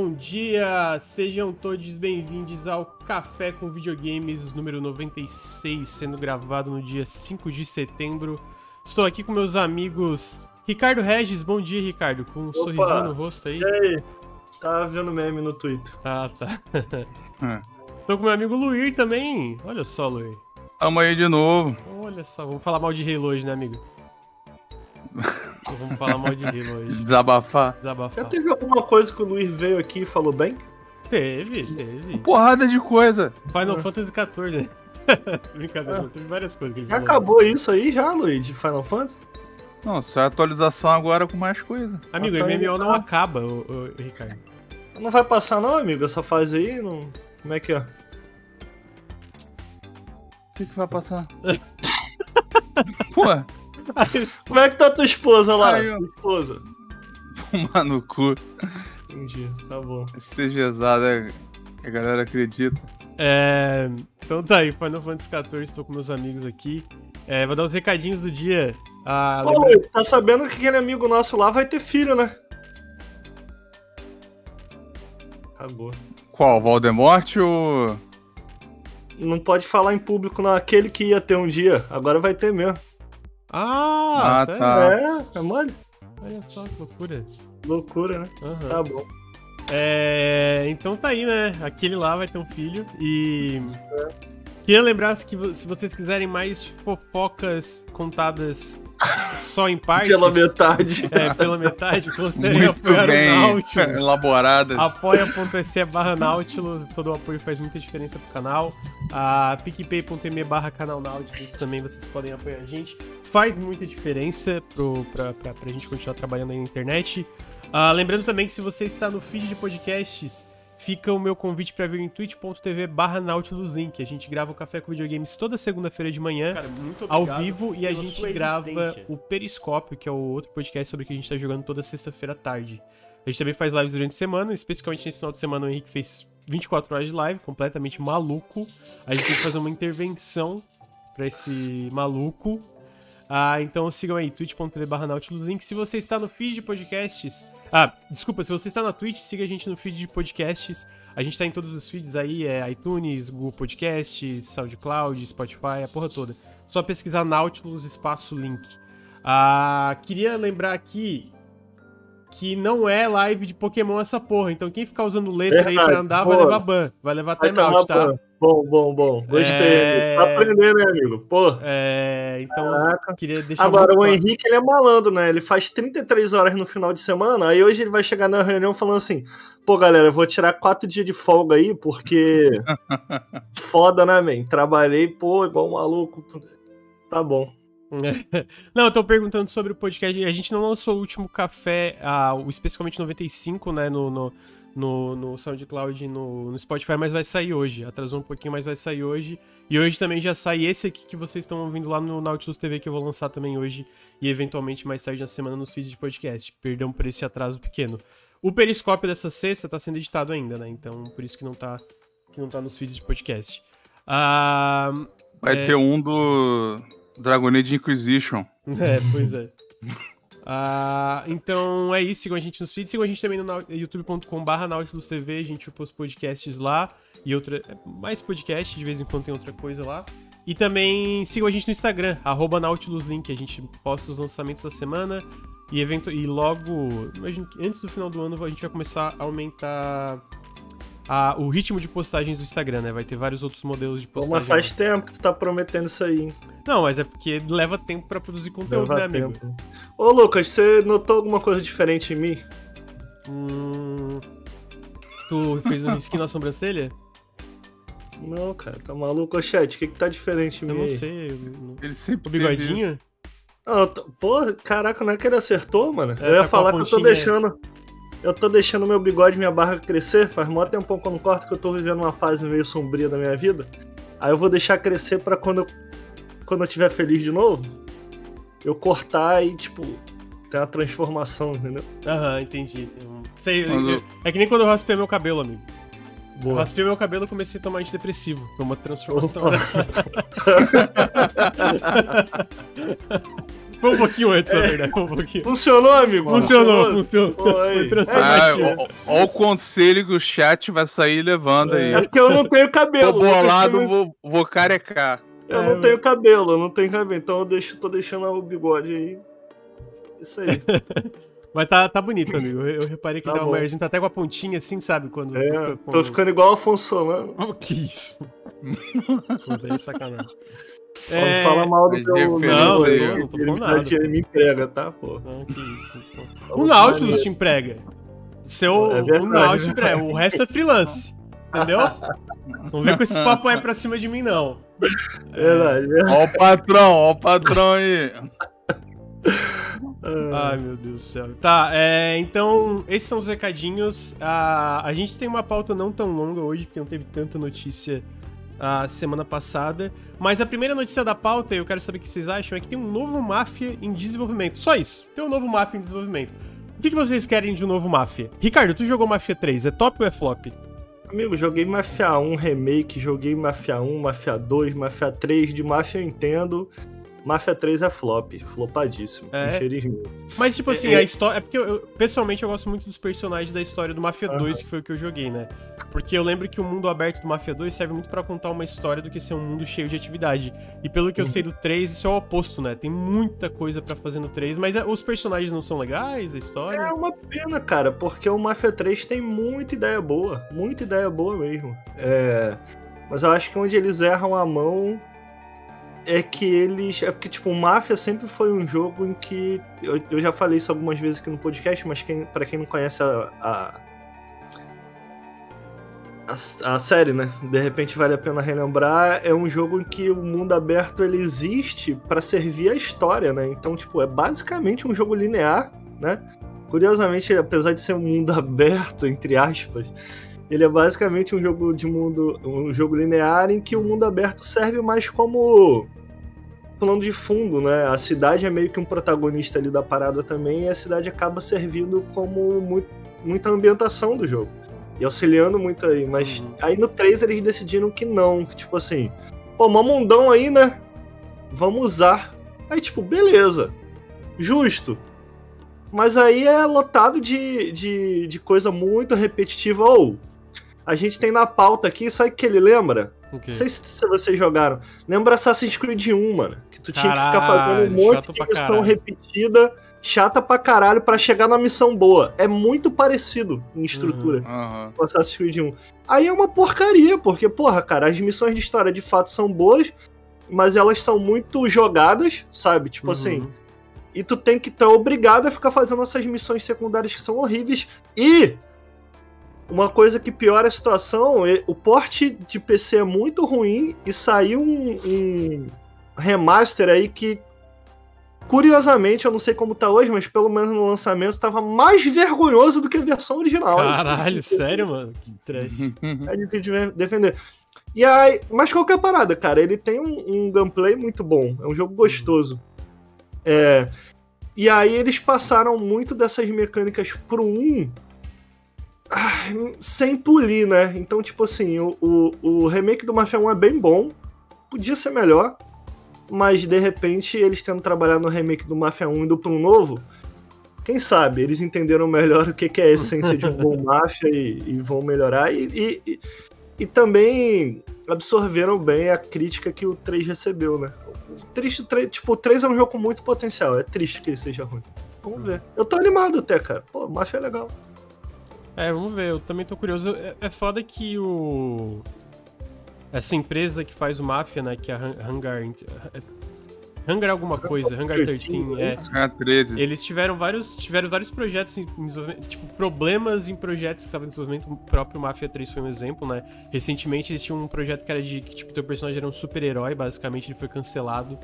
Bom dia, sejam todos bem-vindos ao Café com Videogames número 96, sendo gravado no dia 5 de setembro. Estou aqui com meus amigos Ricardo Regis, bom dia Ricardo, com um sorrisinho no rosto aí. E aí? Tá vendo meme no Twitter. Ah, tá. Estou com meu amigo Luir também, olha só Luir. Tamo aí de novo. Olha só, vamos falar mal de Halo hoje, né amigo? Vamos falar mal de Halo hoje. Desabafar. Já teve alguma coisa que o Luiz veio aqui e falou bem? Teve. Uma porrada de coisa. Final Fantasy XIV. Brincadeira, teve várias coisas que ele falou. Já acabou isso aí já, Luiz, de Final Fantasy? Não, só a atualização agora com mais coisa. Amigo, o MMO não acaba, Ricardo. Não vai passar não, amigo, essa fase aí? Não... Como é que é? O que que vai passar? Pô... Como é que tá tua esposa lá? Saiu. Esposa. Tomar no cu. Entendi, tá bom. Esse gesado, a galera acredita. Então tá aí, Final Fantasy XIV, estou com meus amigos aqui. Vou dar os recadinhos do dia. Pô, lembra... tá sabendo que aquele amigo nosso lá vai ter filho, né? Acabou. Qual, Voldemort ou... Não pode falar em público naquele que ia ter um dia, agora vai ter mesmo. Ah, sério? Tá. É mole. Olha só que loucura. Loucura, né? Uhum. Tá bom. É, então tá aí, né? Aquele lá vai ter um filho. E queria lembrar que se vocês quiserem mais fofocas contadas só em partes... Pela metade. É, pela metade. Considerem apoiar o Nautilus. Elaboradas. Apoia.se/Nautilus. Todo o apoio faz muita diferença pro canal. PicPay.me/canal Nautilus. Também vocês podem apoiar a gente. Faz muita diferença pra gente continuar trabalhando aí na internet. Lembrando também que se você está no feed de podcasts, fica o meu convite para vir em twitch.tv/NautilusLink. A gente grava o Café com Videogames toda segunda-feira de manhã, cara, muito obrigado ao vivo, e a gente grava o Periscópio, que é o outro podcast sobre o que a gente está jogando, toda sexta-feira à tarde. A gente também faz lives durante a semana, especificamente nesse final de semana o Henrique fez 24 horas de live, completamente maluco. A gente tem que fazer uma intervenção para esse maluco. Então sigam aí, twitch.tv/NautilusLink. Se você está no feed de podcasts... Desculpa, se você está na Twitch, siga a gente no feed de podcasts. A gente está em todos os feeds aí, iTunes, Google Podcasts, SoundCloud, Spotify, a porra toda. Só pesquisar Nautilus espaço link. Queria lembrar aqui que não é live de Pokémon essa porra, então quem ficar usando letra aí pra andar vai levar ban, vai levar timeout, tá? Bom, gostei. Tá aprendendo, né, amigo? Porra. Então eu queria deixar... Agora, o Henrique, ele é malandro, né? Ele faz 33 horas no final de semana, aí hoje ele vai chegar na reunião falando assim, pô, galera, eu vou tirar 4 dias de folga aí, porque... Foda, né, man? Trabalhei, pô, igual um maluco. Tá bom. Não, eu tô perguntando sobre o podcast. A gente não lançou o último café, especificamente 95, né, no SoundCloud e no Spotify, mas vai sair hoje. Atrasou um pouquinho, mas vai sair hoje. E hoje também já sai esse aqui que vocês estão ouvindo lá no Nautilus TV, que eu vou lançar também hoje e eventualmente mais tarde na semana nos feeds de podcast. Perdão por esse atraso pequeno. O Periscópio dessa sexta tá sendo editado ainda, né, então por isso que não tá nos feeds de podcast. Vai ter um do... Dragon Age Inquisition. Pois é. Então é isso, sigam a gente nos feeds, sigam a gente também no youtube.com/NautilusTV, a gente posta podcasts lá e mais podcast, de vez em quando tem outra coisa lá. E também sigam a gente no Instagram, @NautilusLink, a gente posta os lançamentos da semana e logo, imagino que antes do final do ano a gente vai começar a aumentar... o ritmo de postagens do Instagram, né? Vai ter vários outros modelos de postagem. Mas faz tempo que tu tá prometendo isso aí, hein? Não, mas é porque leva tempo pra produzir conteúdo, leva, né, amigo? Tempo. Ô, Lucas, você notou alguma coisa diferente em mim? Tu fez um skin na sobrancelha? Não, cara, tá maluco? Ô, chat, o que tá diferente em mim? Eu não sei. Ele sempre... O bigodinho? Pô, caraca, não é que ele acertou, mano? Eu ia falar que eu tô deixando... Eu tô deixando meu bigode e minha barba crescer, faz mó tempão que eu não corto, que eu tô vivendo uma fase meio sombria da minha vida. Aí eu vou deixar crescer pra quando eu tiver feliz de novo, eu cortar e, tipo, ter uma transformação, entendeu? Aham, entendi. É que nem quando eu raspei meu cabelo, amigo. Boa. Eu raspei meu cabelo e comecei a tomar antidepressivo. Foi uma transformação. Foi um pouquinho antes, na verdade. Foi um pouquinho. Funcionou, amigo? Funcionou. Foi transformativo. Olha o conselho que o chat vai sair levando aí. É porque eu não tenho cabelo. Tô bolado, vou carecar. Eu não tenho cabelo. Então eu tô deixando o bigode aí. Isso aí. Mas tá bonito, amigo. Eu reparei que tá uma merda. Tá até com a pontinha assim, sabe? Quando tô ficando igual o Afonso, mano. O que isso? Daí sacanagem. Não fala mal do meu... Não, eu não tô falando nada. Ele me emprega, tá, pô? Não, que isso, pô. O Nautilus te emprega. O Nautilus te emprega. O resto é freelance. Entendeu? Não vem com esse papo aí pra cima de mim, não. Verdade. Ó o patrão aí. Ai, meu Deus do céu. Tá, então, esses são os recadinhos. A gente tem uma pauta não tão longa hoje, porque não teve tanta notícia a semana passada, mas a primeira notícia da pauta, e eu quero saber o que vocês acham, é que tem um novo Mafia em desenvolvimento. Só isso, tem um novo Mafia em desenvolvimento. O que vocês querem de um novo Mafia? Ricardo, tu jogou Mafia 3, é top ou é flop? Amigo, joguei Mafia 1 Remake, joguei Mafia 1, Mafia 2, Mafia 3, de Mafia eu entendo. Mafia 3 é flop, flopadíssimo, infelizmente. Mas, tipo assim, a história... É porque, pessoalmente, eu gosto muito dos personagens da história do Mafia 2, que foi o que eu joguei, né? Porque eu lembro que o mundo aberto do Mafia 2 serve muito pra contar uma história do que ser um mundo cheio de atividade. E pelo que eu sei do 3, isso é o oposto, né? Tem muita coisa pra fazer no 3, mas os personagens não são legais, a história... É uma pena, cara, porque o Mafia 3 tem muita ideia boa mesmo. É... Mas eu acho que onde eles erram a mão é que eles... É porque, tipo, o Mafia sempre foi um jogo em que... Eu já falei isso algumas vezes aqui no podcast, mas pra quem não conhece a série, né? De repente vale a pena relembrar, é um jogo em que o mundo aberto ele existe pra servir a história, né? Então, tipo, é basicamente um jogo linear, né? Curiosamente, apesar de ser um mundo aberto, entre aspas, ele é basicamente um jogo de mundo, um jogo linear em que o mundo aberto serve mais como plano de fundo, né? A cidade é meio que um protagonista ali da parada também, e a cidade acaba servindo como muita ambientação do jogo. E auxiliando muito aí, mas aí no 3 eles decidiram que não, que tipo assim, pô, mó mundão aí, né? Vamos usar. Aí tipo, beleza, justo. Mas aí é lotado de coisa muito repetitiva. Ou, a gente tem na pauta aqui, sabe o que ele lembra? Okay. Não sei se vocês jogaram. Lembra Assassin's Creed 1, mano, que tu tinha que ficar fazendo um monte de questão repetida, chata pra caralho, pra chegar na missão boa. É muito parecido em estrutura com Assassin's Creed 1. Aí é uma porcaria, porque, porra, cara, as missões de história de fato são boas, mas elas são muito jogadas, sabe? Tipo assim... E tu tem que estar obrigado a ficar fazendo essas missões secundárias que são horríveis. E uma coisa que piora a situação, o porte de PC é muito ruim e saiu um remaster aí que, curiosamente, eu não sei como tá hoje, mas pelo menos no lançamento tava mais vergonhoso do que a versão original. Caralho, sério, mano? Que trash. É difícil defender. E aí, mas qualquer parada, cara, ele tem um gameplay muito bom, é um jogo gostoso. É, e aí eles passaram muito dessas mecânicas pro 1 sem polir, né? Então, tipo assim, o remake do Mafia 1 é bem bom, podia ser melhor, mas de repente eles tendo trabalhado no remake do Mafia 1 indo pro um novo, quem sabe eles entenderam melhor o que é a essência de um bom Mafia e vão melhorar. E também absorveram bem a crítica que o 3 recebeu, né? Triste, tipo, o 3 é um jogo com muito potencial. É triste que ele seja ruim. Vamos ver. Eu tô animado até, cara. Pô, o Mafia é legal. É, vamos ver. Eu também tô curioso. É foda que essa empresa que faz o Mafia, né? Que é a Hangar alguma coisa, Hangar 13, é. Hangar 13. Eles tiveram vários projetos em desenvolvimento, tipo, problemas em projetos que estavam em desenvolvimento. O próprio Mafia 3 foi um exemplo, né? Recentemente eles tinham um projeto que era de que, tipo, teu personagem era um super-herói, basicamente, ele foi cancelado,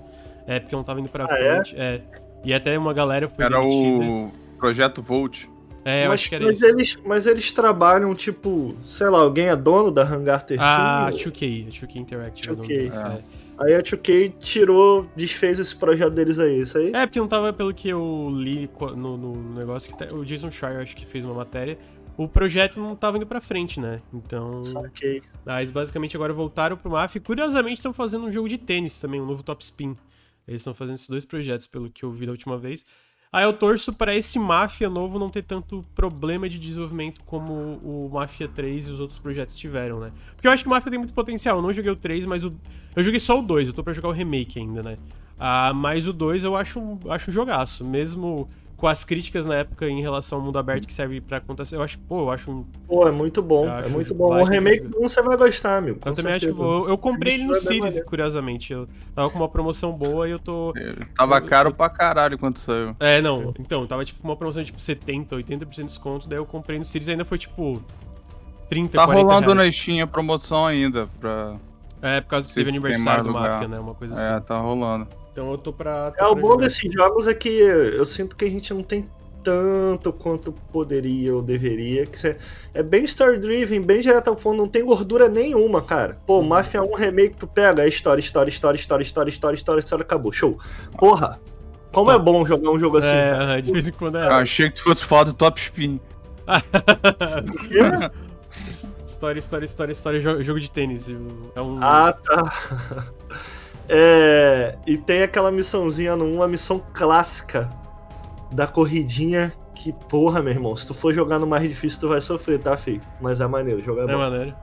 porque não tava indo pra frente. É? É. E até uma galera foi demitida. O Projeto Volt. É, eu acho que era isso. Mas eles trabalham, tipo, sei lá, alguém é dono da Hangar 13? Ah, a 2K, a 2K Interactive. 2K. Aí a 2K desfez esse projeto deles aí, isso aí? É, porque não tava, pelo que eu li no negócio, que o Jason Schreier, acho que fez uma matéria, o projeto não tava indo pra frente, né? Então... Saquei. Mas basicamente agora voltaram pro Mafia, curiosamente estão fazendo um jogo de tênis também, um novo Top Spin. Eles estão fazendo esses dois projetos, pelo que eu vi da última vez. Aí eu torço pra esse Mafia novo não ter tanto problema de desenvolvimento como o Mafia 3 e os outros projetos tiveram, né? Porque eu acho que o Mafia tem muito potencial. Eu não joguei o 3, mas eu joguei só o 2. Eu tô pra jogar o remake ainda, né? Mas o 2 eu acho um jogaço. Mesmo com as críticas na época em relação ao mundo aberto que serve pra contar... Pô, é muito bom. É muito bom. O remake do 1 você vai gostar, amigo. Eu também acho que vou. Eu comprei ele no Series, curiosamente. Eu tava com uma promoção boa e eu tô... Tava caro pra caralho quando saiu. É, não. Então, tava tipo uma promoção de tipo 70%, 80% de desconto. Daí eu comprei no Series e ainda foi tipo 30%, 40%. Tá rolando na Steam a promoção ainda pra... É, por causa que teve aniversário do Mafia, né? Uma coisa assim. É, tá rolando. Então eu tô pra... o bom desses jogos é que eu sinto que a gente não tem tanto quanto poderia ou deveria. Que é bem story-driven, bem direto ao fundo, não tem gordura nenhuma, cara. Pô, Mafia 1 remake, tu pega, é história, acabou, show. Porra, como é bom jogar um jogo assim. É, de vez em quando é. Achei que tu fosse falar do Top Spin. História, jogo de tênis. É um... Ah, tá. É, e tem aquela missãozinha, uma missão clássica da corridinha Que porra, meu irmão. Se tu for jogar no mais difícil, tu vai sofrer, tá, filho? Mas é maneiro, jogar é bom. É maneiro.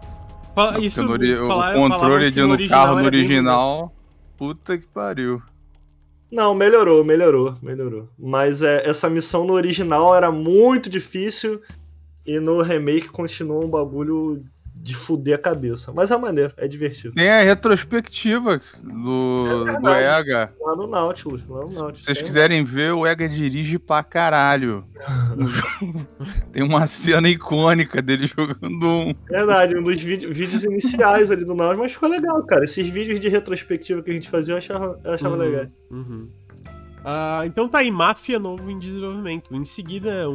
Fala, é isso, o controle de no carro no original... Bem, puta que pariu. Não, melhorou. Mas é, essa missão no original era muito difícil e no remake continuou um bagulho de fuder a cabeça. Mas é maneiro, é divertido. Tem a retrospectiva do EGA. Lá no Nautilus. Se vocês quiserem ver, o EGA dirige pra caralho. Tem uma cena icônica dele jogando um. Verdade, um dos vídeos iniciais ali do Nautilus, mas ficou legal, cara. Esses vídeos de retrospectiva que a gente fazia, eu achava legal. Uhum. Então tá aí, Mafia novo em desenvolvimento. Em seguida,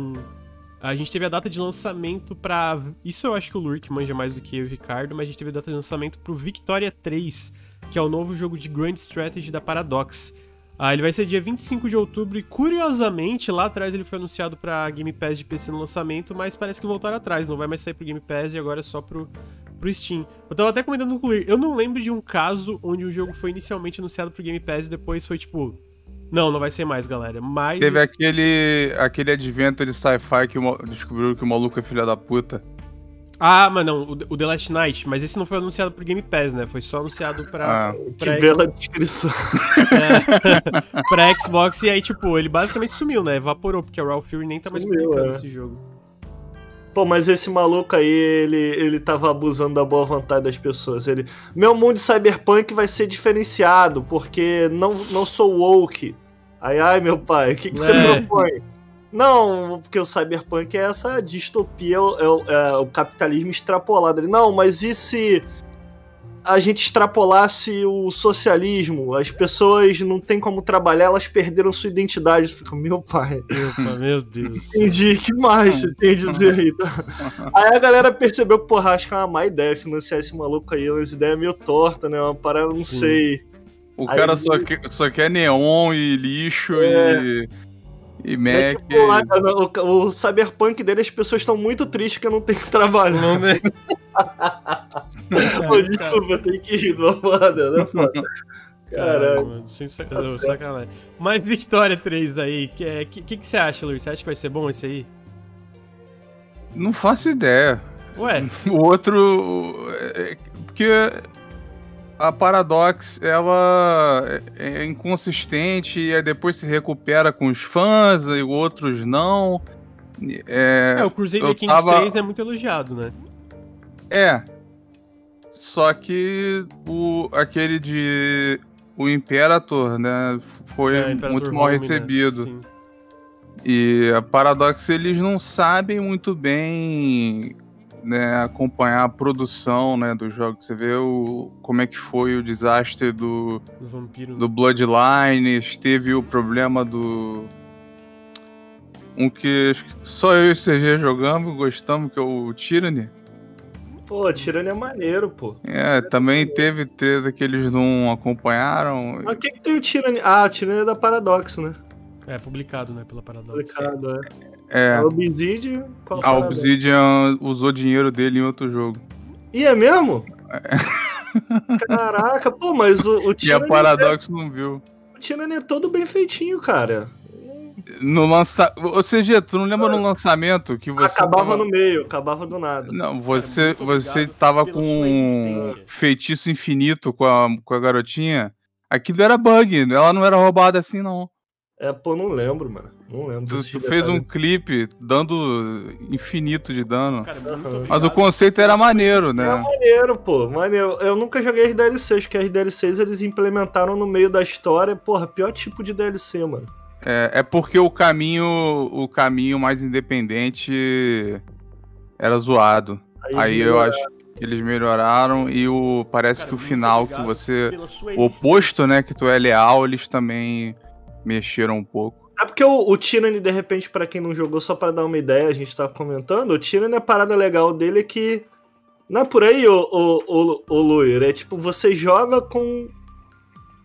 a gente teve a data de lançamento pra... Isso eu acho que o Luir que manja mais do que eu e o Ricardo, mas a gente teve a data de lançamento pro Victoria 3, que é o novo jogo de Grand Strategy da Paradox. Ele vai ser dia 25 de outubro e, curiosamente, lá atrás ele foi anunciado pra Game Pass de PC no lançamento, mas parece que voltaram atrás, não vai mais sair pro Game Pass e agora é só pro Steam. Eu tava até comentando com o Luir, eu não lembro de um caso onde um jogo foi inicialmente anunciado pro Game Pass e depois foi tipo... Não vai ser mais, galera, mas... Teve aquele advento de sci-fi que descobriu que o maluco é filha da puta. Ah, mas não, o The Last Night, mas esse não foi anunciado pro Game Pass, né? Foi só anunciado pra que bela descrição. Pra Xbox, e aí, tipo, ele basicamente sumiu, né? Evaporou, porque o Ralph Fury nem tá mais publicando esse jogo. Pô, mas esse maluco aí, ele tava abusando da boa vontade das pessoas. Ele, meu mundo de cyberpunk vai ser diferenciado, porque não sou woke. Ai, meu pai, o que você propõe? Não, porque o cyberpunk é essa distopia, é o capitalismo extrapolado. Ele, não, mas e se a gente extrapolasse o socialismo? As pessoas não tem como trabalhar, elas perderam sua identidade. Fica, meu pai. Meu Deus. Entendi, que mais você tem a dizer aí? Aí a galera percebeu que, porra, acho que é uma má ideia financiar esse maluco aí, umas ideias meio tortas, né? Uma parada, não Sim. sei. O aí cara ele... só quer neon e lixo e Mac. É tipo, lá, cara, o cyberpunk dele, as pessoas estão muito tristes que eu não tenho que trabalhar. Não, né? Pô, desculpa, eu tenho que rir de uma foda, né, foda? Caralho. Sacanagem. Mas Victoria 3 aí, que você acha, Luiz? Você acha que vai ser bom esse aí? Não faço ideia. Ué? O outro... Porque a Paradox, ela é inconsistente e aí depois se recupera com os fãs e outros não. O Crusader Kings 3 é muito elogiado, né? É, só que aquele de o Imperator, né, foi Imperator muito mal recebido. Né? E a Paradox, eles não sabem muito bem, né, acompanhar a produção, né, do jogo. Você vê como é que foi o desastre do Bloodlines, teve o problema do... Um que só eu e o CG jogamos, gostamos, que é o Tyranny. Pô, Tyranny é maneiro, pô. É, também teve treta que eles não acompanharam. Mas quem que tem o Tyranny? Ah, o Tyranny é da Paradox, né? É, publicado, né, pela Paradox. Publicado, é. A Obsidian... Qual a Obsidian usou dinheiro dele em outro jogo. E é mesmo? É. Caraca, pô, mas o Tyranny... E a Paradox não viu. O Tyranny é todo bem feitinho, cara. No lançamento. Ou seja, tu não lembra no lançamento que você. Acabava no meio, acabava do nada. Não, você tava com um feitiço infinito com a garotinha. Aquilo era bug, ela não era roubada assim, não. É, pô, não lembro, mano. Não lembro. Tu fez um clipe dando infinito de dano. Cara, mas o conceito era maneiro, né? Era maneiro, pô. Maneiro. Eu nunca joguei as DLCs, porque as DLCs eles implementaram no meio da história. Porra, pior tipo de DLC, mano. É porque o caminho mais independente era zoado. Aí eu acho que eles melhoraram e parece que o final que você... O oposto, né, que tu é leal, eles também mexeram um pouco. É porque o Tyranny, de repente, pra quem não jogou, só pra dar uma ideia, a gente tava comentando, o Tyranny, a parada legal dele é que... Não é por aí, o Luir, é tipo, você joga com...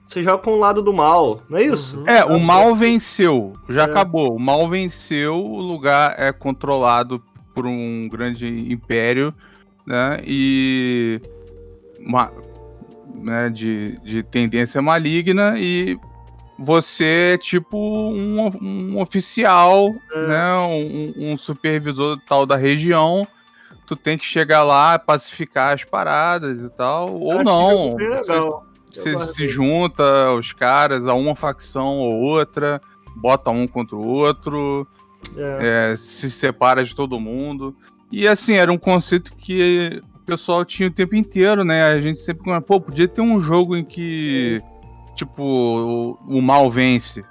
Você joga com o lado do mal, não é isso? Uhum. É, o mal venceu, já acabou. O mal venceu, o lugar é controlado por um grande império, né? E uma, né, de tendência maligna, e você é tipo um oficial, né? Um supervisor tal da região. Tu tem que chegar lá, pacificar as paradas e tal. Ou não. Se junta os caras a uma facção ou outra, bota um contra o outro, se separa de todo mundo. E assim, era um conceito que o pessoal tinha o tempo inteiro, né? A gente sempre comentava, pô, podia ter um jogo em que, tipo, o mal vence.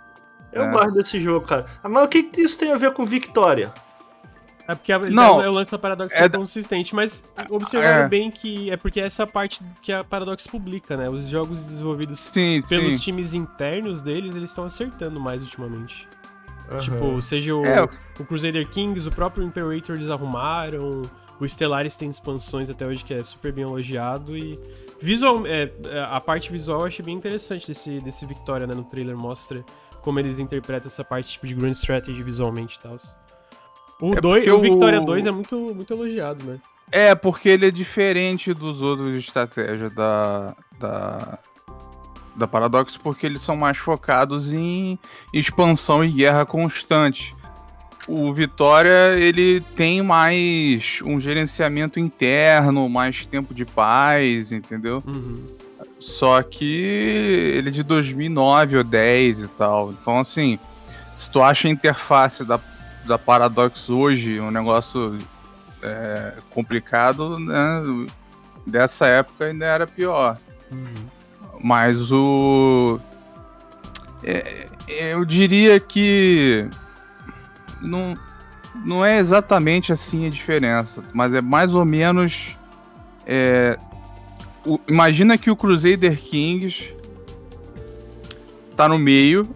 Eu gosto desse jogo, cara. Mas o que isso tem a ver com Victoria? É porque não, é o lance da Paradox é consistente, mas observando bem que é porque essa parte que a Paradox publica, né? Os jogos desenvolvidos pelos times internos deles, eles estão acertando mais ultimamente. Uhum. Tipo, seja o Crusader Kings, o próprio Imperator eles arrumaram, o Stellaris tem expansões até hoje que é super bem elogiado e a parte visual eu achei bem interessante desse Victoria, né? No trailer mostra como eles interpretam essa parte tipo de grand strategy visualmente e tal. O Victoria 2 é muito, muito elogiado, né? É, porque ele é diferente dos outros de estratégia da Paradox, porque eles são mais focados em expansão e guerra constante. O Victoria, ele tem mais um gerenciamento interno, mais tempo de paz, entendeu? Uhum. Só que ele é de 2009 ou 10 e tal. Então, assim, se tu acha a interface da Paradox hoje, um negócio complicado, né? Dessa época ainda era pior. Uhum. Mas eu diria que não é exatamente assim a diferença, mas é mais ou menos... imagina que o Crusader Kings tá no meio,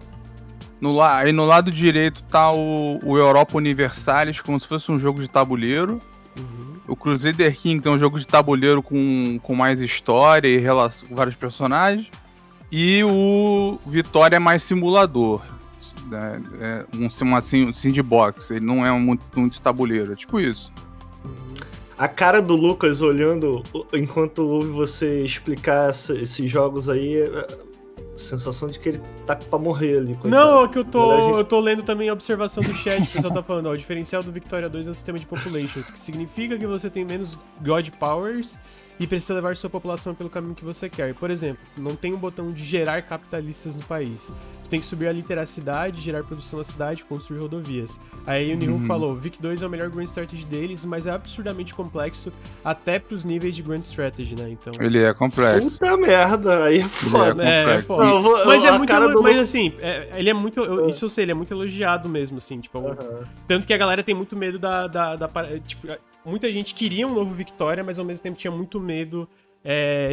e no lado direito tá o Europa Universalis, como se fosse um jogo de tabuleiro. Uhum. O Crusader Kings é um jogo de tabuleiro com mais história e com vários personagens. E o Victoria é mais simulador, né? É um sandbox, ele não é muito tabuleiro, é tipo isso. A cara do Lucas olhando enquanto ouve você explicar esses jogos aí... sensação de que ele tá pra morrer ali. Coitado. Não, é que eu tô lendo também a observação do chat, o pessoal tá falando, ó, o diferencial do Victoria 2 é o sistema de populations, que significa que você tem menos God Powers e precisa levar sua população pelo caminho que você quer. Por exemplo, não tem um botão de gerar capitalistas no país. Você tem que subir a literacidade, gerar produção na cidade, construir rodovias. Aí o Nihon falou, Vic 2 é o melhor Grand Strategy deles, mas é absurdamente complexo até pros níveis de Grand Strategy, né? Então... ele é complexo. Puta merda, aí é foda. É foda. Não, mas é muito... mas assim, ele é muito... isso eu sei, ele é muito elogiado mesmo, assim. Tipo, tanto que a galera tem muito medo tipo, muita gente queria um novo Victoria, mas ao mesmo tempo tinha muito medo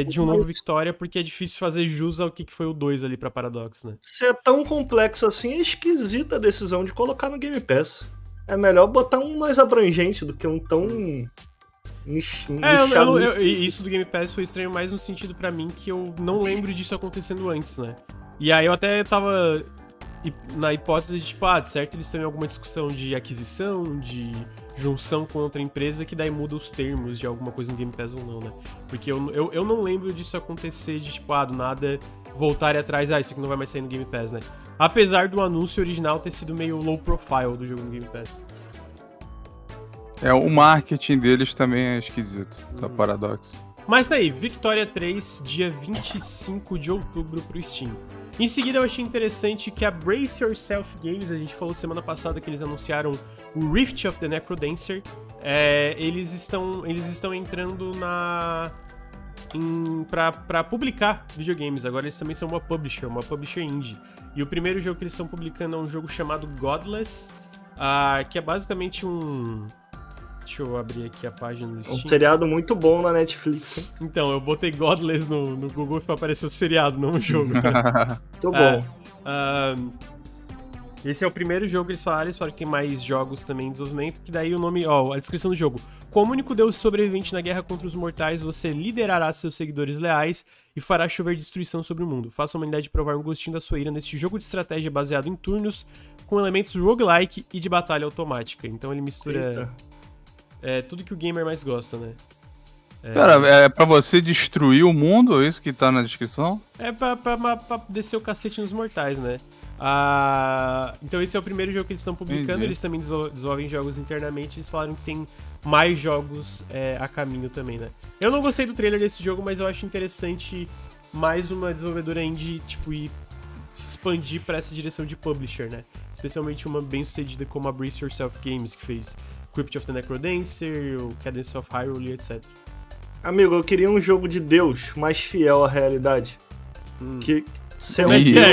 de um novo Victoria, porque é difícil fazer jus ao que foi o 2 ali pra Paradox, né? Se é tão complexo assim, é esquisita a decisão de colocar no Game Pass. É melhor botar um mais abrangente do que um tão... isso do Game Pass foi estranho mais no sentido pra mim que eu não lembro disso acontecendo antes, né? E aí eu até tava na hipótese de, tipo, certo, eles têm alguma discussão de aquisição, de... junção com outra empresa, que daí muda os termos de alguma coisa no Game Pass ou não, né? Porque eu não lembro disso acontecer de, tipo, do nada voltar atrás, isso aqui não vai mais sair no Game Pass, né? Apesar do anúncio original ter sido meio low profile do jogo no Game Pass. O marketing deles também é esquisito, da Paradox. Mas tá aí, Victoria 3, dia 25 de outubro pro Steam. Em seguida eu achei interessante que a Brace Yourself Games, a gente falou semana passada que eles anunciaram o Rift of the Necrodancer, eles estão entrando pra publicar videogames. Agora eles também são uma publisher indie. E o primeiro jogo que eles estão publicando é um jogo chamado Godless, que é basicamente um... deixa eu abrir aqui a página do Steam. Um seriado muito bom na Netflix, hein? Então, eu botei Godless no Google pra aparecer o seriado, não o jogo. Muito bom. Esse é o primeiro jogo que eles falaram que tem mais jogos também em desenvolvimento, que daí o nome, a descrição do jogo. Como único deus sobrevivente na guerra contra os mortais, você liderará seus seguidores leais e fará chover destruição sobre o mundo. Faça a humanidade provar um gostinho da sua ira neste jogo de estratégia baseado em turnos, com elementos roguelike e de batalha automática. Então ele mistura... tudo que o gamer mais gosta, né? Pera, é pra você destruir o mundo? Isso que tá na descrição? É pra descer o cacete nos mortais, né? Ah, então esse é o primeiro jogo que eles estão publicando. Entendi. Eles também desenvolvem jogos internamente. Eles falaram que tem mais jogos a caminho também, né? Eu não gostei do trailer desse jogo, mas eu acho interessante mais uma desenvolvedora indie, tipo, ir se expandir pra essa direção de publisher, né? Especialmente uma bem-sucedida como a Brace Yourself Games, que fez Crypt of the Necrodancer, o Cadence of Hyrule, etc. Amigo, eu queria um jogo de Deus mais fiel à realidade. Que...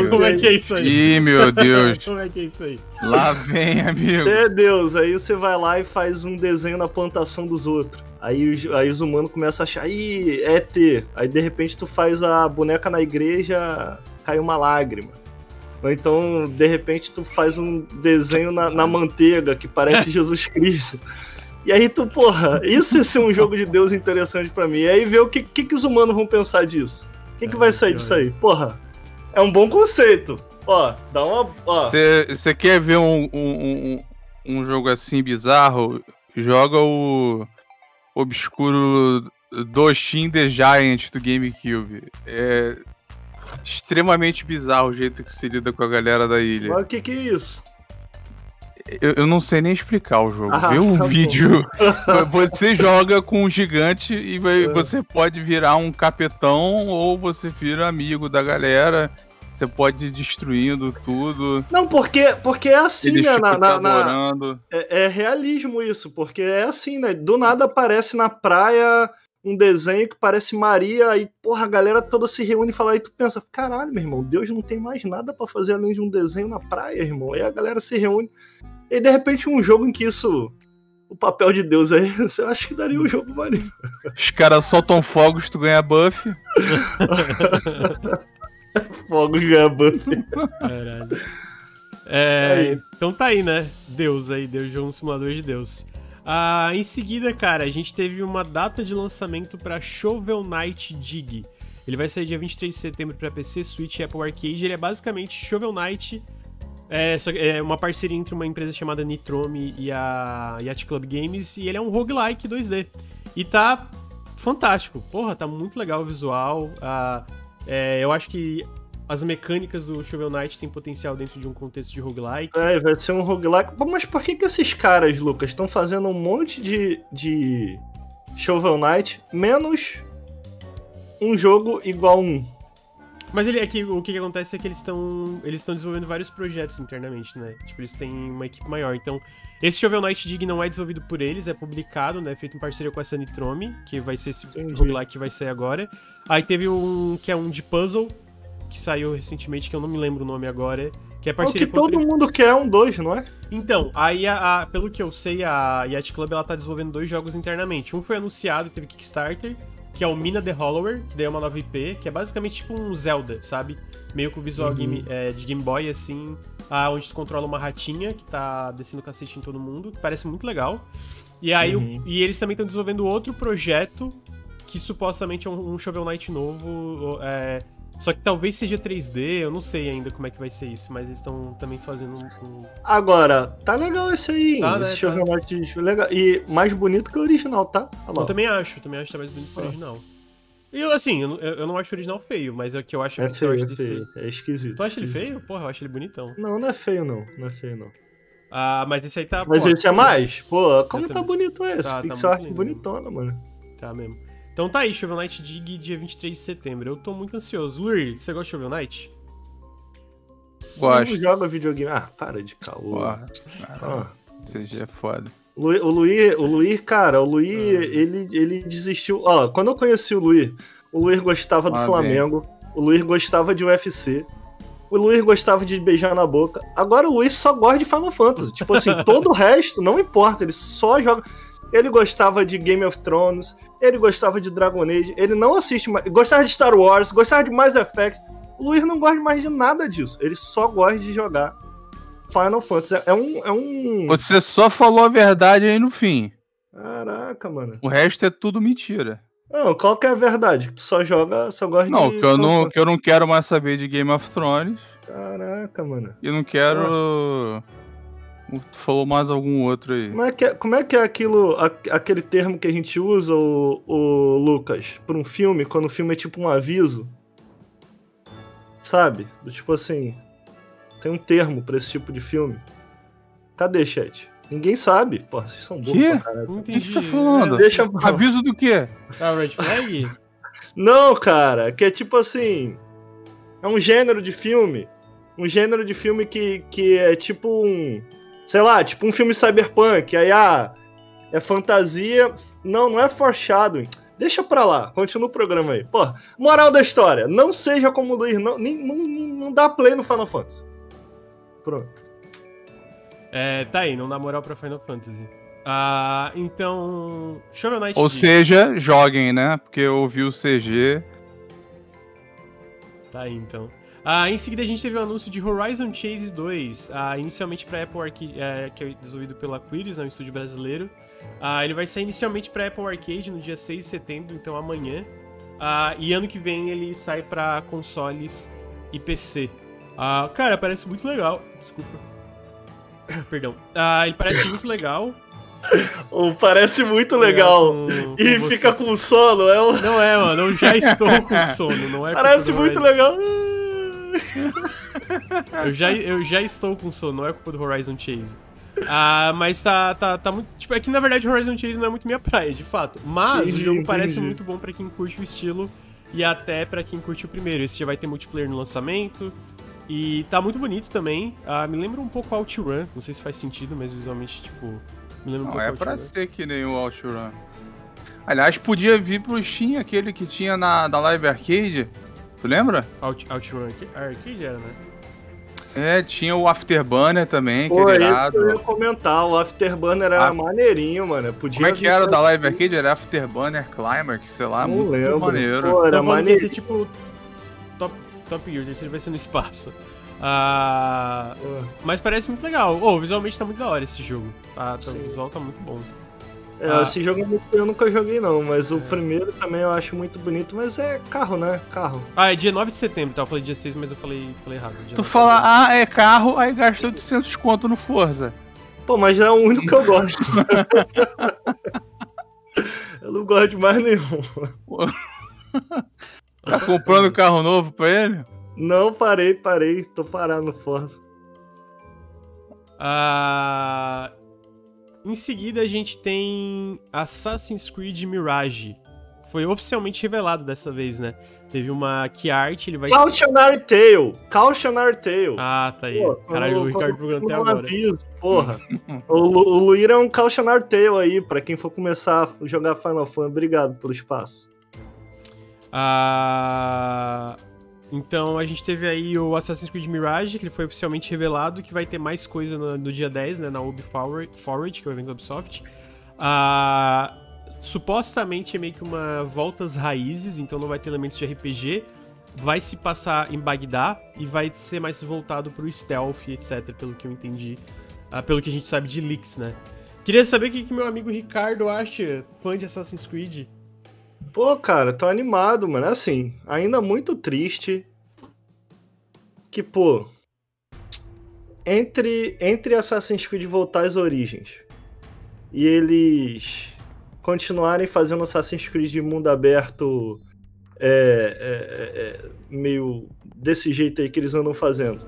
Como é que é isso aí? Ih, meu Deus. Como é que é isso aí? Lá vem, amigo. É Deus, aí você vai lá e faz um desenho na plantação dos outros. Aí os humanos começam a achar, ih, é ET. Aí de repente tu faz a boneca na igreja, cai uma lágrima. Ou então, de repente, tu faz um desenho na manteiga que parece Jesus Cristo. E aí tu, porra, isso é ser um jogo de Deus interessante pra mim. E aí ver o que os humanos vão pensar disso. O que vai sair disso aí? Porra. É um bom conceito. Ó, dá uma... Você quer ver um jogo assim bizarro? Joga o obscuro Doshin the Giant do GameCube. É extremamente bizarro o jeito que se lida com a galera da ilha. Mas o que é isso? Eu não sei nem explicar o jogo. Vê um vídeo. Você joga com um gigante e você pode virar um capetão ou você vira amigo da galera. Você pode ir destruindo tudo. Não, porque é assim, né? É realismo isso, porque é assim, né? Do nada aparece na praia um desenho que parece Maria e, porra, a galera toda se reúne e fala, aí tu pensa, caralho, meu irmão, Deus não tem mais nada pra fazer além de um desenho na praia, irmão. Aí a galera se reúne. E de repente um jogo em que isso... O papel de Deus aí, eu acho que daria um jogo maneiro. Os caras soltam fogos, tu ganha buff. Fogos ganha buff. Caralho. Então tá aí, né? Deus aí, Deus é um simulador de Deus. Ah, em seguida, cara, a gente teve uma data de lançamento pra Shovel Knight Dig. Ele vai sair dia 23 de setembro pra PC, Switch e Apple Arcade. Ele é basicamente Shovel Knight... É uma parceria entre uma empresa chamada Nitrome e a Yacht Club Games, e ele é um roguelike 2D. E tá fantástico. Porra, tá muito legal o visual. Eu acho que as mecânicas do Shovel Knight tem potencial dentro de um contexto de roguelike. É, vai ser um roguelike. Mas por que esses caras, Lucas, estão fazendo um monte de Shovel Knight, menos um jogo igual um? Mas o que acontece é que eles estão desenvolvendo vários projetos internamente, né? Tipo, eles têm uma equipe maior. Então, esse Shovel Knight Dig não é desenvolvido por eles, é publicado, né? Feito em parceria com a Nitrome, que vai ser esse roguelike que vai sair agora. Aí teve um que é um de puzzle, que saiu recentemente, que eu não me lembro o nome agora, que é parceria com... O que todo mundo quer é um 2, não é? Então, aí, pelo que eu sei, a Yacht Club, ela tá desenvolvendo 2 jogos internamente. Um foi anunciado, teve Kickstarter, que é o Mina the Hollower, que daí é uma nova IP, que é basicamente tipo um Zelda, sabe? Meio com o visual de Game Boy, assim, onde tu controla uma ratinha que tá descendo cacete em todo mundo, que parece muito legal. E aí e eles também estão desenvolvendo outro projeto, que supostamente é um Shovel Knight novo, só que talvez seja 3D, eu não sei ainda como é que vai ser isso, mas eles estão também fazendo um... Agora, tá legal esse aí, tá, esse Shovel Knight legal. E mais bonito que o original, tá? Eu também acho que tá mais bonito que o original. E assim, eu não acho o original feio, mas é o que eu acho... É feio. É esquisito. Tu acha ele feio? Porra, eu acho ele bonitão. Não, não é feio não. Ah, mas esse aí tá... Mas esse é mais? Pô, como tá bonito esse? Pixel art bonitona, mano. Tá mesmo. Então tá aí, Shovel Knight Dig, dia 23 de setembro. Eu tô muito ansioso. Luir, você gosta de Shovel Knight? Gosto. Não joga videogame. Ah, para de caô. Você já é foda. O Luir, cara, o Luir, ele desistiu. Ó, quando eu conheci o Luir gostava do Flamengo, o Luir gostava de UFC, o Luir gostava de beijar na boca. Agora o Luir só gosta de Final Fantasy. Tipo assim, todo o resto, não importa, ele só joga... Ele gostava de Game of Thrones, ele gostava de Dragon Age, ele não assiste mais... Gostava de Star Wars, gostava de Mass Effect. O Luiz não gosta mais de nada disso. Ele só gosta de jogar Final Fantasy. Você só falou a verdade aí no fim. Caraca, mano. O resto é tudo mentira. Não, qual que é a verdade? Tu só joga, só gosta de... Que eu não quero mais saber de Game of Thrones. Caraca, mano. E não quero... Tu falou mais algum outro aí. Como é que é aquilo, aquele termo que a gente usa, o Lucas, pra um filme, quando o filme é tipo um aviso? Sabe? Do tipo assim, tem um termo pra esse tipo de filme. Cadê, chat? Ninguém sabe. Pô, vocês são bobos pra caralho. O que você tá falando? Deixa... Aviso do quê? Tá, red flag? Não, cara, que é tipo assim... É um gênero de filme. Um gênero de filme que é tipo um... Sei lá, tipo um filme cyberpunk. Aí, é fantasia... Não, não é foreshadowing. Deixa pra lá, continua o programa aí. Pô, moral da história. Não seja como o Luiz, não dá play no Final Fantasy. Pronto. É, tá aí, não dá moral pra Final Fantasy. Ah, então... Shovel Knight Dig. Ou seja, joguem, né? Porque eu ouvi o CG... Tá aí, então. Em seguida, a gente teve o anúncio de Horizon Chase 2, inicialmente para Apple Arcade, que é desenvolvido pela Aquiris, um estúdio brasileiro. Ele vai sair inicialmente para Apple Arcade no dia 6 de setembro, então amanhã. E ano que vem ele sai para consoles e PC. Cara, parece muito legal. Desculpa. Perdão. Ele parece muito legal. Ou parece muito legal e você fica com sono. É um... Não é, mano, eu já estou com sono. Não é, parece muito legal. Eu já estou com sono, não é culpa do Horizon Chase. Mas tá muito... Tipo, é que na verdade Horizon Chase não é muito minha praia, de fato. Mas entendi, o jogo parece muito bom pra quem curte o estilo e até pra quem curte o primeiro. Esse já vai ter multiplayer no lançamento. E tá muito bonito também. Me lembra um pouco OutRun, não sei se faz sentido, mas visualmente, tipo... Não é pra ser que nem o OutRun. Aliás, podia vir pro Steam aquele que tinha da Live Arcade. Tu lembra? OutRun Arcade era, né? É, tinha o Afterburner também, que era irado. Eu ia comentar, o Afterburner era maneirinho, mano. Podia. Como é que era o da Live Arcade? Era Afterburner Climax, sei lá, não lembro. Maneiro. Pô, era maneiro. Esse tipo Top Gear, ele vai ser no espaço. Mas parece muito legal. Visualmente tá muito da hora esse jogo. O visual tá muito bom. Esse jogo eu nunca joguei não, mas o primeiro também eu acho muito bonito, mas é carro, né? Carro. É dia 9 de setembro, tá? Eu falei dia 6, mas eu falei errado. Tu fala, é carro, aí gastou 800 conto no Forza. Pô, mas é o único que eu gosto. Eu não gosto de mais nenhum. Tá comprando carro novo pra ele? Não, parei. Tô parado no Forza. Em seguida, a gente tem Assassin's Creed Mirage. Foi oficialmente revelado dessa vez, né? Teve uma key art, ele vai... Cautionary Tale! Cautionary Tale! Tá aí. Pô, caralho, o Ricardo procurando até agora. Aviso, porra. O Luir é um Cautionary Tale aí, pra quem for começar a jogar Final Fantasy. Obrigado pelo espaço. Então a gente teve aí o Assassin's Creed Mirage, que ele foi oficialmente revelado, que vai ter mais coisa no dia 10, né, na Ubi Forward, que é o evento da Ubisoft. Supostamente é meio que uma volta às raízes, então não vai ter elementos de RPG, vai se passar em Bagdá e vai ser mais voltado pro stealth, etc, pelo que eu entendi, pelo que a gente sabe de leaks, né. Queria saber o que meu amigo Ricardo acha, fã de Assassin's Creed. Pô, cara, tô animado, mano. Assim, ainda muito triste que, pô, entre Assassin's Creed voltar às origens e eles continuarem fazendo Assassin's Creed de mundo aberto meio desse jeito aí que eles andam fazendo,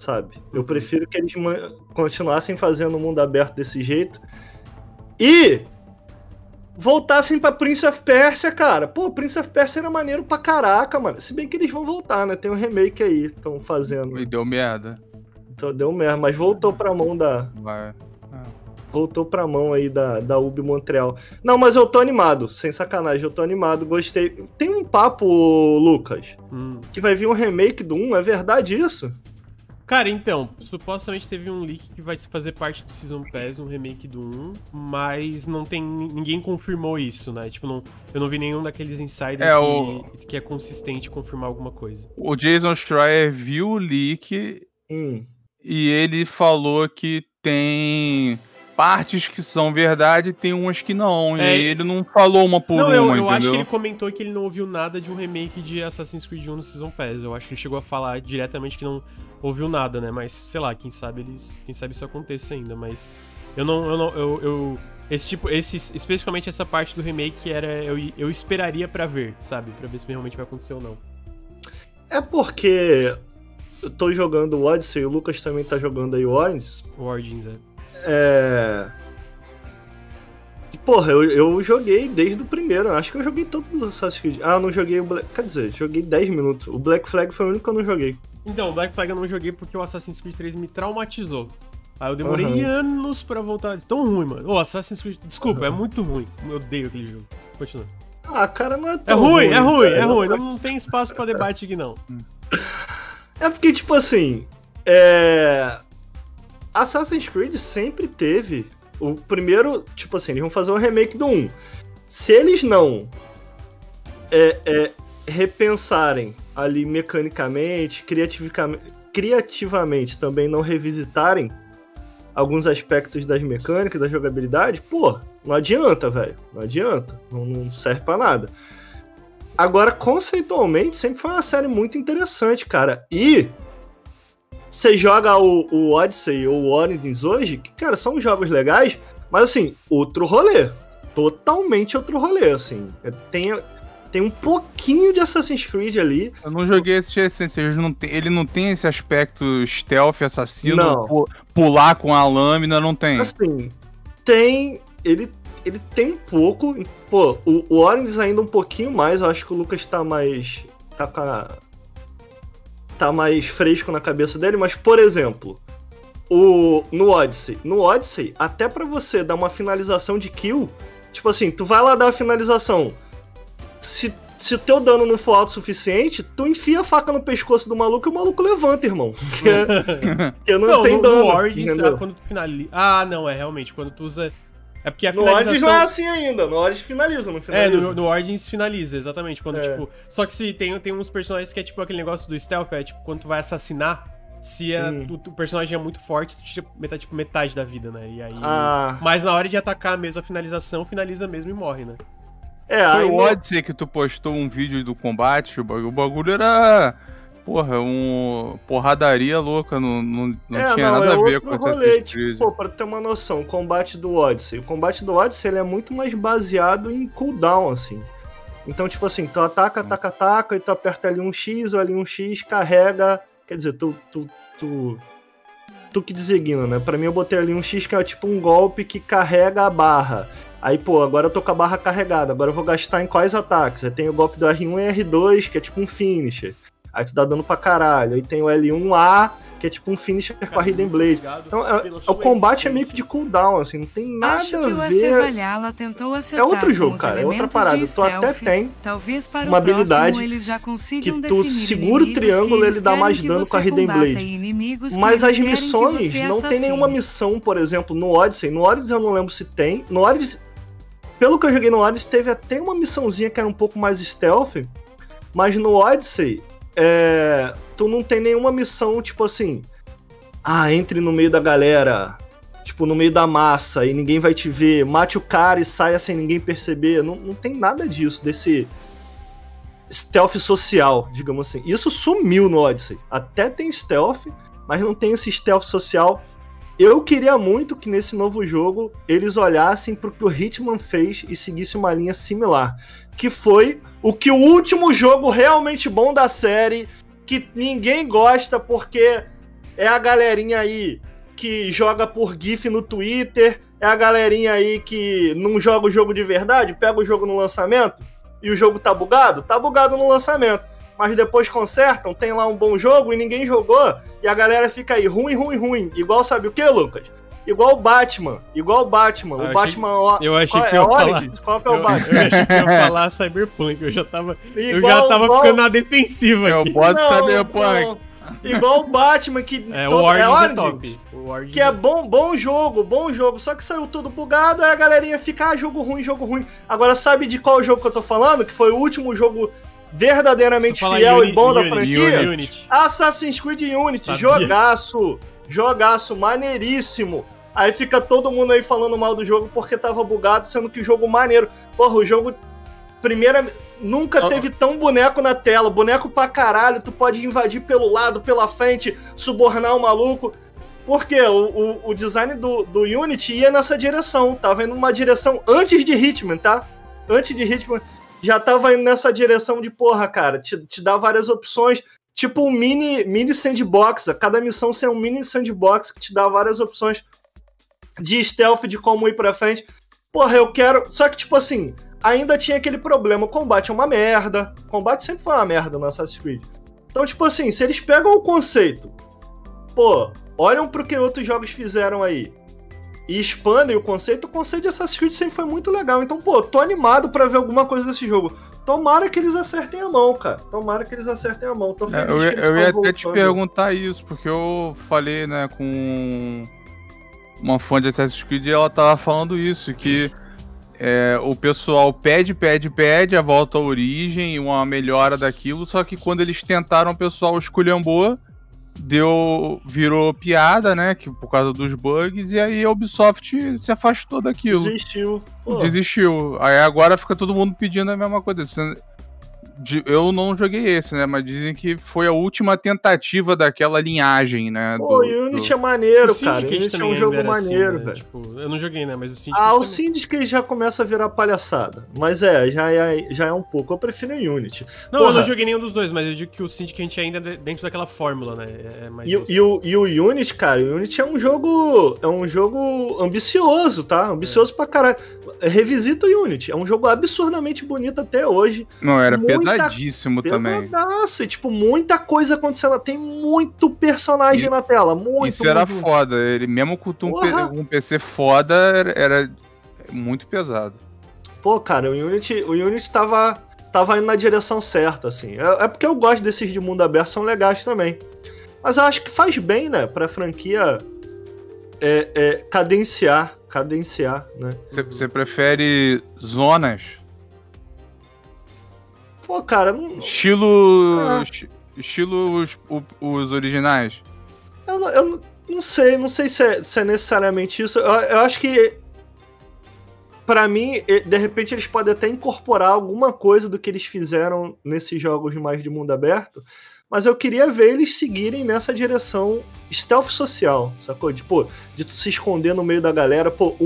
sabe? Eu prefiro que eles continuassem fazendo o mundo aberto desse jeito e... voltassem pra Prince of Persia, cara. Pô, Prince of Persia era maneiro pra caraca, mano. Se bem que eles vão voltar, né? Tem um remake aí, estão fazendo. E deu merda. Então, deu merda, mas voltou pra mão da... Voltou pra mão aí da Ubi Montreal. Não, mas eu tô animado, sem sacanagem, eu tô animado, gostei. Tem um papo, Lucas, que vai vir um remake do 1, é verdade isso? Cara, então, supostamente teve um leak que vai fazer parte do Season Pass, um remake do 1, mas não tem... ninguém confirmou isso, né? Tipo, eu não vi nenhum daqueles insiders que é consistente confirmar alguma coisa. O Jason Schreier viu o leak e ele falou que tem partes que são verdade e tem umas que não. E ele não falou uma por uma, entendeu? Eu acho que ele comentou que ele não ouviu nada de um remake de Assassin's Creed 1 no Season Pass. Eu acho que ele chegou a falar diretamente que não... ouviu nada, né? Mas, sei lá, quem sabe eles. Quem sabe isso aconteça ainda, mas. Especificamente essa parte do remake era. Eu esperaria pra ver, sabe? Pra ver se realmente vai acontecer ou não. É porque eu tô jogando o Odyssey e o Lucas também tá jogando aí o Origins. O Origins, é. Porra, eu joguei desde o primeiro. Acho que eu joguei todos os Assassin's Creed. Ah, eu não joguei o Black... Quer dizer, joguei 10 minutos. O Black Flag foi o único que eu não joguei. Então, o Black Flag eu não joguei porque o Assassin's Creed 3 me traumatizou. Aí eu demorei anos pra voltar. Tão ruim, mano. O Assassin's Creed... Desculpa, é muito ruim. Eu odeio aquele jogo. Continua. Ah, cara, não é tão ruim. É ruim. Não tem espaço pra debate aqui, não. É porque, tipo assim... Assassin's Creed sempre teve... O primeiro, tipo assim, eles vão fazer um remake do 1. Se eles não repensarem ali mecanicamente, criativamente também não revisitarem alguns aspectos das mecânicas, da jogabilidade, pô, não adianta, velho. Não adianta. Não serve pra nada. Agora, conceitualmente, sempre foi uma série muito interessante, cara. E... você joga o Odyssey ou o Origins hoje, que, cara, são jogos legais, mas, assim, outro rolê. Totalmente outro rolê, assim. Tem um pouquinho de Assassin's Creed ali. Eu não joguei esse Assassin's Creed, ele não tem esse aspecto stealth, assassino, não. Pular com a lâmina, não tem. Assim, tem... Ele tem um pouco... Pô, o Origins ainda um pouquinho mais, eu acho que o Lucas tá mais... tá mais fresco na cabeça dele, mas, por exemplo, no Odyssey, até pra você dar uma finalização de kill, tipo assim, tu vai lá dar a finalização, se o teu dano não for alto o suficiente, tu enfia a faca no pescoço do maluco e o maluco levanta, irmão. Porque não tem dano. No Origins, quando tu finaliza... Ah, não, realmente, quando tu usa... É porque a finalização... No Origins não é assim ainda, no Origins finaliza, não finaliza. No Origins finaliza, exatamente, quando, tipo... Só que se tem uns personagens que é, tipo, aquele negócio do stealth, é, tipo, quando tu vai assassinar, se o personagem é muito forte, tu tira metade da vida, né? E aí... Mas na hora de atacar mesmo a finalização, finaliza mesmo e morre, né? Foi o Odyssey que tu postou um vídeo do combate, o bagulho era... Porra, porradaria louca, não tinha nada a ver com essa coisa. Pô, pra ter uma noção, o combate do Odyssey. O combate do Odyssey, ele é muito mais baseado em cooldown, assim. Então, tipo assim, tu ataca, e tu aperta ali um X, ou ali um X, carrega... Quer dizer, tu que designa, né? Pra mim, eu botei ali um X que é tipo um golpe que carrega a barra. Aí, pô, agora eu tô com a barra carregada, agora eu vou gastar em quais ataques? Aí tem o golpe do R1 e R2, que é tipo um finisher. Aí tu dá dano pra caralho. Aí tem o L1A, que é tipo um finisher com a Hidden Blade. Então, o combate é meio que de cooldown, assim. Não tem nada a ver. É outro jogo, cara. É outra parada. Tu até tem uma habilidade que tu segura o triângulo e ele dá mais dano com a Hidden Blade. Mas as missões, não tem nenhuma missão, por exemplo, no Odyssey. No Odyssey eu não lembro se tem. No Odyssey, pelo que eu joguei no Odyssey, teve até uma missãozinha que era um pouco mais stealth. Mas no Odyssey... tu não tem nenhuma missão, tipo assim, entre no meio da galera, tipo, no meio da massa, e ninguém vai te ver, mate o cara e saia sem ninguém perceber. Não tem nada disso, desse stealth social, digamos assim. Isso sumiu no Odyssey. Até tem stealth, mas não tem esse stealth social. Eu queria muito que nesse novo jogo eles olhassem pro que o Hitman fez e seguisse uma linha similar. Que foi o que o último jogo realmente bom da série, que ninguém gosta porque é a galerinha aí que joga por GIF no Twitter, é a galerinha aí que não joga o jogo de verdade, pega o jogo no lançamento e o jogo tá bugado no lançamento. Mas depois consertam, tem lá um bom jogo e ninguém jogou, e a galera fica aí, ruim. Igual, sabe o que, Lucas? Igual o Batman, o Batman... Eu achei que eu ia falar Cyberpunk, eu já tava ficando na defensiva aqui. Cyberpunk. Igual o Batman, que... O Origins é top. Que é bom jogo, só que saiu tudo bugado, aí a galerinha fica, jogo ruim. Agora, sabe de qual jogo que eu tô falando? Que foi o último jogo... verdadeiramente fiel e bom da franquia, Assassin's Creed Unity. Sabia. Jogaço, maneiríssimo. Aí fica todo mundo aí falando mal do jogo porque tava bugado, sendo que o jogo maneiro. Porra, o jogo primeira... Nunca teve tão boneco na tela. Boneco pra caralho, tu pode invadir pelo lado, pela frente, subornar o maluco. Porque o design do Unity ia nessa direção. Tava indo numa direção antes de Hitman, tá? Antes de Hitman, já tava indo nessa direção de porra, cara. Te dá várias opções. Tipo um mini sandbox. Cada missão ser um mini sandbox que te dá várias opções de stealth, de como ir pra frente. Porra, eu quero... Só que, tipo assim... ainda tinha aquele problema, o combate é uma merda, o combate sempre foi uma merda no Assassin's Creed. Então, tipo assim, se eles pegam o conceito, pô, olham pro que outros jogos fizeram aí, e expandem o conceito de Assassin's Creed sempre foi muito legal. Então, pô, tô animado pra ver alguma coisa desse jogo. Tomara que eles acertem a mão, cara. Tomara que eles acertem a mão. Tô feliz que eu ia até te perguntar isso, porque eu falei, né, com uma fã de Assassin's Creed e ela tava falando isso, que... é, o pessoal pede a volta à origem, uma melhora daquilo, só que quando eles tentaram, o pessoal esculhambou, virou piada, né, que, por causa dos bugs, e aí a Ubisoft se afastou daquilo. Desistiu. Pô. Desistiu. Aí agora fica todo mundo pedindo a mesma coisa. Eu não joguei esse, né, mas dizem que foi a última tentativa daquela linhagem, né. Pô, o Unity é maneiro, cara. O Unity é um jogo maneiro, assim, velho. Né? Tipo, eu não joguei, né, mas o Syndicate... Ah, o Syndicate já começa a virar palhaçada. Mas já é um pouco. Eu prefiro o Unity. Não, porra, eu não joguei nenhum dos dois, mas eu digo que o Syndicate ainda é dentro daquela fórmula, né. É mais e o Unity, cara, o Unity é um jogo... é um jogo ambicioso, tá? Ambicioso pra caralho. Revisita o Unity. É um jogo absurdamente bonito até hoje. Não, era pesadíssimo também. E, tipo, muita coisa acontecendo. Tem muito personagem na tela. Muito, isso era muito foda. Ele, mesmo com um PC foda, era muito pesado. Pô, cara, o Unity tava indo na direção certa, assim. É porque eu gosto desses de mundo aberto, são legais também. Mas eu acho que faz bem, né, pra franquia cadenciar, né? Você prefere zonas? Pô, cara, não... Estilo os originais? Eu não sei se é necessariamente isso. Eu acho que, pra mim, de repente eles podem até incorporar alguma coisa do que eles fizeram nesses jogos mais de mundo aberto, mas eu queria ver eles seguirem nessa direção stealth social, sacou? Tipo, de tu se esconder no meio da galera. Pô,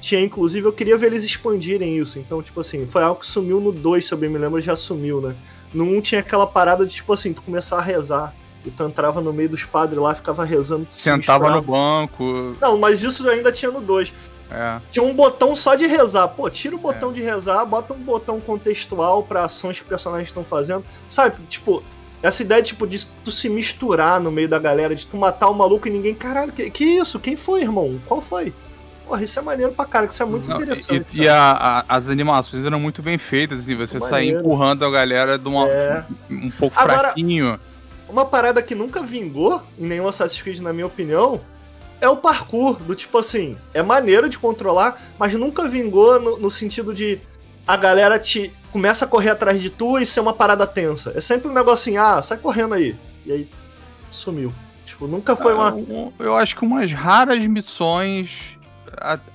tinha, inclusive, eu queria ver eles expandirem isso. Então, tipo assim, foi algo que sumiu no 2, se eu bem me lembro, já sumiu, né? No 1 tinha aquela parada de, tipo assim, tu começar a rezar. E tu entrava no meio dos padres lá, ficava rezando. Sentava no banco. Não, mas isso ainda tinha no 2. É. Tinha um botão só de rezar. Pô, tira o botão de rezar, bota um botão contextual pra ações que os personagens estão fazendo. Sabe, tipo... essa ideia, tipo, de tu se misturar no meio da galera, de tu matar o maluco e ninguém... Caralho, que isso? Quem foi, irmão? Qual foi? Porra, isso é maneiro pra cara, que isso é muito interessante. E as animações eram muito bem feitas, assim, você sair empurrando a galera de um pouco. Agora, fraquinho. Uma parada que nunca vingou em nenhum Assassin's Creed, na minha opinião, é o parkour, do tipo assim, é maneiro de controlar, mas nunca vingou no sentido de... a galera te começa a correr atrás de tu e ser uma parada tensa. É sempre um negocinho, sai correndo aí. E aí, sumiu. Tipo, nunca foi uma... Eu acho que umas raras missões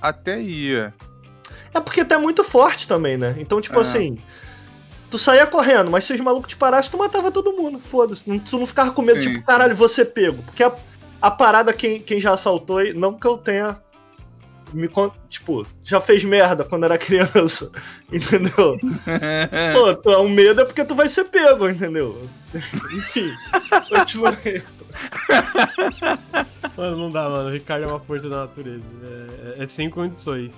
até ia. É porque tu é muito forte também, né? Então, tipo assim, tu saía correndo, mas se os malucos te parassem, tu matava todo mundo. Foda-se. Tu não ficava com medo, tipo, caralho, você pego. Porque a parada, quem já assaltou, e não que eu tenha... tipo, já fez merda quando era criança, entendeu? Pô, tu é um medo é porque tu vai ser pego, entendeu? Enfim, continua. Mano, não dá, mano. O Ricardo é uma força da natureza. É sem condições.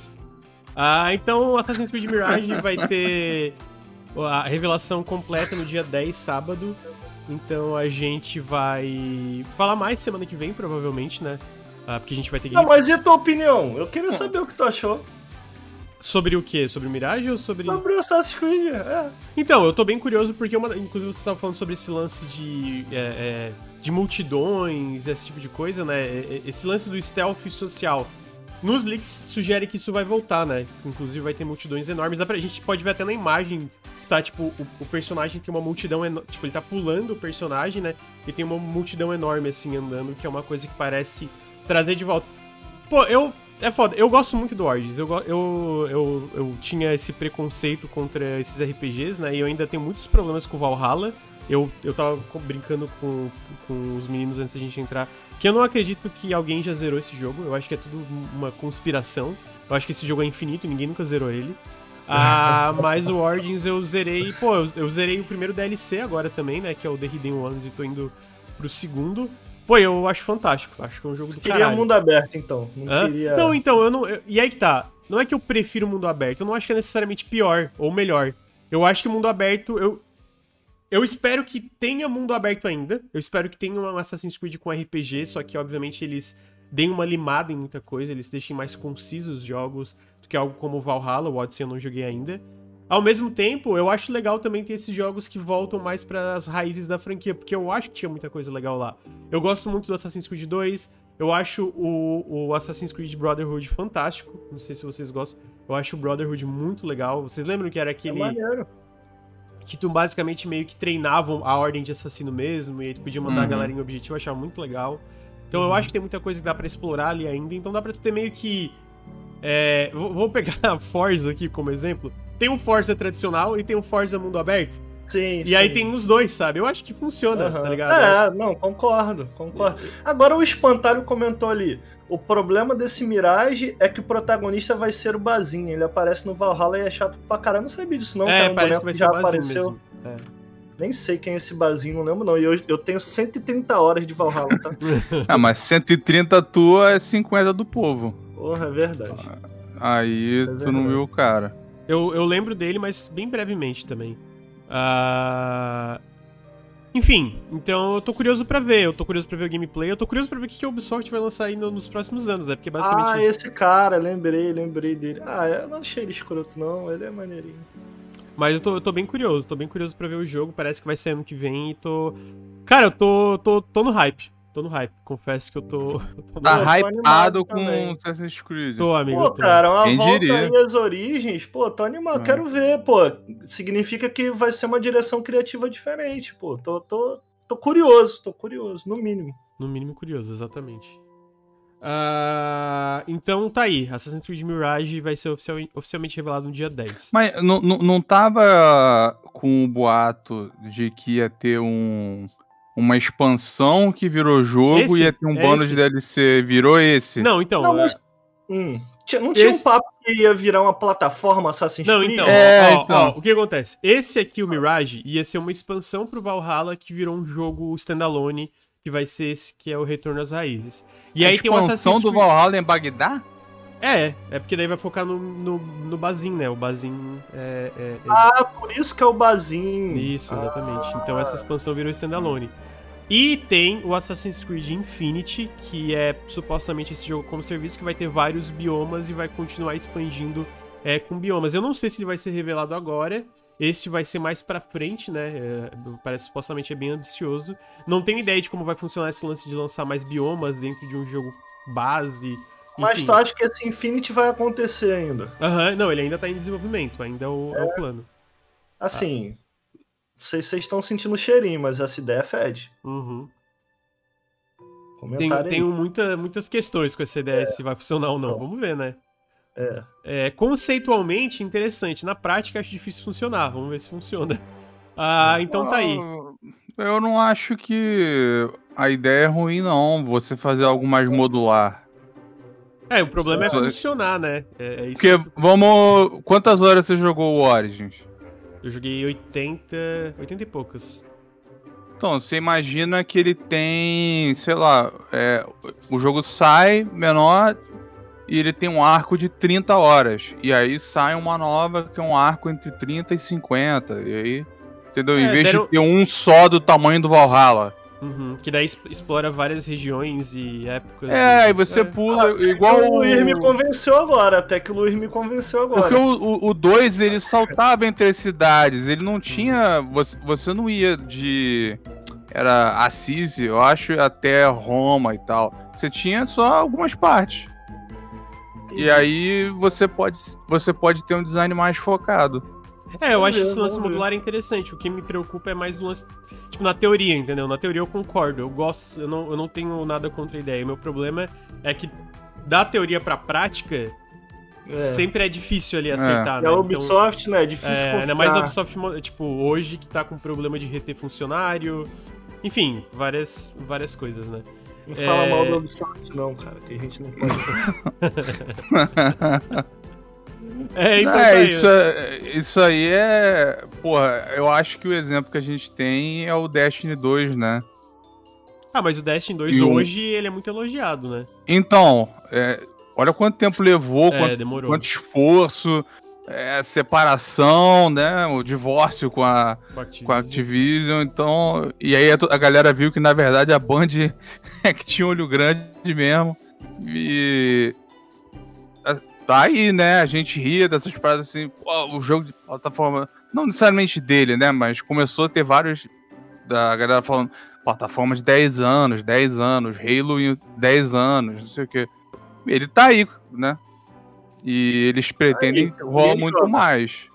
Ah, então Assassin's Creed Mirage vai ter a revelação completa no dia 10, sábado. Então a gente vai falar mais semana que vem, provavelmente, né? Porque a gente vai ter que... mas e a tua opinião? Eu queria saber o que tu achou. Sobre o quê? Sobre o Mirage ou sobre... sobre o Assassin's Creed, Então, eu tô bem curioso porque, inclusive, você tava falando sobre esse lance de multidões, esse tipo de coisa, né? Esse lance do stealth social. Nos leaks sugere que isso vai voltar, né? Inclusive vai ter multidões enormes. A gente pode ver até na imagem, tá? Tipo, o personagem tem uma multidão enorme. Tipo, ele tá pulando o personagem, né? E tem uma multidão enorme, assim, andando, que é uma coisa que parece... trazer de volta. Pô, eu É foda, eu gosto muito do Origins, eu tinha esse preconceito contra esses RPGs, né, e eu ainda tenho muitos problemas com o Valhalla. Eu tava brincando com os meninos antes da gente entrar, que eu não acredito que alguém já zerou esse jogo, eu acho que é tudo uma conspiração, eu acho que esse jogo é infinito, ninguém nunca zerou ele. Ah, mas o Origins eu zerei, pô, eu zerei o primeiro DLC agora também, né, que é o The Hidden Ones, e tô indo pro segundo. Pô, eu acho fantástico, acho que é um jogo do caralho. Queria mundo aberto, então. Não, queria... não, então, eu não... E aí que tá, não é que eu prefiro mundo aberto, eu não acho que é necessariamente pior ou melhor. Eu acho que mundo aberto, eu espero que tenha mundo aberto ainda, eu espero que tenha um Assassin's Creed com RPG, só que, obviamente, eles deem uma limada em muita coisa, eles deixem mais concisos os jogos do que algo como Valhalla, o Odyssey eu não joguei ainda. Ao mesmo tempo, eu acho legal também ter esses jogos que voltam mais pras raízes da franquia, porque eu acho que tinha muita coisa legal lá. Eu gosto muito do Assassin's Creed 2, eu acho o Assassin's Creed Brotherhood fantástico, não sei se vocês gostam, eu acho o Brotherhood muito legal. Vocês lembram que era aquele... que tu basicamente meio que treinavam a ordem de assassino mesmo, e aí tu podia mandar a galera em objetivo, eu achava muito legal. Então eu acho que tem muita coisa que dá pra explorar ali ainda, então dá pra tu ter meio que... É, vou pegar a Forza aqui como exemplo. Tem um Forza tradicional e tem um Forza mundo aberto. Sim, e sim. Aí tem os dois, sabe? Eu acho que funciona, tá ligado? É, não, concordo. Agora o Espantalho comentou ali, o problema desse Mirage é que o protagonista vai ser o Basim, ele aparece no Valhalla e é chato pra caralho, não sabia disso não, é, parece que vai ser já apareceu. É. Nem sei quem é esse Basim, não lembro não, e eu tenho 130 horas de Valhalla, tá? Ah, mas 130 tua é 50 do povo. Porra, é verdade. Aí é verdade. Tu não viu o cara. Eu lembro dele, mas bem brevemente também. Enfim, então eu tô curioso pra ver. Eu tô curioso pra ver o gameplay. Eu tô curioso pra ver o que a Ubisoft vai lançar aí nos próximos anos, né? Porque basicamente... Ah, esse cara, lembrei dele. Ah, eu não achei ele escroto, não. Ele é maneirinho. Mas eu tô bem curioso. Tô bem curioso pra ver o jogo. Parece que vai ser ano que vem e tô... Cara, eu tô no hype. Tô no hype, confesso que eu tô tá hypado com Assassin's Creed. Tô, amigo. Pô, cara, uma volta aí às origens, pô, tô animado, quero ver, pô. Significa que vai ser uma direção criativa diferente, pô. Tô curioso, no mínimo. No mínimo curioso, exatamente. Então tá aí, Assassin's Creed Mirage vai ser oficialmente revelado no dia 10. Mas não tava com o boato de que ia ter uma expansão que virou jogo e ia ter um bônus de DLC, virou esse? Não, então... Não, mas... não tinha um papo que ia virar uma plataforma Assassin's Creed? Não, então... Ó, o que acontece? Esse aqui, o Mirage, ia ser uma expansão pro Valhalla que virou um jogo standalone, que vai ser esse que é o Retorno às Raízes. E aí tem o Assassin's Creed... do Valhalla em Bagdá? É porque daí vai focar no Basim, né? O Basim é... Ah, por isso que é o Basim. Isso, exatamente. Então essa expansão virou standalone. E tem o Assassin's Creed Infinite, que é supostamente esse jogo como serviço, que vai ter vários biomas e vai continuar expandindo com biomas. Eu não sei se ele vai ser revelado agora. Esse vai ser mais pra frente, né? Parece supostamente bem ambicioso. Não tenho ideia de como vai funcionar esse lance de lançar mais biomas dentro de um jogo base... Mas tu acha que esse Infinity vai acontecer ainda? Não, ele ainda tá em desenvolvimento, ainda é o plano. Assim, vocês estão sentindo o cheirinho, mas essa ideia fede. Tenho muitas questões com essa ideia, se vai funcionar ou não, vamos ver, né? Conceitualmente, interessante, na prática acho difícil funcionar, vamos ver se funciona. Então tá aí. Eu não acho que a ideia é ruim, não, você fazer algo mais modular. O problema é funcionar, né? É isso. Porque, vamos... Quantas horas você jogou o Origins? Eu joguei 80 e poucas. Então, você imagina que ele tem, sei lá, o jogo sai menor e ele tem um arco de 30 horas. E aí sai uma nova que é um arco entre 30 e 50. E aí, entendeu? Em vez de ter um só do tamanho do Valhalla. Que daí explora várias regiões e épocas. E você pula igual... O Luir me convenceu agora, Porque o 2, ele saltava entre as cidades, ele não tinha... Você não ia de... Era Assis, eu acho, até Roma e tal. Você tinha só algumas partes. E aí você pode ter um design mais focado. Eu acho que esse lance modular é interessante. O que me preocupa é mais o lance... Tipo, na teoria, entendeu? Na teoria eu concordo. Eu gosto... Eu não tenho nada contra a ideia. O meu problema é que da teoria pra prática, sempre é difícil ali aceitar, né? É a Ubisoft, então, né? É difícil confiar. Ainda mais a Ubisoft, tipo, hoje que tá com problema de reter funcionário. Enfim, várias coisas, né? Não fala mal do Ubisoft, não, cara, que a gente não pode... Isso aí é... Porra, eu acho que o exemplo que a gente tem é o Destiny 2, né? Ah, mas o Destiny 2 hoje, ele é muito elogiado, né? Então, olha quanto tempo levou, quanto esforço, separação, né? O divórcio com a Activision, então... E aí a galera viu que, na verdade, a Band é que tinha um olho grande mesmo. E... Tá aí, né? A gente ria dessas paradas assim, pô, o jogo de plataforma, não necessariamente dele, né? Mas começou a ter vários da galera falando, plataforma de 10 anos, Halo em 10 anos, não sei o quê. Ele tá aí, né? E eles pretendem rolar muito mais.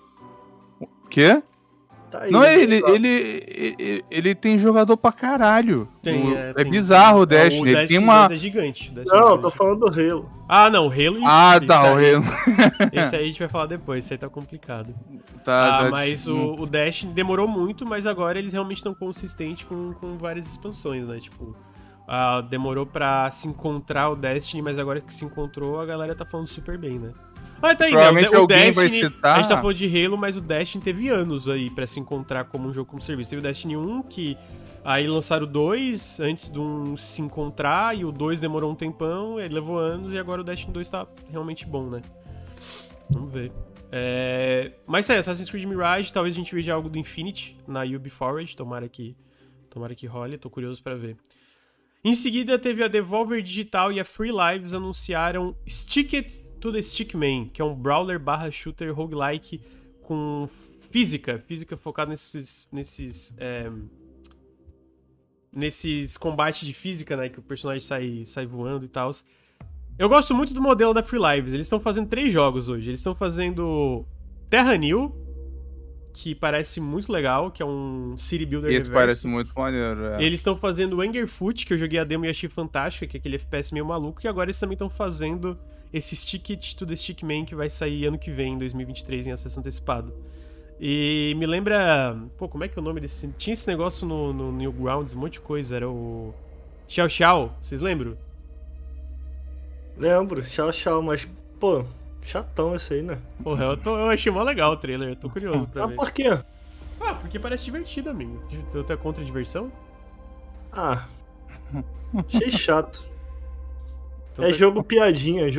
O quê? Tá aí, não, ele tem jogador pra caralho. É bizarro o Dash. O Dash tem uma... é gigante. Não, tô falando do Halo. Ah, não, o Halo... Ah, tá, o Halo. Esse aí a gente vai falar depois, esse aí tá complicado. Tá, mas o Dash demorou muito, mas agora eles realmente estão consistentes com várias expansões, né? Tipo, demorou pra se encontrar o Destiny, mas agora que se encontrou, a galera tá falando super bem, né? Ah, tá aí, né? O Destiny, vai citar... A gente tá falando de Halo, mas o Destiny teve anos aí pra se encontrar como um jogo como serviço. Teve o Destiny 1, que aí lançaram o 2 antes de um se encontrar, e o 2 demorou um tempão, ele levou anos, e agora o Destiny 2 tá realmente bom, né? Vamos ver. Mas Assassin's Creed Mirage, talvez a gente veja algo do Infinite na Ubi Forge, tomara que role, tô curioso pra ver. Em seguida, teve a Devolver Digital e a Free Lives anunciaram Stick It to the Stickman, que é um brawler barra shooter roguelike com física focada nesses combates de física, né, que o personagem sai voando e tal. Eu gosto muito do modelo da Free Lives. Eles estão fazendo 3 jogos hoje. Eles estão fazendo Tyranny, que parece muito legal, que é um city builder reverso. Esse parece muito maneiro, Eles estão fazendo Angerfoot, que eu joguei a demo e achei fantástica, que é aquele FPS meio maluco, e agora eles também estão fazendo esse Stick It to the Stickman, que vai sair ano que vem, em 2023, em acesso antecipado. E me lembra... Pô, como é que é o nome desse... Tinha esse negócio no Newgrounds, um monte de coisa, era o... Xiao Xiao, vocês lembram? Lembro, Xiao Xiao, mas, pô... Chatão esse aí, né? Porra, eu achei mó legal o trailer, eu tô curioso pra ver. Ah, por quê? Ah, porque parece divertido, amigo. Tu é contra a diversão? Ah, achei chato. Então jogo piadinha,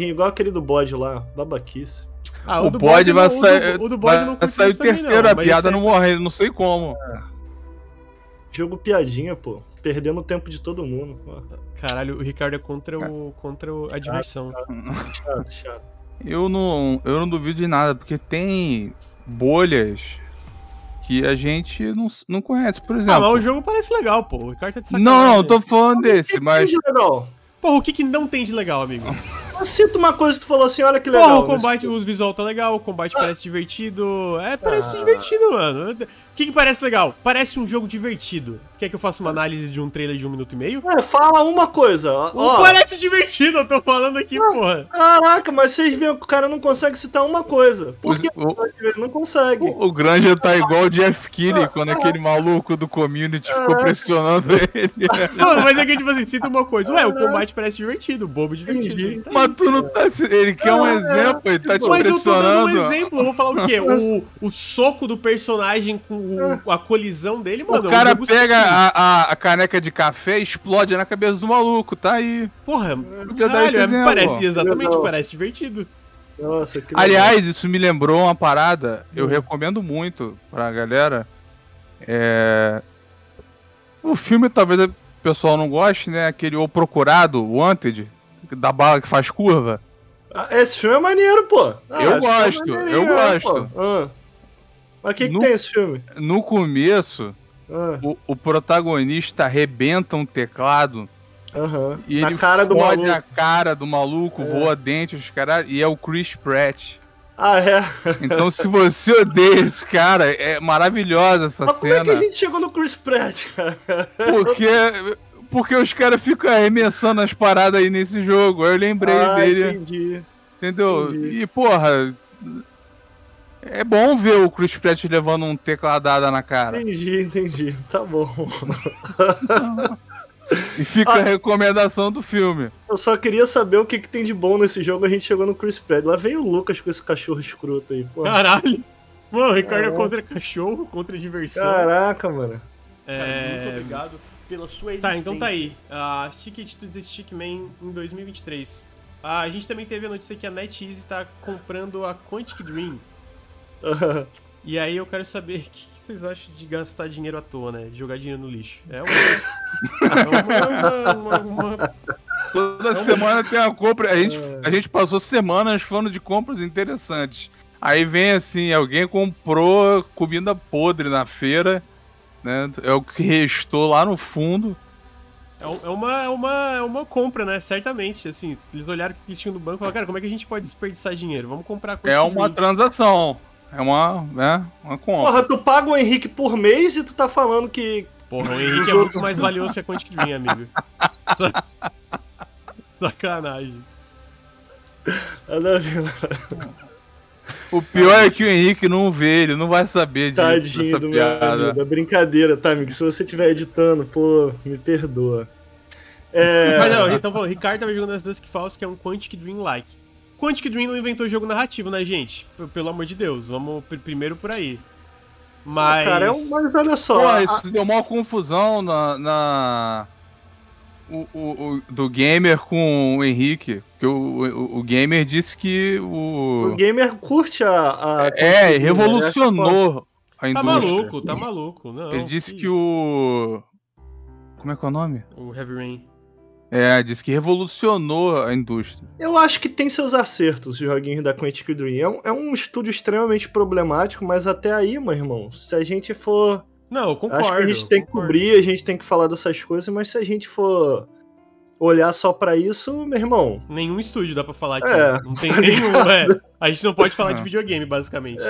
igual aquele do bode lá, babaquice. Ah, o do bode vai sair. O do bode não saiu terceiro, a piada não morrendo, não sei como. Jogo piadinha, pô. Perdendo o tempo de todo mundo. Pô. Caralho, o Ricardo é contra a diversão. Chato. Eu não duvido de nada, porque tem bolhas que a gente não conhece, por exemplo. Ah, mas o jogo parece legal, pô. O Ricardo tá de sacanagem. Não, tô falando desse, mas... Porra, o que não tem de legal, amigo? Eu sinto uma coisa que tu falou assim, olha que legal. Porra, o combate, o visual tá legal, o combate parece divertido. Parece divertido, mano. O que parece legal? Parece um jogo divertido. Quer que eu faça uma análise de um trailer de 1 minuto e meio? Fala uma coisa. Ó. Parece divertido, eu tô falando aqui, porra. Caraca, mas vocês veem que o cara não consegue citar uma coisa. Por que ele não consegue? O Granger tá igual o Jeff Keighley, quando aquele maluco do Community ficou pressionando ele. Não, mas é que, tipo assim, cita uma coisa. Ué, o combate parece divertido, bobo divertido. Tá. Tu não tá... Ele quer um exemplo, ele tá te pressionando. Mas eu tô dando um exemplo, eu vou falar o quê? O soco do personagem com a colisão dele, mano. O cara pega a caneca de café e explode na cabeça do maluco, tá aí. Porra, caralho, parece, exatamente, parece divertido. Nossa, que legal. Aliás, isso me lembrou uma parada, eu recomendo muito pra galera. O filme talvez o pessoal não goste, né? Aquele O Procurado, o Wanted, da bala que faz curva. Esse filme é maneiro, pô. Eu gosto. Mas o que tem esse filme? No começo, o protagonista arrebenta um teclado e ele fode a cara do maluco, voa dentes, caralho, e é o Chris Pratt. Ah, é? Então, se você odeia esse cara, é maravilhosa essa cena. Mas como é que a gente chegou no Chris Pratt, cara? Porque... porque os caras ficam arremessando as paradas aí nesse jogo. Aí eu lembrei dele. Entendi. Entendeu? Entendi. E, porra, é bom ver o Chris Pratt levando um tecladada na cara. Entendi, entendi. Tá bom. E fica a recomendação do filme. Eu só queria saber o que tem de bom nesse jogo. A gente chegou no Chris Pratt. Lá veio o Lucas com esse cachorro escroto aí, porra. Caralho. Mano, o Ricardo é contra cachorro, contra diversão. Caraca, mano. Muito obrigado pela sua existência. Tá, então tá aí. Stick to the Stickman em 2023. A gente também teve a notícia que a NetEase tá comprando a Quantic Dream. E aí eu quero saber o que vocês acham de gastar dinheiro à toa, né? De jogar dinheiro no lixo. Toda semana tem uma compra. A gente passou semanas falando de compras interessantes. Aí vem assim, alguém comprou comida podre na feira, né? É o que restou lá no fundo. É uma compra, né? Certamente, assim, eles olharam o que eles tinham no banco e falaram, cara, como é que a gente pode desperdiçar dinheiro? Vamos comprar coisa. É uma transação, é uma compra. Porra, tu paga o Henrique por mês e tu tá falando que... Porra, o Henrique é muito mais valioso que a Quantic Dream, amigo. Sacanagem. O pior é que o Henrique não vê, ele não vai saber disso. Tadinho do meu amigo, é brincadeira, tá, amigo? Se você estiver editando, pô, me perdoa. Mas não, então o Ricardo tava jogando as Dusk Falls, que é um Quantic Dream-like. Quantic Dream não inventou jogo narrativo, né, gente? Pelo amor de Deus, vamos primeiro por aí. Mas... Cara, mas olha só... isso deu uma confusão do gamer com o Henrique, porque o gamer disse que o gamer curte revolucionou a indústria. Tá maluco. Não, ele disse que o... Como é que é o nome? O Heavy Rain. Disse que revolucionou a indústria. Eu acho que tem seus acertos, os joguinhos da Quantic Dream. É um estúdio extremamente problemático, mas até aí, meu irmão, se a gente for... Não, eu concordo. Acho que a gente tem que cobrir, a gente tem que falar dessas coisas, mas se a gente for olhar só pra isso, meu irmão... Nenhum estúdio dá pra falar aqui. Não tem nenhum, A gente não pode falar de videogame, basicamente.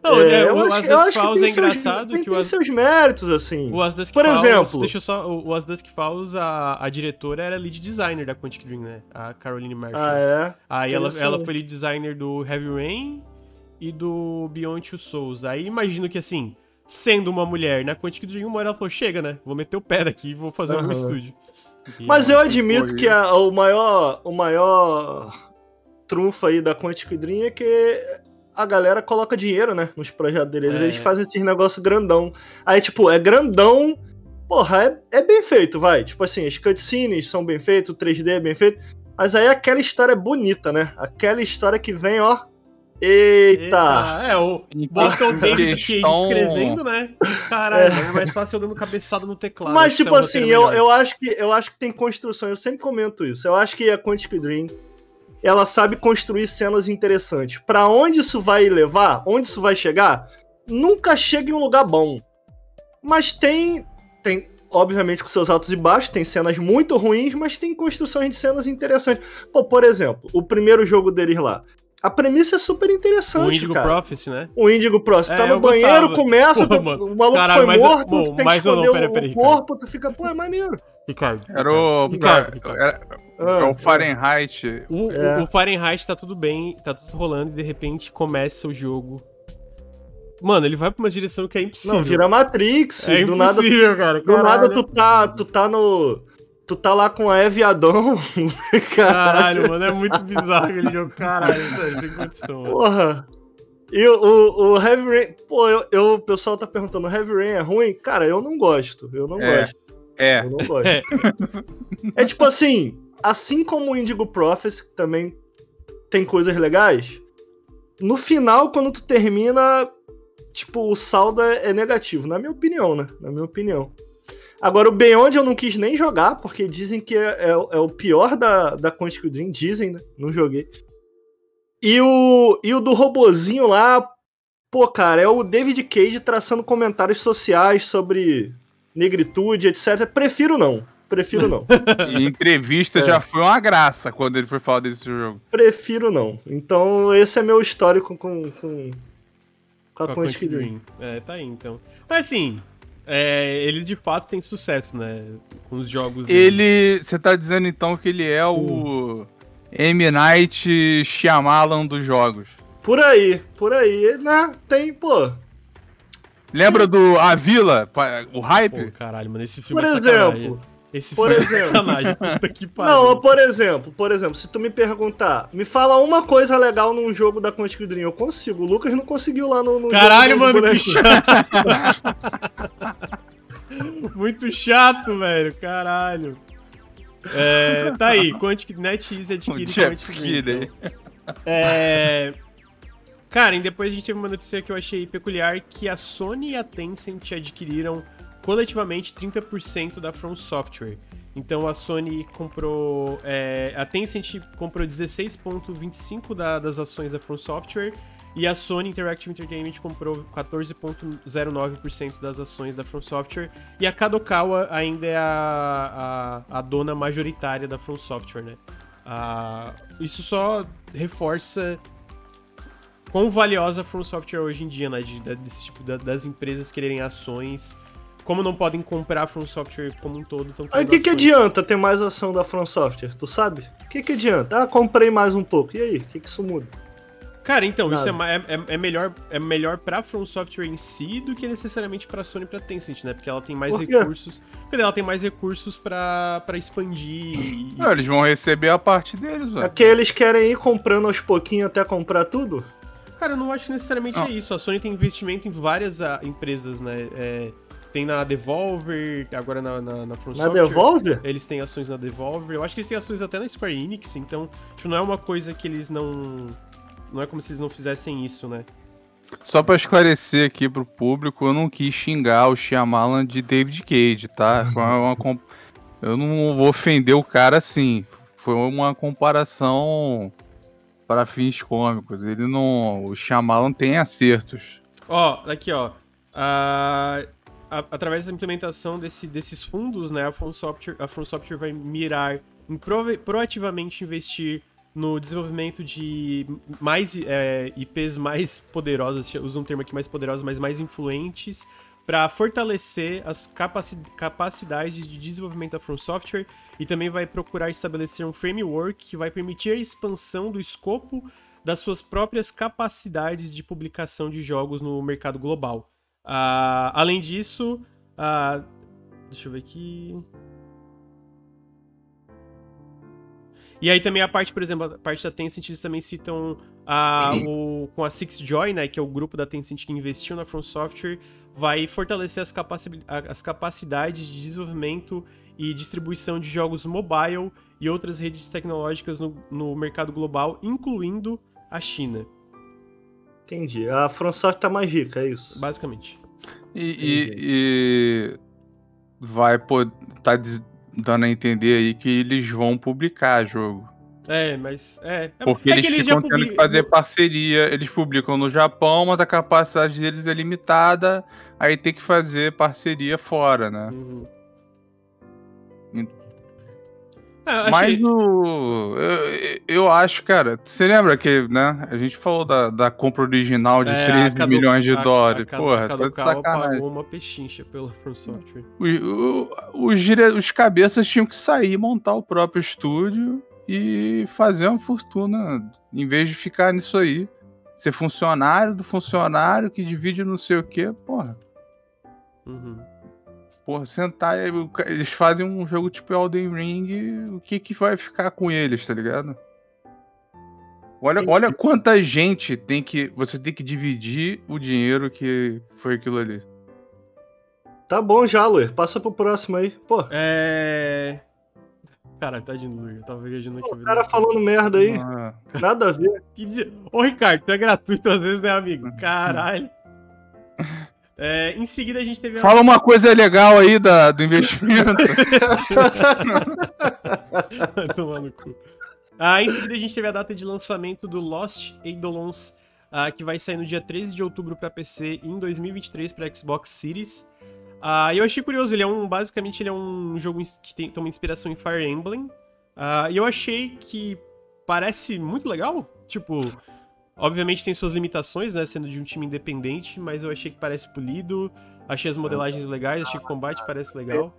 Não, eu acho que é engraçado que tem seus méritos, assim. O As Dusk Falls, por exemplo... Deixa eu só... O As Dusk Falls, a diretora era lead designer da Quantic Dream, né? A Caroline Marshall. Aí ela foi lead designer do Heavy Rain e do Beyond Two Souls. Aí imagino que, assim... Sendo uma mulher na Quantic Dream, uma hora ela falou, chega, né? Vou meter o pé daqui e vou fazer um estúdio. Mas eu admito que o maior trunfo aí da Quantic Dream é que a galera coloca dinheiro, né? Nos projetos deles. Eles fazem esses negócios grandão. Aí, tipo, é grandão. Porra, é bem feito, vai. Tipo assim, as cutscenes são bem feitas, o 3D é bem feito. Mas aí aquela história é bonita, né? Aquela história que vem, ó... Eita! Bota o David Cage escrevendo, né? Caralho, é mais fácil eu dando cabeçada no teclado. Mas, tipo assim, eu acho que tem construção, eu sempre comento isso. Eu acho que a Quantic Dream, ela sabe construir cenas interessantes. Pra onde isso vai levar, onde isso vai chegar, nunca chega em um lugar bom. Mas tem obviamente, com seus altos e baixos, tem cenas muito ruins, mas tem construções de cenas interessantes. Pô, por exemplo, o primeiro jogo deles lá. A premissa é super interessante, cara. O Indigo Prophecy, né? O Indigo Prophecy. Tá no banheiro, começa, o maluco foi morto, tu tem que esconder o corpo, tu fica, pô, é maneiro. Ricardo. Era o Fahrenheit. O Fahrenheit tá tudo bem, tá tudo rolando, e de repente começa o jogo. Mano, ele vai pra uma direção que é impossível. Não, vira Matrix. É impossível, cara. Do nada tu tá no... Tu tá lá com a Eve Adão. Caralho, mano, é muito bizarro aquele jogo. Caralho, isso sem condição. Porra. E o Heavy Rain... Pô, o pessoal tá perguntando, o Heavy Rain é ruim? Cara, eu não gosto. Eu não gosto. É tipo assim como o Indigo Prophecy, que também tem coisas legais, no final, quando tu termina, tipo, o saldo é negativo. Na minha opinião, né? Na minha opinião. Agora, o Beyond eu não quis nem jogar, porque dizem que é o pior da Quantic Dream, dizem, né? Não joguei. E o do robozinho lá, pô, cara, é o David Cage traçando comentários sociais sobre negritude, etc. Prefiro não. E entrevista já foi uma graça quando ele foi falar desse jogo. Prefiro não. Então, esse é meu histórico com a Quantic Dream. Tá aí, então. Mas, assim... ele de fato tem sucesso, né? Com os jogos dele. Você tá dizendo então que ele é o M. Night Shyamalan dos jogos. Por aí, né? Tem, pô. Lembra do A Vila? O hype? Pô, caralho, mano, esse filme é sacanagem. Puta que pariu. Não, por exemplo, se tu me perguntar, me fala uma coisa legal num jogo da Quantic Dream, eu consigo. O Lucas não conseguiu lá no... Caralho, mano, que chato. Muito chato, velho, caralho. É, tá aí, Quantic NetEase adquire Quantic Dream. Cara, e depois a gente teve uma notícia que eu achei peculiar, que a Sony e a Tencent adquiriram coletivamente 30% da From Software. Então a Sony comprou... a Tencent comprou 16,25% das ações da From Software e a Sony Interactive Entertainment comprou 14,09% das ações da From Software, e a Kadokawa ainda é a dona majoritária da From Software, né? Isso só reforça... quão valiosa a From Software hoje em dia, né? Desse tipo das empresas quererem ações. Como não podem comprar a From Software como um todo, então... Aí o que adianta ter mais ação da From Software, tu sabe? O que adianta? Ah, comprei mais um pouco. E aí? O que isso muda? Cara, então, nada. Isso é melhor pra From Software em si do que necessariamente pra Sony e pra Tencent, né? Porque ela tem mais recursos... Porque ela tem mais recursos pra expandir e... Não, eles vão receber a parte deles, velho. É que eles querem ir comprando aos pouquinhos até comprar tudo? Cara, eu não acho que necessariamente é isso. A Sony tem investimento em várias empresas, né? Tem na Devolver, agora na From Software. Na Devolver? Eles têm ações na Devolver. Eu acho que eles têm ações até na Square Enix, então tipo, não é uma coisa que eles não... Não é como se eles não fizessem isso, né? Só pra esclarecer aqui pro público, eu não quis xingar o Shyamalan de David Cage, tá? Eu não vou ofender o cara assim. Foi uma comparação... para fins cômicos, ele não... O Shyamalan tem acertos. Através da implementação desses fundos, né, a From Software vai mirar em proativamente investir no desenvolvimento de mais IPs mais poderosas, usa um termo aqui mais poderoso, mas mais influentes, para fortalecer as capacidades de desenvolvimento da From Software. E também vai procurar estabelecer um framework que vai permitir a expansão do escopo das suas próprias capacidades de publicação de jogos no mercado global. Além disso, deixa eu ver aqui... E aí também a parte, por exemplo, a parte da Tencent, eles também citam com a Sixjoy, né, que é o grupo da Tencent que investiu na From Software, vai fortalecer as capacidades de desenvolvimento e distribuição de jogos mobile e outras redes tecnológicas no mercado global, incluindo a China. Entendi. A From Software tá mais rica, é isso? Basicamente. E vai tá dando a entender aí que eles vão publicar jogo. Porque eles ficam tendo que fazer parceria. Eles publicam no Japão, mas a capacidade deles é limitada, aí tem que fazer parceria fora, né? Uhum. Mas no... Eu acho, cara... Você lembra que, né? A gente falou da compra original de 13 milhões de dólares. Porra, tá de sacanagem. Pagou uma pechincha pela From Software. Os cabeças tinham que sair, montar o próprio estúdio e fazer uma fortuna. Em vez de ficar nisso aí. Ser funcionário do funcionário que divide não sei o quê. Porra. Uhum. Porra, sentar, eles fazem um jogo tipo Elden Ring, o que vai ficar com eles, tá ligado? Olha quanta gente você tem que dividir o dinheiro que foi aquilo ali. Tá bom já, Luir, passa pro próximo aí, pô. Caralho, tá de novo, eu tava viajando aqui. O cara falando merda aí, nada a ver. Ô Ricardo, tu é gratuito às vezes, né, amigo? Caralho. Em seguida a gente teve... Fala uma coisa legal aí do investimento. Toma no cu. Em seguida a gente teve a data de lançamento do Lost Eidolons, que vai sair no dia 13 de outubro para PC e em 2023 para Xbox Series. E eu achei curioso, basicamente ele é um jogo que tem uma inspiração em Fire Emblem. E eu achei que parece muito legal, tipo... Obviamente tem suas limitações, né, sendo de um time independente, mas eu achei que parece polido, achei as modelagens legais, achei que o combate parece legal.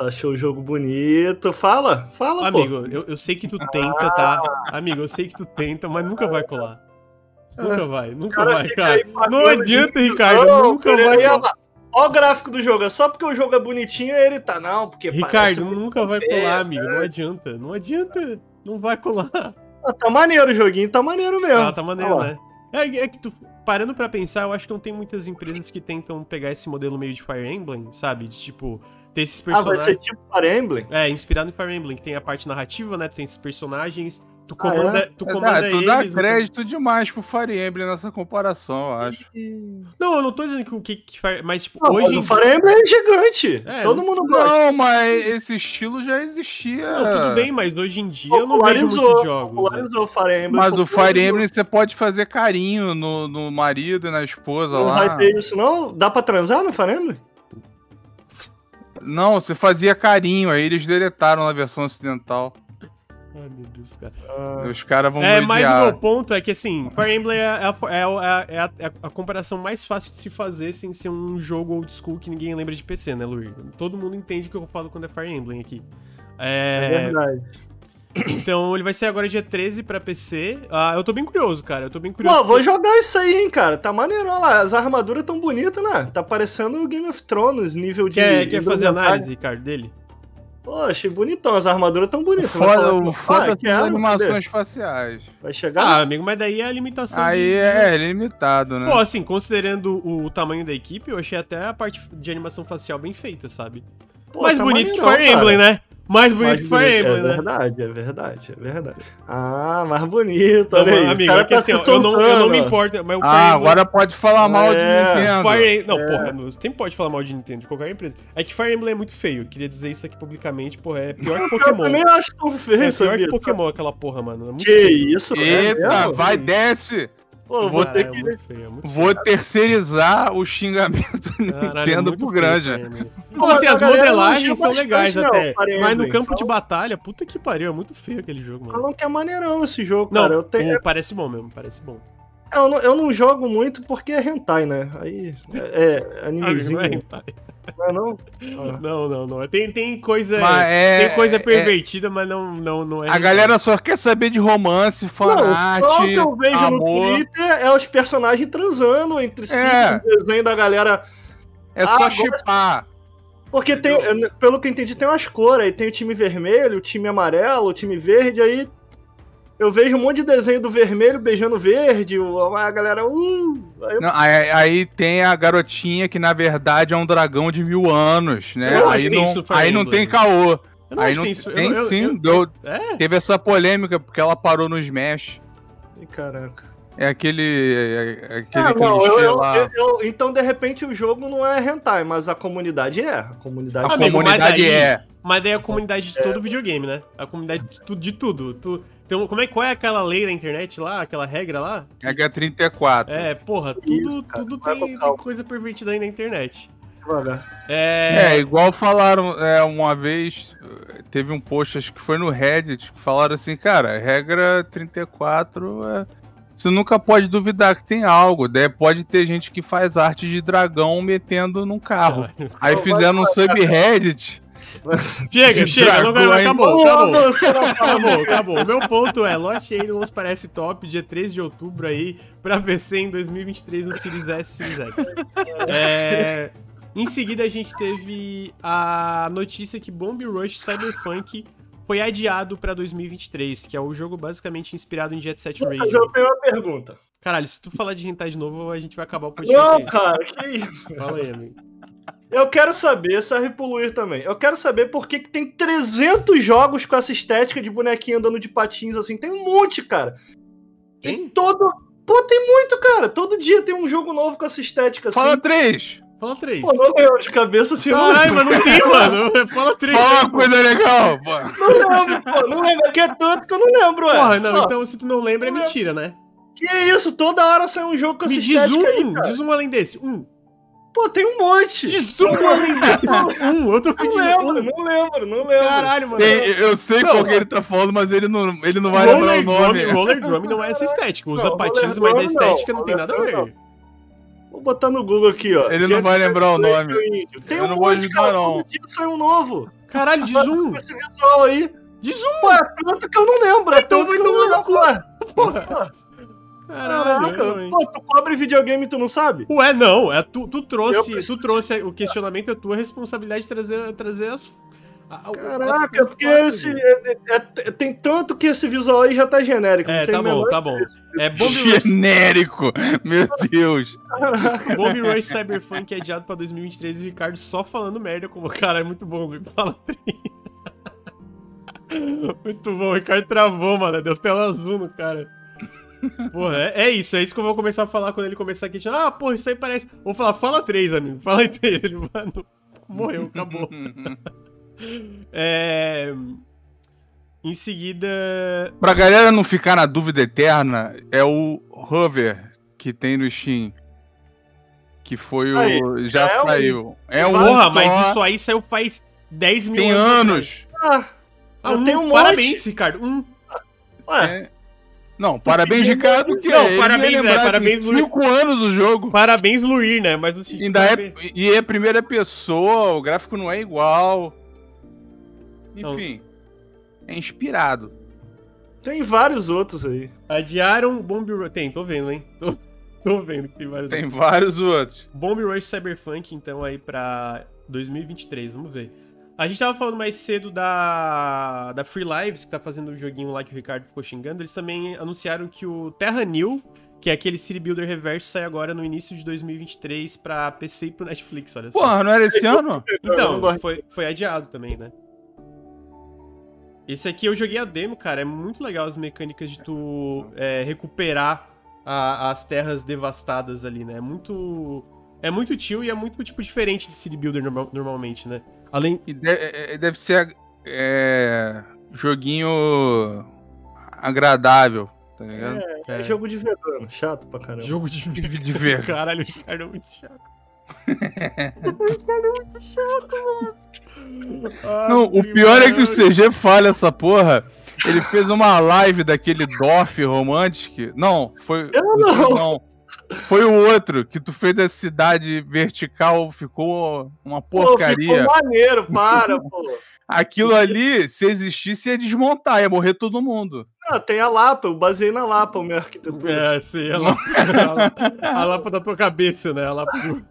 Achou o jogo bonito, fala, amigo, pô. Amigo, eu sei que tu tenta, tá? Amigo, eu sei que tu tenta, mas nunca vai colar. Nunca vai, cara. Não adianta, Ricardo, nunca vai colar. Olha o gráfico do jogo, é só porque o jogo é bonitinho ele tá, não, porque Ricardo, nunca vai colar, amigo, não adianta, não adianta, não vai colar. Tá maneiro o joguinho, tá maneiro mesmo. Ah, tá maneiro, né? É que tu, parando pra pensar, eu acho que não tem muitas empresas que tentam pegar esse modelo meio de Fire Emblem, sabe? De tipo, ter esses personagens... Ah, vai ser tipo Fire Emblem? É, inspirado em Fire Emblem, que tem a parte narrativa, né? Tu tem esses personagens, tu comanda, tu dá crédito demais pro Fire Emblem nessa comparação, eu acho. Não, eu não tô dizendo que o que Fire... Mas, tipo, não, hoje... O Fire Emblem é gigante, todo mundo gosta. Não, mas esse estilo já existia... Não, tudo bem, mas hoje em dia eu não vejo muitos jogos. Né? Fire Emblem, mas o Fire Emblem você pode fazer carinho no marido e na esposa lá. Não vai ter isso, não? Dá pra transar no Fire Emblem? Não, você fazia carinho, aí eles deletaram na versão ocidental. Ai, meu Deus, cara. Os caras vão odiar. Mas o meu ponto é que, assim, Fire Emblem é a comparação mais fácil de se fazer sem ser um jogo old school que ninguém lembra de PC, né, Luir? Todo mundo entende o que eu falo quando é Fire Emblem aqui. É verdade. Então, ele vai sair agora dia 13 pra PC. Eu tô bem curioso, cara. Pô, vou jogar isso aí, hein, cara. Tá maneiro, olha lá. As armaduras tão bonitas, né? Tá parecendo o Game of Thrones, nível de... Quer fazer análise, Ricardo, dele? Pô, achei bonitão. As armaduras tão bonitas. O foda é que as animações faciais. Vai chegar... amigo, mas daí é a limitação. É limitado, né? Pô, assim, considerando o tamanho da equipe, eu achei até a parte de animação facial bem feita, sabe? Pô, mais tá bonito que Fire Emblem, né? Mais bonito que Fire Emblem, né? É verdade. Ah, mais bonito, olha aí. Amigo, cara, assim, eu não me importo. Mas o Fire Emblem... agora pode falar mal de Nintendo. Porra, sempre pode falar mal de Nintendo, de qualquer empresa. É que Fire Emblem é muito feio, eu queria dizer isso aqui publicamente, porra, é pior que Pokémon. Eu nem acho tão feio, pior que Pokémon, aquela porra, mano. É muito feio. Isso, eita, vai, desce! Pô, vou terceirizar o xingamento Nintendo pro grande. Como assim, as modelagens são legais até. Mas no campo de batalha, puta que pariu, é muito feio aquele jogo, mano. Falam que é maneirão esse jogo, cara. Parece bom mesmo, parece bom. Eu não jogo muito porque é hentai, né? Aí é animezinho. Não é hentai. Não. Tem coisa pervertida, mas não é. A galera só quer saber de romance, fanart, amor. Só o que eu vejo no Twitter é os personagens transando entre si, o desenho da galera. É só chipar. Porque tem, pelo que eu entendi, tem umas cores. Aí tem o time vermelho, o time amarelo, o time verde, aí eu vejo um monte de desenho do vermelho beijando verde, a galera... Aí tem a garotinha que, na verdade, é um dragão de 1000 anos, né? Aí não tem caô. Teve essa polêmica, porque ela parou no Smash. Caraca. Então, de repente, o jogo não é hentai, mas a comunidade é. Mas daí é a comunidade de todo videogame, né? A comunidade de tudo. Então, qual é aquela lei da internet lá, aquela regra lá? Regra 34. É, porra, tudo tem coisa pervertida aí na internet. Igual falaram uma vez, teve um post, acho que foi no Reddit, que falaram assim, cara, regra 34 você nunca pode duvidar que tem algo, né? Pode ter gente que faz arte de dragão metendo num carro. Aí fizeram um subreddit. Acabou. Meu ponto é, Lost Animals parece top, dia 13 de outubro aí, pra PC em 2023 no Series S e Series X. Em seguida a gente teve a notícia que Bomb Rush Cyberpunk foi adiado pra 2023, que é o jogo basicamente inspirado em Jet Set Radio. Mas eu tenho uma pergunta. Caralho, se tu falar de hentai de novo, a gente vai acabar o podcast. Não, cara, que isso? Fala aí, amigo. Eu quero saber, serve pro Luir também, eu quero saber por que tem 300 jogos com essa estética de bonequinho andando de patins, assim, tem um monte, cara. Tem? Pô, tem muito, cara, todo dia tem um jogo novo com essa estética, assim. Fala três. Pô, não lembro de cabeça, assim. Caralho, mas não tem, mano, fala três. Fala uma coisa legal, mano. Não lembro, que é tanto que eu não lembro, ué. Porra, não, então se tu não lembra é mentira, né? Que isso, toda hora sai um jogo com essa estética aí, cara. Me diz um além desse, Pô, tem um monte. De suco além disso. Eu tô pedindo. Não lembro. Caralho, mano. Eu sei qual que ele tá falando, mas ele não vai lembrar o nome. Roller Drum não é essa estética. Usa patins, mas a estética não tem nada a ver. Vou botar no Google aqui, ó. Ele não vai lembrar o nome. Tem um monte, cara. Todo dia saiu um novo. Caralho, de zoom. Esse visual aí. De zoom. Pô, é tanto que eu não lembro. É tanto que eu não lembro. Porra. Caraca, pô, tu cobre videogame e tu não sabe? Ué, não, tu trouxe o questionamento, é tua responsabilidade trazer as... Caraca, porque tem tanto que esse visual aí já tá genérico. É, tá bom. É genérico, meu Deus. Bomb Rush Cyberpunk é adiado pra 2023 e o Ricardo só falando merda, como, cara, é muito bom, me fala. Muito bom, o Ricardo travou, mano, deu tela azul no cara. Porra, é isso que eu vou começar a falar quando ele começar aqui. Ah, porra, isso aí parece... Vou falar, fala três, amigo. Fala em três. Ele, mano, morreu, acabou. Em seguida... Pra galera não ficar na dúvida eterna, é o Hover que tem no Steam. Que foi o... Aí, já saiu. Porra, mas isso aí saiu faz 10 mil anos. Tem um monte. Parabéns, Ricardo. Ué... Não, parabéns, Ricardo, que não, parabéns, né? Parabéns, 5 anos o jogo. Parabéns, Luir, né? Mas não se ainda é, e é primeira pessoa, o gráfico não é igual. Enfim, não. É inspirado. Tem vários outros aí. Adiaram Bomb Rush... Tem, tô vendo, hein? Tô vendo que tem vários outros. Tem vários outros. Bomb Rush Cyberpunk, então, aí pra 2023, vamos ver. A gente tava falando mais cedo da Free Lives, que tá fazendo um joguinho lá que o Ricardo ficou xingando. Eles também anunciaram que o Terra New, que é aquele City Builder Reverso, sai agora no início de 2023 pra PC e pro Netflix, olha só. Porra, não era esse ano? Então, foi adiado também, né? Esse aqui eu joguei a demo, cara. É muito legal as mecânicas de tu recuperar as terras devastadas ali, né? É muito chill e é muito, tipo, diferente de City Builder normalmente, né? Além... E deve ser joguinho agradável, tá ligado? É jogo de vegano, chato pra caramba. Jogo de vegano. Caralho, o cara é muito chato. O cara é muito chato, mano. Não, o pior é que o CG fala essa porra. Ele fez uma live daquele Doff Romantic. Não, foi... Foi o outro, que tu fez a cidade vertical, ficou uma porcaria. Pô, ficou maneiro, pô. Aquilo ali, se existisse, ia desmontar, ia morrer todo mundo. Ah, tem a Lapa, eu baseei na Lapa, o meu arquitetura. É, sim, a Lapa da tua cabeça, né? A Lapa do...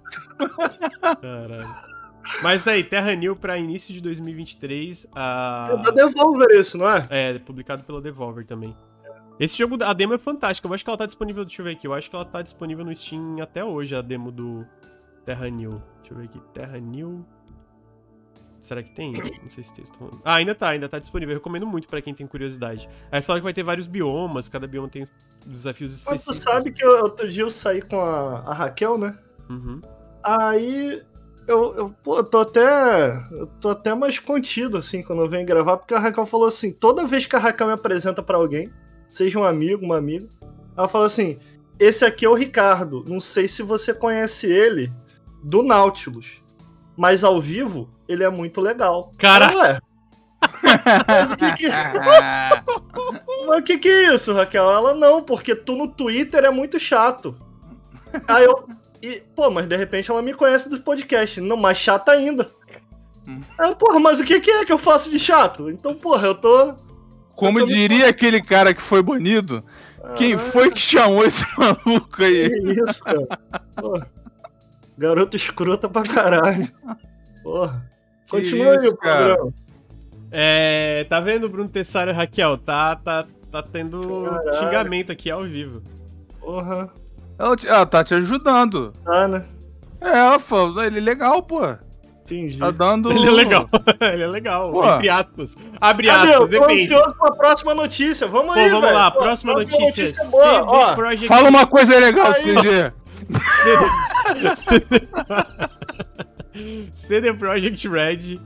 Caralho. Mas aí, Terra New pra início de 2023. É da Devolver esse, não é? É, publicado pela Devolver também. Esse jogo, a demo é fantástica, eu acho que ela tá disponível, deixa eu ver aqui, eu acho que ela tá disponível no Steam até hoje, a demo do Terra New, deixa eu ver aqui, Terra New, será que tem? Não sei se tem, ah, ainda tá disponível, eu recomendo muito pra quem tem curiosidade. Aí você fala que vai ter vários biomas, cada bioma tem desafios específicos. Mas tu sabe que outro dia eu saí com a Raquel, né? Uhum. Aí... Eu tô até mais contido, assim, quando eu venho gravar, porque a Raquel falou assim, toda vez que a Raquel me apresenta pra alguém, seja um amigo, uma amiga, ela fala assim, esse aqui é o Ricardo, não sei se você conhece ele do Nautilus, mas ao vivo ele é muito legal. Cara! Mas o que que é isso, Raquel? Ela, não, porque tu no Twitter é muito chato. Aí eu... E, pô, mas de repente ela me conhece dos podcasts, não, mais chata ainda. Aí, porra, mas o que é que eu faço de chato? Então, porra, eu tô... Como eu tô diria aquele cara que foi banido, quem foi que chamou esse maluco aí? Que isso, cara. Porra. Garoto escrota pra caralho. Porra. Continua aí o programa. Tá vendo, Bruno Tessário e Raquel? Tá tendo xingamento aqui ao vivo. Porra. Ela tá te ajudando. Ah, né? Ela falou, ele é legal, pô. Entendi. Tá dando... Ele é legal. Ele é legal. Pô. Entre aspas. Abre aspas, depende. Eu tô ansioso pra próxima notícia. Vamos pô, aí, velho. Vamos lá, próxima notícia. É boa. Project... Fala uma coisa legal, CG. CD Projekt Red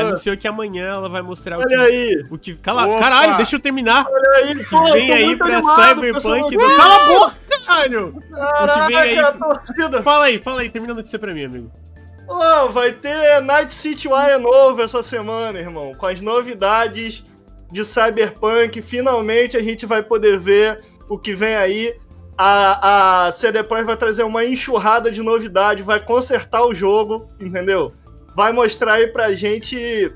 anunciou que amanhã ela vai mostrar o que... Caralho, deixa eu terminar. Olha aí, pô, vem aí pra animado, Cyberpunk... Cala a boca! caralho! Caraca, aí... a torcida! Fala aí, termina a notícia pra mim, amigo. Oh, vai ter Night City Wire novo essa semana, irmão. Com as novidades de Cyberpunk, finalmente a gente vai poder ver o que vem aí. A CD Projekt vai trazer uma enxurrada de novidade, vai consertar o jogo, entendeu? Vai mostrar aí pra gente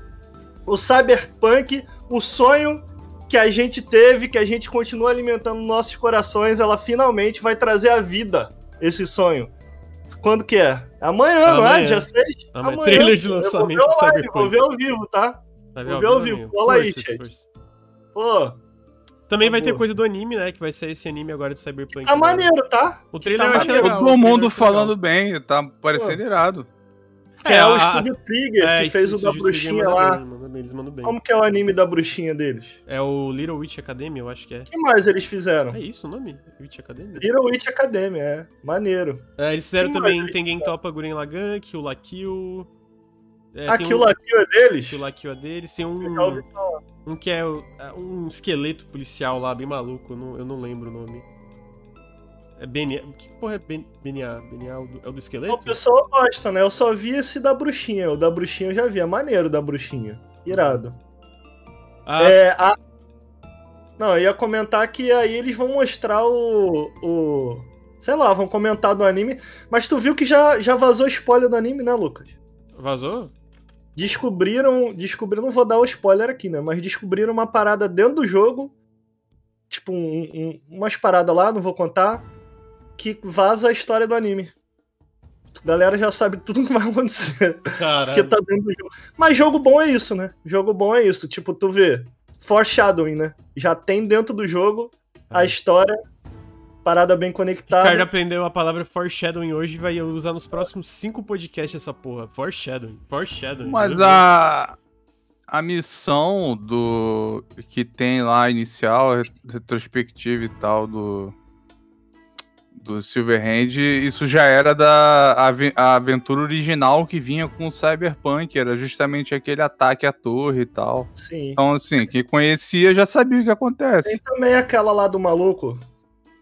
o Cyberpunk, o sonho que a gente teve, que a gente continua alimentando nossos corações, ela finalmente vai trazer a vida, esse sonho. Quando que é? Amanhã, não é? Dia 6? Amanhã. Trailer de lançamento do Cyberpunk. Vou ver ao vivo, tá? Vou ver ao vivo. Cola aí, chat. Pô... Também vai ter coisa do anime, né? Que vai sair esse anime agora de Cyberpunk. Tá maneiro, tá? O trailer eu achei legal. Todo mundo falando bem, tá parecendo irado. É o Studio Trigger, que fez o da bruxinha lá. Como que é o anime da bruxinha deles? É o Little Witch Academy, eu acho que é. O que mais eles fizeram? É isso o nome? Witch Academy? Little Witch Academy, é. Maneiro. É, eles fizeram também Tengen Toppa Gurren Lagann, Kill la Kill... Ah, Kill la Kill é deles? Kill la Kill é deles. Tem um que é um esqueleto policial lá, bem maluco. Eu não lembro o nome. É BNA. Que porra é BNA? BNA é o do esqueleto? O pessoal gosta, né? Eu só vi esse da bruxinha. O da bruxinha eu já vi. É maneiro da bruxinha. Irado. Não, eu ia comentar que aí eles vão mostrar sei lá, vão comentar do anime. Mas tu viu que já vazou spoiler do anime, né, Lucas? Vazou? Descobriram, não vou dar o spoiler aqui, né? Mas descobriram uma parada dentro do jogo. Tipo, umas paradas lá, não vou contar. Que vaza a história do anime. A galera já sabe tudo que vai acontecer. Caralho. Porque tá dentro do jogo. Mas jogo bom é isso, né? Jogo bom é isso. Tipo, tu vê, foreshadowing, né? Já tem dentro do jogo a história, parada bem conectada. O Ricardo aprendeu a palavra foreshadowing hoje e vai usar nos próximos 5 podcasts essa porra. Foreshadowing, foreshadowing. Mas a missão do que tem lá inicial, retrospectiva e tal do Silverhand, isso já era da aventura original que vinha com o Cyberpunk, era justamente aquele ataque à torre e tal. Sim. Então, assim, quem conhecia já sabia o que acontece. Tem também aquela lá do maluco,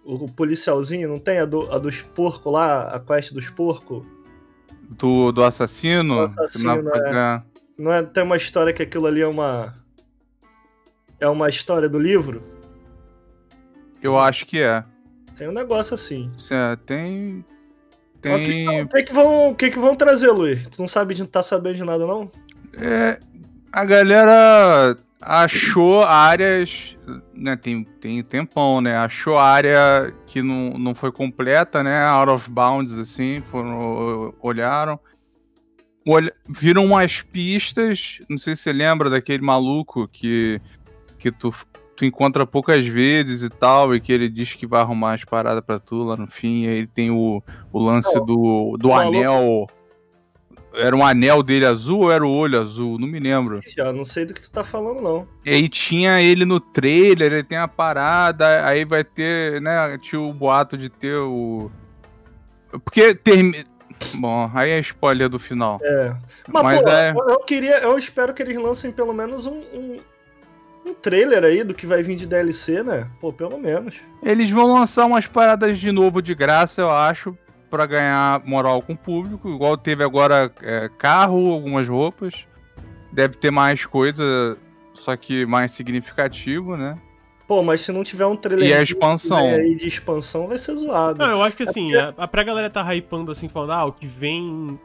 o policialzinho, não tem? A dos porcos lá, a quest dos porcos? Do assassino? Do assassino, né? Não é, tem uma história que aquilo ali é uma história do livro? Eu acho que é. Tem um negócio assim. É, tem... O que vão trazer, Luiz? Tu não sabe, não tá sabendo de nada, não? É, a galera achou áreas, né, tem tempão, né, achou área que não foi completa, né, out of bounds, assim, viram umas pistas, não sei se você lembra daquele maluco que tu encontra poucas vezes e tal, e que ele diz que vai arrumar as paradas pra tu lá no fim, e aí tem o lance do anel. Era um anel dele azul ou era o olho azul? Não me lembro. Já não sei do que tu tá falando, não. E aí tinha ele no trailer, ele tem a parada, aí vai ter, né, tinha o boato de ter o... Porque termina... Bom, aí é spoiler do final. É. Mas pô, é... Eu espero que eles lancem pelo menos um trailer aí do que vai vir de DLC, né? Pô, pelo menos. Eles vão lançar umas paradas de novo de graça, eu acho, pra ganhar moral com o público. Igual teve agora carro, algumas roupas. Deve ter mais coisa, só que mais significativo, né? Pô, mas se não tiver um trailer de expansão, vai ser zoado. Não, eu acho que assim, pra galera tá hypando assim, falando, o que vem...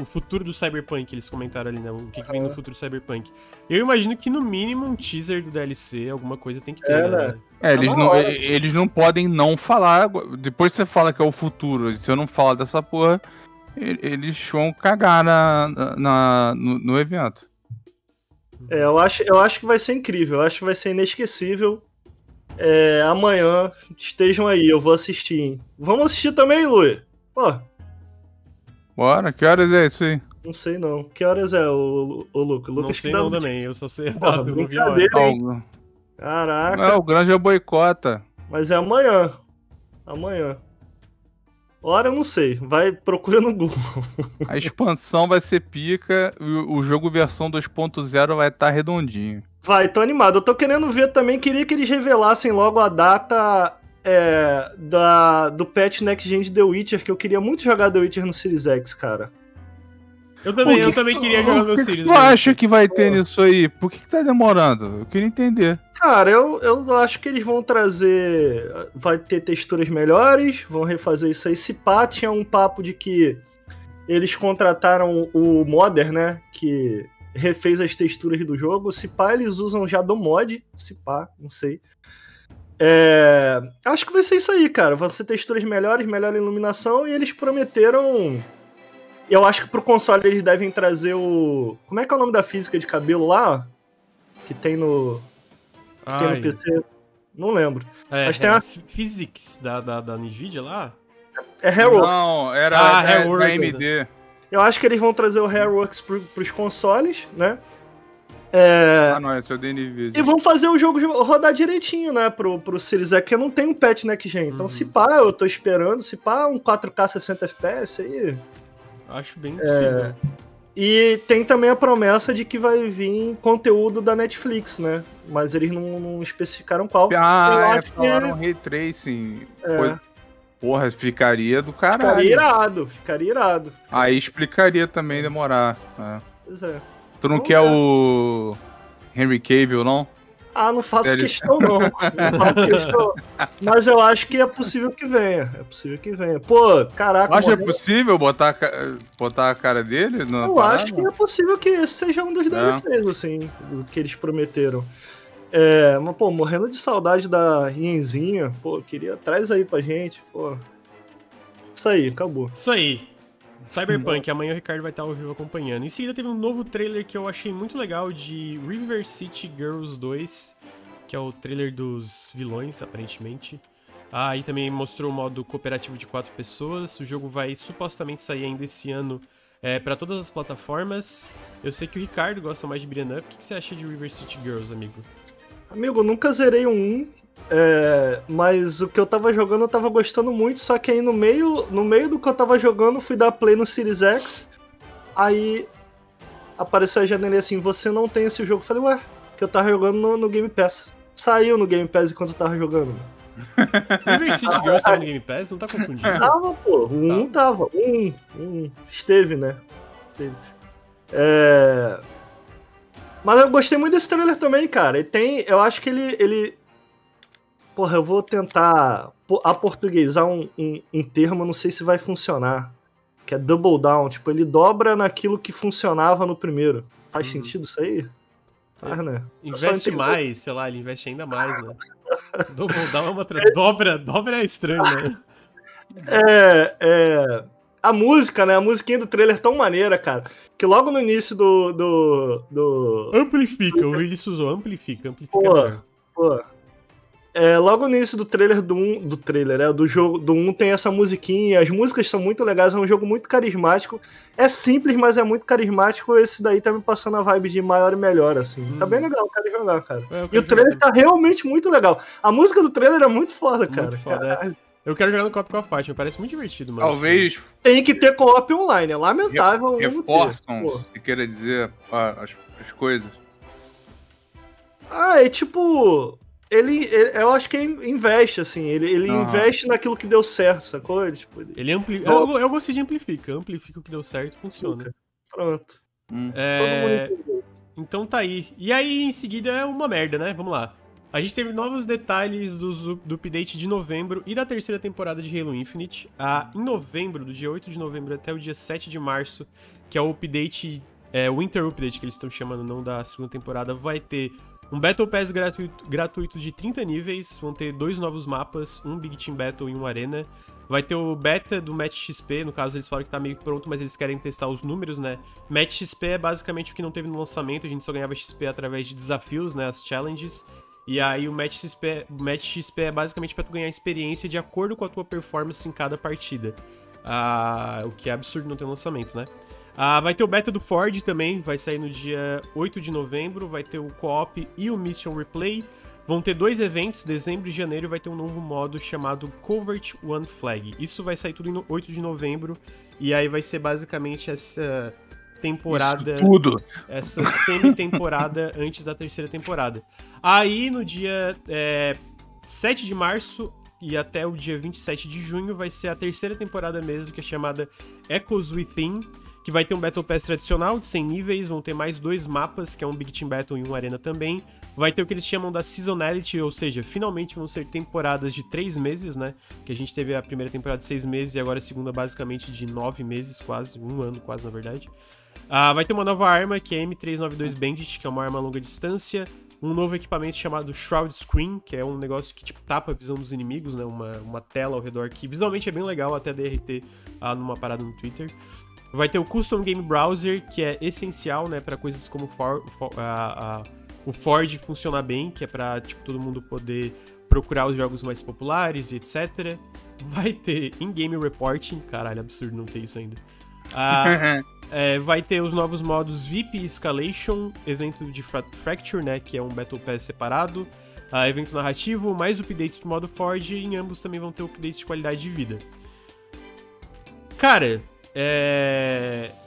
O futuro do Cyberpunk, eles comentaram ali, né? O que vem no futuro do Cyberpunk. Eu imagino que no mínimo um teaser do DLC, alguma coisa tem que ter, né? É, eles não podem não falar. Depois você fala que é o futuro, se eu não falar dessa porra, eles vão cagar no evento. É, eu acho que vai ser incrível, eu acho que vai ser inesquecível. É, amanhã, estejam aí, eu vou assistir, hein? Vamos assistir também, Luir? Pô. Bora, que horas é isso aí? Não sei não, que horas é o Lucas? Não sei não também, eu só sei a data, eu não vi a hora. Caraca. É, o grande é boicota. Mas é amanhã, Hora eu não sei, vai procura no Google. A expansão vai ser pica, o jogo versão 2.0 vai estar redondinho. Vai, tô animado. Eu tô querendo ver também, queria que eles revelassem logo a data do patch Next Gen de The Witcher, que eu queria muito jogar The Witcher no Series X, cara. Eu também queria jogar meu Series X. Tu acha que vai ter nisso aí? Por que tá demorando? Eu queria entender. Cara, eu acho que eles vão trazer... Vai ter texturas melhores, vão refazer isso aí. Se pá, tinha um papo de que eles contrataram o modder, né? Que refez as texturas do jogo. Se pá, eles usam já do mod. Se pá, não sei. Acho que vai ser isso aí, cara. Vão ser texturas melhores, melhor iluminação. E eles prometeram... Eu acho que pro console eles devem trazer o... Como é que é o nome da física de cabelo lá? Que tem no... Que tem no PC. Não lembro. Mas tem a Physics da NVIDIA lá? É Hairworks. Não, era da AMD. Eu acho que eles vão trazer o Hairworks pros consoles, né? Não, esse é o da NVIDIA. E vão fazer o jogo rodar direitinho, né? Pro Series X, porque não tem um patch, né, que gente? Então se pá, eu tô esperando, se pá, um 4K 60 FPS aí... Acho bem possível. E tem também a promessa de que vai vir conteúdo da Netflix, né? Mas eles não especificaram qual. Falaram Ray Tracing. Porra, ficaria do caralho. Ficaria irado. Aí explicaria também demorar. Pois é. Tu não quer o Henry Cavill, não? Não faço questão, não. Mas eu acho que é possível que venha. Pô, caraca. Acho que é possível botar a cara dele? Eu acho que é possível que esse seja um dos DLCs, assim, do que eles prometeram. Mas, pô, morrendo de saudade da Ienzinha. Pô, queria... Traz aí pra gente, pô. Isso aí, acabou. Isso aí. Cyberpunk, amanhã o Ricardo vai estar ao vivo acompanhando. Em seguida teve um novo trailer que eu achei muito legal de River City Girls 2, que é o trailer dos vilões, aparentemente. Aí também mostrou o modo cooperativo de 4 pessoas. O jogo vai supostamente sair ainda esse ano para todas as plataformas. Eu sei que o Ricardo gosta mais de Beat'em Up. O que você acha de River City Girls, amigo? Amigo, eu nunca zerei um... mas o que eu tava jogando eu tava gostando muito, só que aí no meio do que eu tava jogando, fui dar play no Series X, aí apareceu a janelinha assim, você não tem esse jogo. Eu falei, ué, que eu tava jogando no Game Pass. Saiu no Game Pass enquanto eu tava jogando. River City Girls tava no Game Pass? Não tá confundindo? Tava, pô. Um tava. Esteve, né? Esteve. Mas eu gostei muito desse trailer também, cara. E tem, eu acho que ele... Porra, eu vou tentar aportuguesar um termo, eu não sei se vai funcionar. Que é double down, tipo, ele dobra naquilo que funcionava no primeiro. Faz sentido isso aí? Faz, né? Investe mais, sei lá, ele investe ainda mais, né? Double down é uma dobra é estranho, né? A música, né? A musiquinha do trailer é tão maneira, cara. Que logo no início do... Amplifica, o Willis usou, amplifica. Pô. Logo no início do trailer do jogo do 1 tem essa musiquinha, as músicas são muito legais, é um jogo muito carismático, é simples, mas é muito carismático. Esse daí tá me passando a vibe de maior e melhor, assim, tá bem legal, quero jogar, cara. E o trailer tá realmente muito legal, a música do trailer é muito foda, cara. Muito foda, Eu quero jogar no co-op com a Fátima, parece muito divertido, mano. Talvez... Tem que ter co-op online, é lamentável. Reforçam, se queira dizer, as coisas. É tipo... eu acho que investe, assim, ele investe naquilo que deu certo, sacou? Tipo, ele amplifica. Eu gostei de amplifica o que deu certo, funciona. Pronto. Todo mundo... Então tá aí. E aí, em seguida, é uma merda, né? Vamos lá. A gente teve novos detalhes do update de novembro e da terceira temporada de Halo Infinite. Em novembro, do dia 8 de novembro até o dia 7 de março, que é o update, Winter Update, que eles estão chamando, não da segunda temporada, vai ter... Um Battle Pass gratuito de 30 níveis, vão ter 2 novos mapas, um Big Team Battle e um Arena. Vai ter o beta do Match XP, no caso eles falaram que tá meio pronto, mas eles querem testar os números, né? Match XP é basicamente o que não teve no lançamento, a gente só ganhava XP através de desafios, né? As challenges. E aí o Match XP é basicamente pra tu ganhar experiência de acordo com a tua performance em cada partida. O que é absurdo não ter lançamento, né? Vai ter o beta do Forge também, vai sair no dia 8 de novembro, vai ter o co-op e o Mission Replay. Vão ter 2 eventos, dezembro e janeiro, vai ter um novo modo chamado Covert One Flag. Isso vai sair tudo em 8 de novembro, e aí vai ser basicamente essa temporada... Isso tudo! Essa semi-temporada antes da terceira temporada. Aí no dia 7 de março... e até o dia 27 de junho vai ser a terceira temporada mesmo, que é chamada Echoes Within, que vai ter um Battle Pass tradicional de 100 níveis, vão ter mais 2 mapas, que é um Big Team Battle e um Arena também. Vai ter o que eles chamam da Seasonality, ou seja, finalmente vão ser temporadas de 3 meses, né? Que a gente teve a primeira temporada de 6 meses e agora a segunda basicamente de 9 meses, quase, um ano quase na verdade. Vai ter uma nova arma, que é a M392 Bandit, que é uma arma a longa distância. Um novo equipamento chamado Shroud Screen, que é um negócio que tipo tapa a visão dos inimigos, né? Uma tela ao redor que visualmente é bem legal, até a DRT numa parada no Twitter. Vai ter o Custom Game Browser, que é essencial, né, para coisas como o Forge funcionar bem, que é para tipo, todo mundo poder procurar os jogos mais populares e etc. Vai ter In-Game Reporting, caralho, absurdo não ter isso ainda. Vai ter os novos modos VIP Escalation, evento de Fracture, né, que é um Battle Pass separado, evento narrativo, mais updates pro modo Forge, e em ambos também vão ter updates de qualidade de vida. Cara...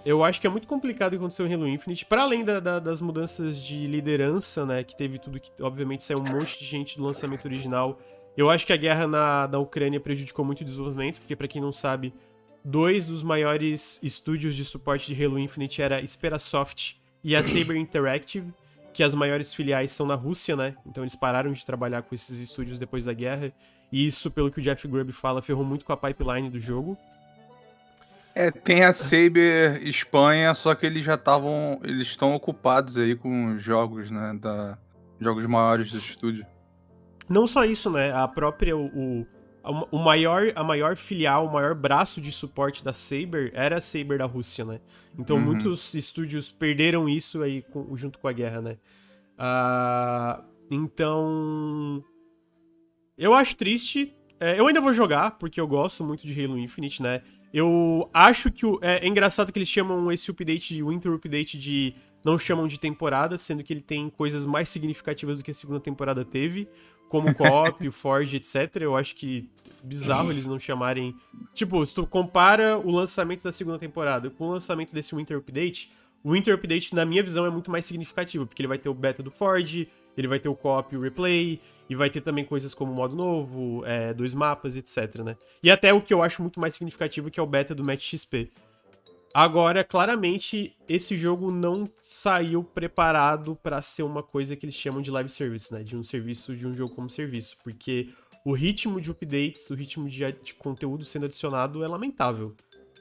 eu acho que é muito complicado o que aconteceu em Halo Infinite, para além das mudanças de liderança, né, que teve tudo que, obviamente, saiu um monte de gente do lançamento original. Eu acho que a guerra na Ucrânia prejudicou muito o desenvolvimento, porque, para quem não sabe, 2 dos maiores estúdios de suporte de Halo Infinite era a Sperasoft e a Saber Interactive, que as maiores filiais são na Rússia, né, então eles pararam de trabalhar com esses estúdios depois da guerra, e isso, pelo que o Jeff Grubb fala, ferrou muito com a pipeline do jogo. Tem a Saber Espanha, só que eles já estavam... Eles estão ocupados aí com jogos, né? Jogos maiores do estúdio. Não só isso, né? A própria... A maior filial, o maior braço de suporte da Saber era a Saber da Rússia, né? Então muitos estúdios perderam isso aí junto com a guerra, né? Então... Eu acho triste. Eu ainda vou jogar, porque eu gosto muito de Halo Infinite, né? Eu acho que é engraçado que eles chamam esse update de Winter Update de... Não chamam de temporada, sendo que ele tem coisas mais significativas do que a segunda temporada teve, como o co-op, o Forge, etc. Eu acho que bizarro eles não chamarem... Tipo, se tu compara o lançamento da segunda temporada com o lançamento desse Winter Update, o Winter Update, na minha visão, é muito mais significativo, porque ele vai ter o beta do Forge, ele vai ter o co-op e o replay... E vai ter também coisas como modo novo, 2 mapas, etc, né? E até o que eu acho muito mais significativo, que é o beta do Match XP. Agora, claramente, esse jogo não saiu preparado pra ser uma coisa que eles chamam de live service, né? De um serviço, de um jogo como serviço. Porque o ritmo de updates, o ritmo de conteúdo sendo adicionado é lamentável.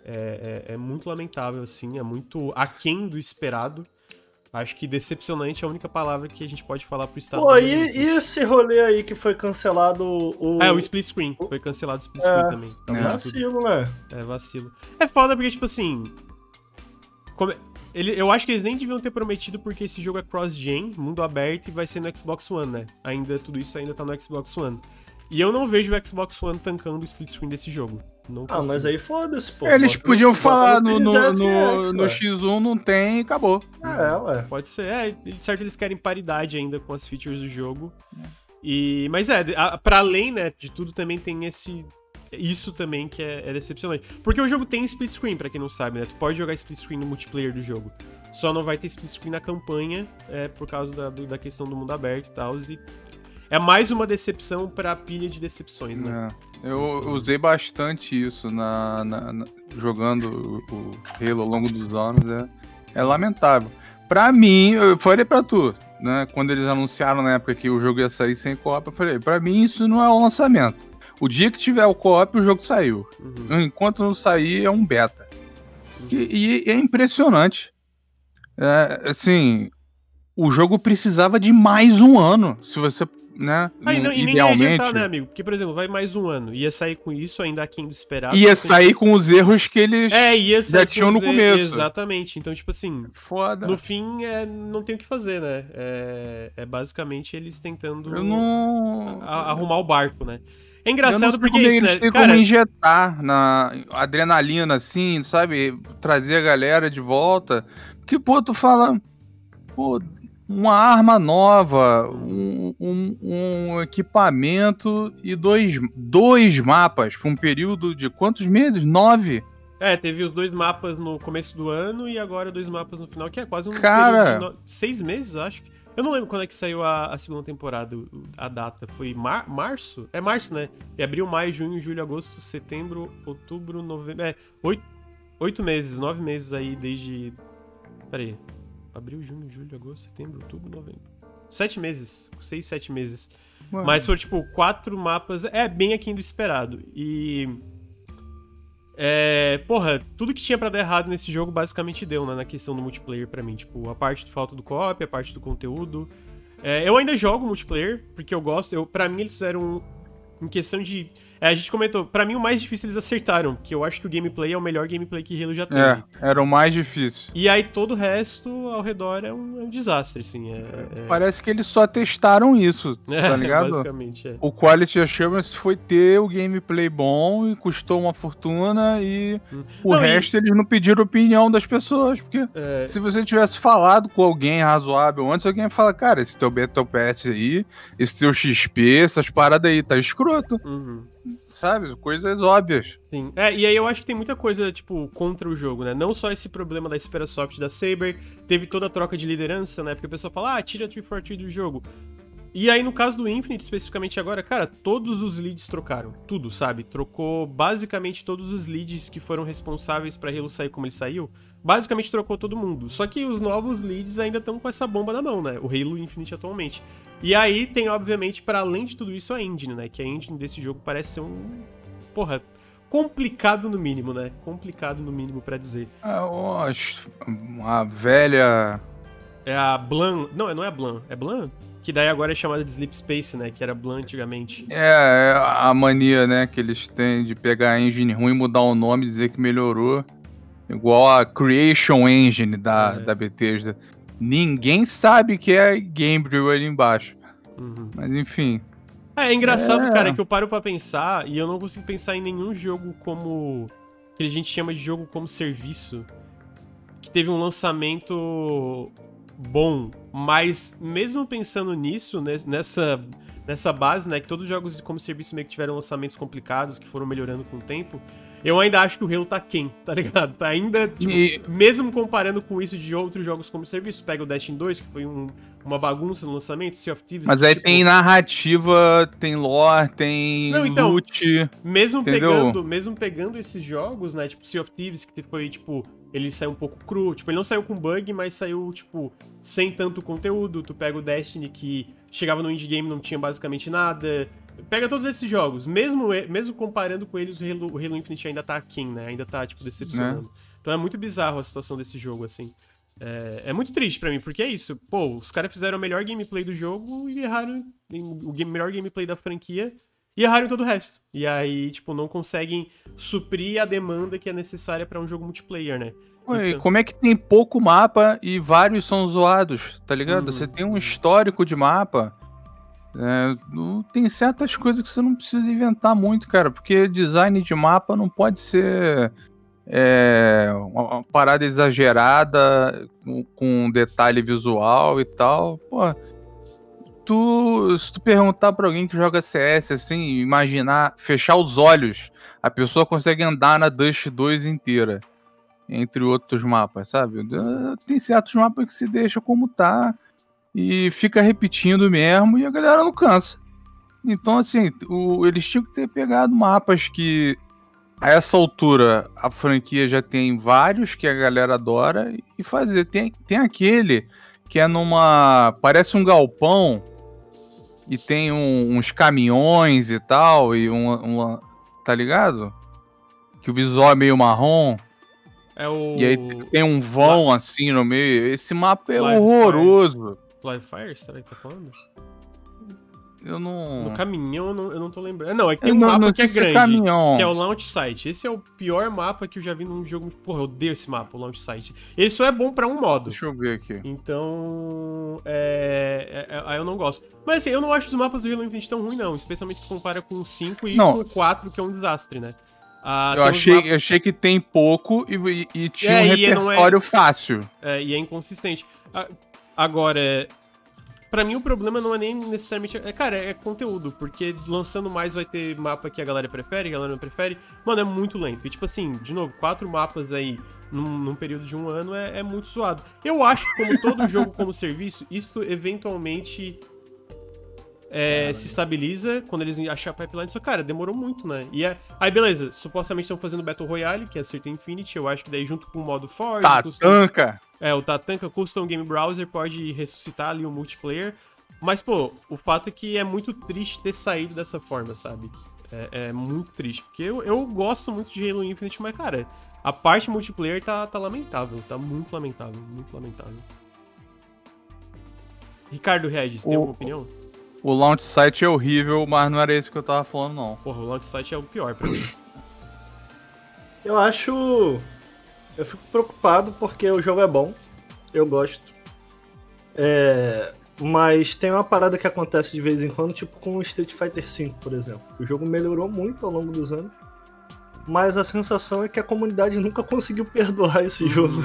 É muito lamentável, assim. É muito aquém do esperado. Acho que decepcionante é a única palavra que a gente pode falar pro estado. Pô, e esse rolê aí que foi cancelado o... o split screen. Foi cancelado o split screen também. Então, vacilo, tudo. Né? Vacilo. É foda porque, tipo assim... Eu acho que eles nem deviam ter prometido, porque esse jogo é cross-gen, mundo aberto, e vai ser no Xbox One, né? Tudo isso ainda tá no Xbox One. E eu não vejo o Xbox One tancando o split screen desse jogo. Não consigo. Mas aí foda-se, pô. Eles podiam falar no X1 não tem e acabou. Ué. Pode ser. Certo, eles querem paridade ainda com as features do jogo. Pra além, né, de tudo também tem esse... Isso também que é decepcionante. Porque o jogo tem split screen, pra quem não sabe, né? Tu pode jogar split screen no multiplayer do jogo. Só não vai ter split screen na campanha, por causa da questão do mundo aberto e tal, e... É mais uma decepção pra pilha de decepções, né? Eu usei bastante isso jogando o Halo ao longo dos anos, é lamentável. Pra mim, eu falei pra tu, né? Quando eles anunciaram na época que o jogo ia sair sem co-op, eu falei, pra mim isso não é um lançamento. O dia que tiver o co-op, o jogo saiu. Enquanto não sair, é um beta. E é impressionante. Assim, o jogo precisava de mais um ano, se você... Né? E nem ia adiantar, né, amigo? Porque, por exemplo, vai mais um ano. Ia sair com isso ainda aquém do esperado. Ia sair com os erros que eles já tinham no começo. Exatamente. Então, tipo assim, foda. No fim, não tem o que fazer, né? É basicamente eles tentando arrumar o barco, né? É engraçado porque isso, eles têm como injetar na adrenalina, assim, sabe? Trazer a galera de volta. Porque, pô, tu fala... Pô... Uma arma nova, um equipamento e dois mapas por um período de quantos meses? 9? Teve os 2 mapas no começo do ano e agora 2 mapas no final, que é quase um período de 6 meses, acho. Eu não lembro quando é que saiu a segunda temporada, a data. Foi março? É março, né? E abril, maio, junho, julho, agosto, setembro, outubro, novembro... É, 9 meses aí desde... Pera aí. Abril, junho, julho, agosto, setembro, outubro, novembro. 7 meses. 6, 7 meses. Mano. Mas foram, tipo, 4 mapas. É, bem aquém do esperado. E... É, porra, tudo que tinha pra dar errado nesse jogo basicamente deu, né, na questão do multiplayer pra mim. Tipo, a parte do falta do co-op, a parte do conteúdo. É, eu ainda jogo multiplayer, porque eu gosto. Pra mim, eles fizeram em questão de... É, a gente comentou, pra mim o mais difícil eles acertaram, porque eu acho que o gameplay é o melhor gameplay que Halo já teve. É, era o mais difícil. E aí todo o resto ao redor é um desastre, assim. Parece que eles só testaram isso, tá ligado? Basicamente, é. O Quality Assurance foi ter o gameplay bom e custou uma fortuna e o resto eles não pediram opinião das pessoas, porque se você tivesse falado com alguém razoável antes, alguém ia falar, cara, esse teu Battle Pass aí, esse teu XP, essas paradas aí, tá escroto. Uhum. Sabe? Coisas óbvias. Sim. É, e aí eu acho que tem muita coisa, tipo, contra o jogo, né? Não só esse problema da espera soft da Saber, teve toda a troca de liderança, né? Porque o pessoal fala, ah, tira a 343 do jogo. E aí, no caso do Infinite, especificamente agora, cara, todos os leads trocaram. Tudo, sabe? Trocou basicamente todos os leads que foram responsáveis pra Halo sair como ele saiu. Basicamente trocou todo mundo. Só que os novos leads ainda estão com essa bomba na mão, né? O Halo Infinite atualmente. E aí tem, obviamente, pra além de tudo isso, a engine, né? Que a engine desse jogo parece ser um... Porra... Complicado no mínimo, né? Complicado no mínimo pra dizer. A velha... É a Blan... Não, não é a Blan. É Blan? Que daí agora é chamada de Sleep Space, né? Que era Blan antigamente. É a mania, né? Que eles têm de pegar a engine ruim, mudar o nome, dizer que melhorou. Igual a Creation Engine da Bethesda. Ninguém sabe que é Game Brew ali embaixo. Uhum. Mas enfim. É engraçado, cara, que eu paro pra pensar e eu não consigo pensar em nenhum jogo como... Que a gente chama de jogo como serviço. Que teve um lançamento... bom, mas mesmo pensando nisso, nessa base, né, que todos os jogos como serviço meio que tiveram lançamentos complicados, que foram melhorando com o tempo, eu ainda acho que o Halo tá quem, tá ligado? Tá ainda, tipo, mesmo comparando com isso de outros jogos como serviço, pega o Destiny 2, que foi uma bagunça no lançamento, Sea of Thieves... Mas aí tipo... tem narrativa, tem lore, tem loot, mesmo pegando esses jogos, né, tipo Sea of Thieves, que foi, tipo... Ele saiu um pouco cru, tipo, ele não saiu com bug, mas saiu, tipo, sem tanto conteúdo. Tu pega o Destiny, que chegava no indie game e não tinha basicamente nada. Pega todos esses jogos. Mesmo comparando com eles, o Halo Infinite ainda tá aquém, né? Ainda tá, tipo, decepcionando. Então é muito bizarro a situação desse jogo, assim. É muito triste pra mim, porque é isso. Pô, os caras fizeram o melhor gameplay do jogo e erraram melhor gameplay da franquia. E erraram todo o resto. E aí, tipo, não conseguem suprir a demanda que é necessária pra um jogo multiplayer, né? Ué, então... Como é que tem pouco mapa e vários são zoados, tá ligado? Você tem um histórico de mapa. Tem certas coisas que você não precisa inventar muito, cara. Porque design de mapa não pode ser uma parada exagerada com um detalhe visual e tal. Porra. Se tu perguntar pra alguém que joga CS, assim, imaginar, fechar os olhos, a pessoa consegue andar na Dust 2 inteira, entre outros mapas, sabe? Tem certos mapas que se deixa como tá e fica repetindo mesmo e a galera não cansa. Então, assim, eles tinham que ter pegado mapas que, a essa altura, a franquia já tem vários que a galera adora e fazer. Tem aquele que é numa... parece um galpão, e tem uns caminhões e tal, e tá ligado? Que o visual é meio marrom. E aí tem um vão assim no meio. Esse mapa é horroroso. Flyfire, será que tá falando? Eu não... No caminhão eu não tô lembrando. Não, é que tem um mapa que é grande, caminhão. Que é o Launch Site. Esse é o pior mapa que eu já vi num jogo... Porra, eu odeio esse mapa, o Launch Site. Ele só é bom pra um modo. Deixa eu ver aqui. Então... Aí eu não gosto. Mas assim, eu não acho os mapas do Halo Infinite tão ruim, não. Especialmente se compara com o 5 e com o 4, que é um desastre, né? Eu achei que tem pouco e tinha um repertório fácil. E é inconsistente. Agora... Pra mim o problema não é nem necessariamente... Cara, é conteúdo, porque lançando mais vai ter mapa que a galera prefere, a galera não prefere. Mano, é muito lento. E tipo assim, de novo, 4 mapas aí num período de 1 ano é muito suado. Eu acho que como todo jogo como serviço, isso eventualmente... se estabiliza quando eles achar a pipeline, só, cara, demorou muito, né? E aí, beleza, supostamente estão fazendo Battle Royale, que é Certain Infinity, eu acho que daí junto com o modo Forge... Tatanka! O Tatanka, Custom Game Browser, pode ressuscitar ali o multiplayer, mas, pô, o fato é que é muito triste ter saído dessa forma, sabe? É muito triste, porque eu gosto muito de Halo Infinite, mas, cara, a parte multiplayer tá lamentável, tá muito lamentável, muito lamentável. Ricardo Regis, tem alguma opinião? O launch site é horrível, mas não era isso que eu tava falando, não. Porra, o launch site é o pior pra mim. Eu acho... Eu fico preocupado porque o jogo é bom. Eu gosto. Mas tem uma parada que acontece de vez em quando, tipo com o Street Fighter V, por exemplo. O jogo melhorou muito ao longo dos anos. Mas a sensação é que a comunidade nunca conseguiu perdoar esse jogo.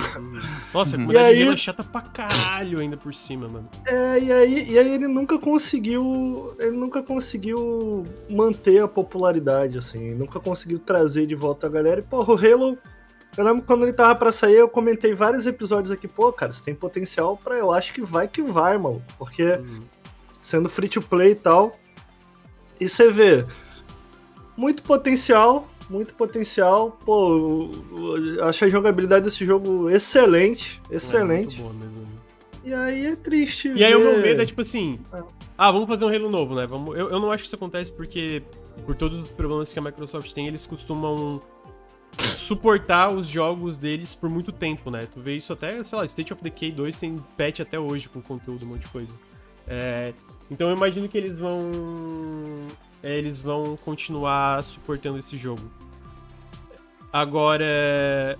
Nossa, a comunidade é chata pra caralho ainda por cima, mano. E aí ele nunca conseguiu manter a popularidade, assim. Nunca conseguiu trazer de volta a galera. E, porra, o Halo... Eu lembro quando ele tava pra sair, eu comentei vários episódios aqui. Pô, cara, você tem potencial pra... Eu acho que vai, mano. Porque sendo free-to-play e tal... E você vê... Muito potencial, pô, eu acho a jogabilidade desse jogo excelente. Muito boa mesmo. E aí é triste. E aí o meu medo é tipo assim, vamos fazer um Halo novo, né? Eu não acho que isso acontece porque, por todos os problemas que a Microsoft tem, eles costumam suportar os jogos deles por muito tempo, né? Tu vê isso até, sei lá, State of Decay 2 tem patch até hoje com conteúdo, um monte de coisa. Então eu imagino que eles vão continuar suportando esse jogo. Agora...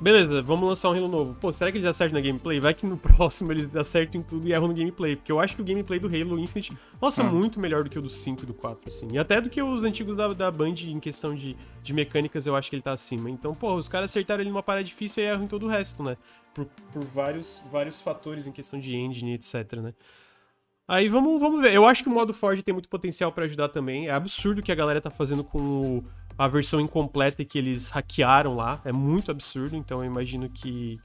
Beleza, vamos lançar um Halo novo. Pô, será que eles acertam na gameplay? Vai que no próximo eles acertam em tudo e erram no gameplay. Porque eu acho que o gameplay do Halo Infinite, nossa, muito melhor do que o do 5 e do 4, assim. E até do que os antigos da Band, em questão de mecânicas, eu acho que ele tá acima. Então, pô, os caras acertaram ele numa parada difícil e erram em todo o resto, né? Por vários fatores em questão de engine, etc, né? Aí vamos ver. Eu acho que o modo Forge tem muito potencial pra ajudar também. É absurdo o que a galera tá fazendo com a versão incompleta que eles hackearam lá. É muito absurdo, então eu imagino que...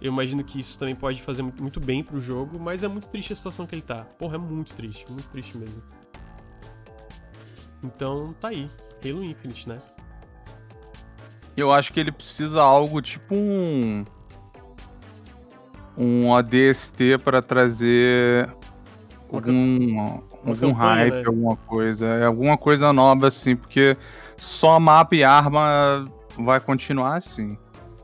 Eu imagino que isso também pode fazer muito, muito bem pro jogo, mas é muito triste a situação que ele tá. Porra, é muito triste mesmo. Então tá aí. Halo Infinite, né? Eu acho que ele precisa algo tipo um ADST pra trazer algum hype, né? alguma coisa nova, assim, porque só mapa e arma vai continuar assim,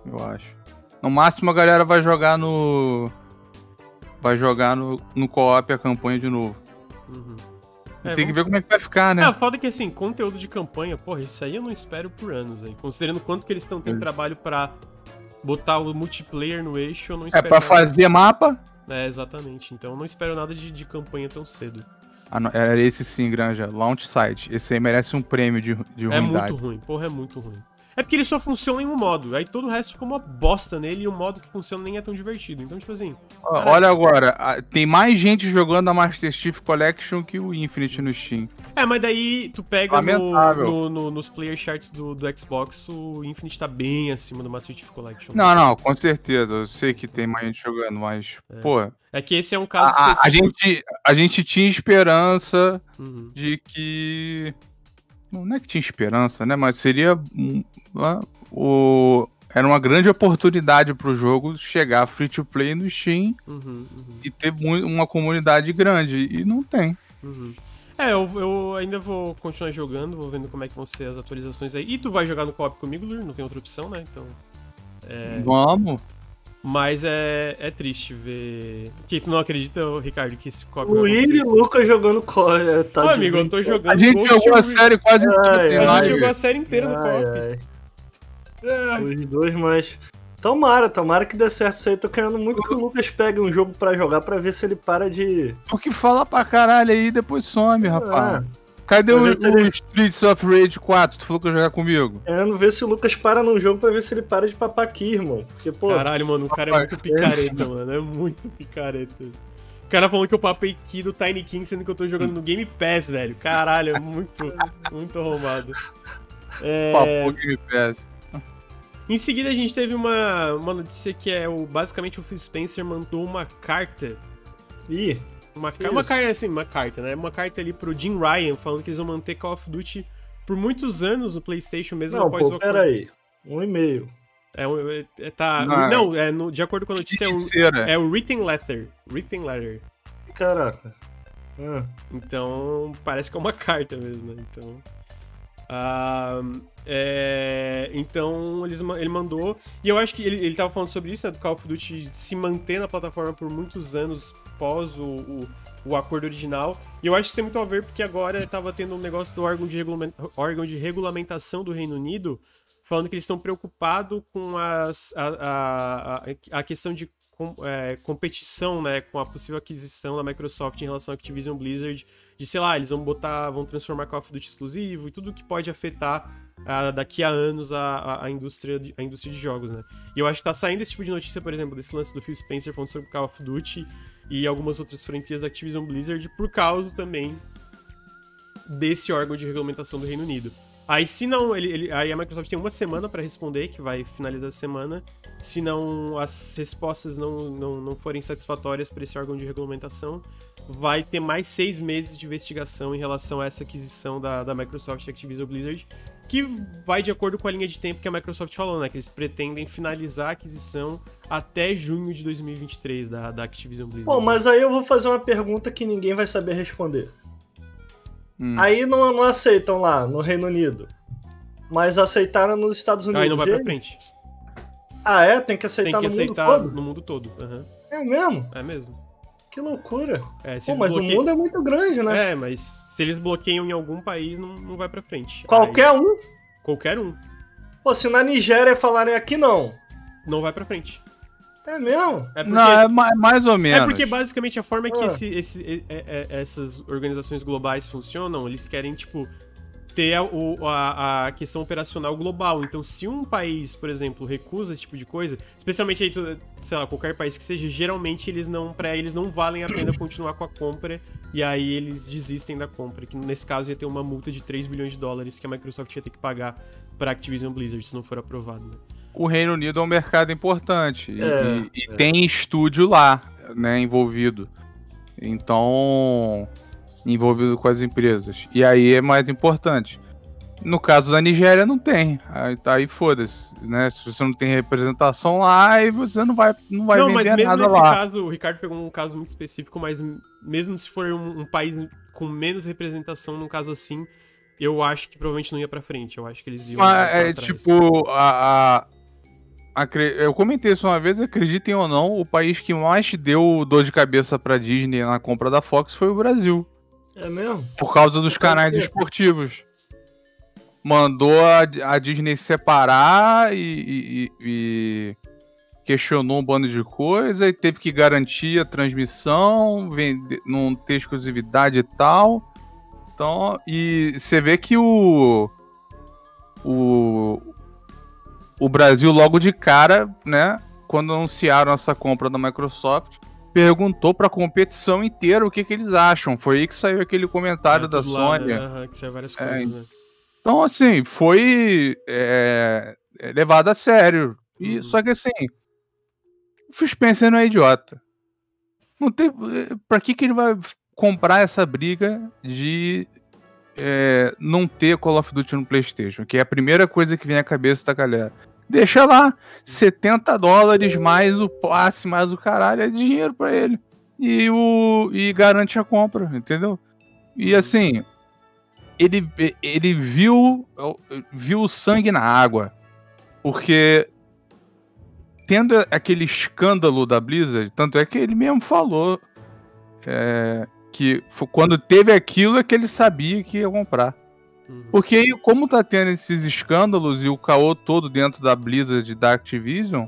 eu acho. No máximo a galera vai jogar no co-op a campanha de novo. Tem que ver como é que vai ficar, né? A foda é que, assim, conteúdo de campanha, porra, isso aí eu não espero por anos, aí, considerando quanto que eles estão tendo trabalho pra... botar o multiplayer no eixo, eu não espero. É pra fazer nada. Mapa? Exatamente. Então eu não espero nada de campanha tão cedo. Era esse sim, Granja. Launch site. Esse aí merece um prêmio de ruindade. É muito ruim, porra, é muito ruim. É porque ele só funciona em um modo. Aí todo o resto ficou uma bosta nele e o modo que funciona nem é tão divertido. Então, tipo assim... Olha agora, tem mais gente jogando a Master Chief Collection que o Infinite no Steam. Mas daí tu pega nos player charts do Xbox, o Infinite tá bem acima do Master Chief Collection. Não, com certeza. Eu sei que tem mais gente jogando, mas, pô... É que esse é um caso específico. A gente tinha esperança de que... Não é que tinha esperança, né? Mas seria... Era uma grande oportunidade pro jogo chegar free-to-play no Steam e ter uma comunidade grande. E não tem. Eu ainda vou continuar jogando, vou vendo como é que vão ser as atualizações aí. E tu vai jogar no co-op comigo, Luir? Não tem outra opção, né? Então... Vamos! Mas é triste ver... Que tu não acredita, Ricardo, que esse co-op... O William e o Lucas jogando co-op. Ô, amigo, eu tô jogando... A gente jogou a série quase inteira. A gente jogou a série inteira no co-op. Os dois, mas... Tomara que dê certo isso aí. Tô querendo muito que o Lucas pegue um jogo pra jogar pra ver se ele para de... Porque fala pra caralho aí e depois some, rapaz. Cadê o Streets of Rage 4? Tu falou que ia jogar comigo. É, não vê se o Lucas para num jogo pra ver se ele para de papar aqui, irmão. Porque, pô, caralho, mano, o cara é muito picareta, mano. É muito picareta. O cara falou que eu papei Ki do Tiny King, sendo que eu tô jogando no Game Pass, velho. Caralho, é muito, muito arrombado. É... Papou Game Pass. Em seguida, a gente teve uma notícia que é basicamente o Phil Spencer mandou uma carta. Ih! Uma carta, assim, uma carta, né? Uma carta ali pro Jim Ryan, falando que eles vão manter Call of Duty por muitos anos no PlayStation, mesmo após o... Não, peraí. Um e-mail. De acordo com a notícia, é o Written Letter. Written Letter. Caraca. Ah. Então, parece que é uma carta mesmo, né? Então... então ele mandou, e eu acho que ele tava falando sobre isso, né, do Call of Duty se manter na plataforma por muitos anos pós o acordo original, e eu acho que isso tem muito a ver porque agora tava tendo um negócio do órgão de regulamentação do Reino Unido, falando que eles estão preocupados com a questão de competição, né, com a possível aquisição da Microsoft em relação à Activision Blizzard, de, sei lá, eles vão transformar Call of Duty exclusivo e tudo que pode afetar daqui a anos a indústria de jogos, né? E eu acho que tá saindo esse tipo de notícia, por exemplo, desse lance do Phil Spencer falando sobre Call of Duty e algumas outras franquias da Activision Blizzard por causa também desse órgão de regulamentação do Reino Unido. Aí se não, aí a Microsoft tem uma semana pra responder, que vai finalizar a semana. Se não, as respostas não forem satisfatórias pra esse órgão de regulamentação, vai ter mais 6 meses de investigação em relação a essa aquisição da Microsoft e Activision Blizzard, que vai de acordo com a linha de tempo que a Microsoft falou, né? Que eles pretendem finalizar a aquisição até junho de 2023 da Activision Blizzard. Bom, mas aí eu vou fazer uma pergunta que ninguém vai saber responder. Aí não aceitam lá, no Reino Unido. Mas aceitaram nos Estados Unidos. Aí não vai pra frente. Ah, é? Tem que aceitar no mundo todo? Tem que aceitar no mundo todo. Uhum. É mesmo? É mesmo. Que loucura. É, pô, mas o mundo é muito grande, né? É, mas se eles bloqueiam em algum país, não vai pra frente. Qualquer um? Qualquer um. Pô, se na Nigéria falarem aqui, não vai pra frente. É mesmo? É porque, não, é mais ou menos. É porque basicamente a forma que essas organizações globais funcionam, eles querem, tipo, ter a questão operacional global. Então, se um país, por exemplo, recusa esse tipo de coisa, especialmente aí, sei lá, qualquer país que seja, geralmente eles não valem a pena continuar com a compra, e aí eles desistem da compra, que nesse caso ia ter uma multa de 3 bilhões de dólares que a Microsoft ia ter que pagar pra Activision Blizzard se não for aprovado, né? O Reino Unido é um mercado importante e tem estúdio lá, né, envolvido. Então, envolvido com as empresas. E aí é mais importante. No caso da Nigéria não tem. Aí foda-se, né? Se você não tem representação lá, aí você não vai vender nada lá. Não, mas mesmo nesse caso, o Ricardo pegou um caso muito específico, mas mesmo se for um país com menos representação, num caso assim, eu acho que provavelmente não ia pra frente. Eu acho que eles iam pra trás. Tipo, eu comentei isso uma vez, acreditem ou não, o país que mais deu dor de cabeça pra Disney na compra da Fox foi o Brasil. É mesmo? Por causa dos canais esportivos. Mandou a Disney separar e questionou um bando de coisa e teve que garantir a transmissão, vender, não ter exclusividade e tal. Então, e você vê que o Brasil logo de cara, né, quando anunciaram essa compra da Microsoft, perguntou pra competição inteira o que eles acham. Foi aí que saiu aquele comentário da Sony. Que saiu várias coisas, né? Então, assim, foi levado a sério. E, só que, assim, o Phil Spencer não é idiota. Não tem, pra que ele vai comprar essa briga de não ter Call of Duty no PlayStation? Que é a primeira coisa que vem à cabeça da galera. Deixa lá, $70 mais o passe, mais o caralho, é dinheiro pra ele. E garante a compra, entendeu? E assim, ele viu o sangue na água. Porque tendo aquele escândalo da Blizzard, tanto é que ele mesmo falou que quando teve aquilo é que ele sabia que ia comprar. Porque como tá tendo esses escândalos e o caô todo dentro da Blizzard e da Activision,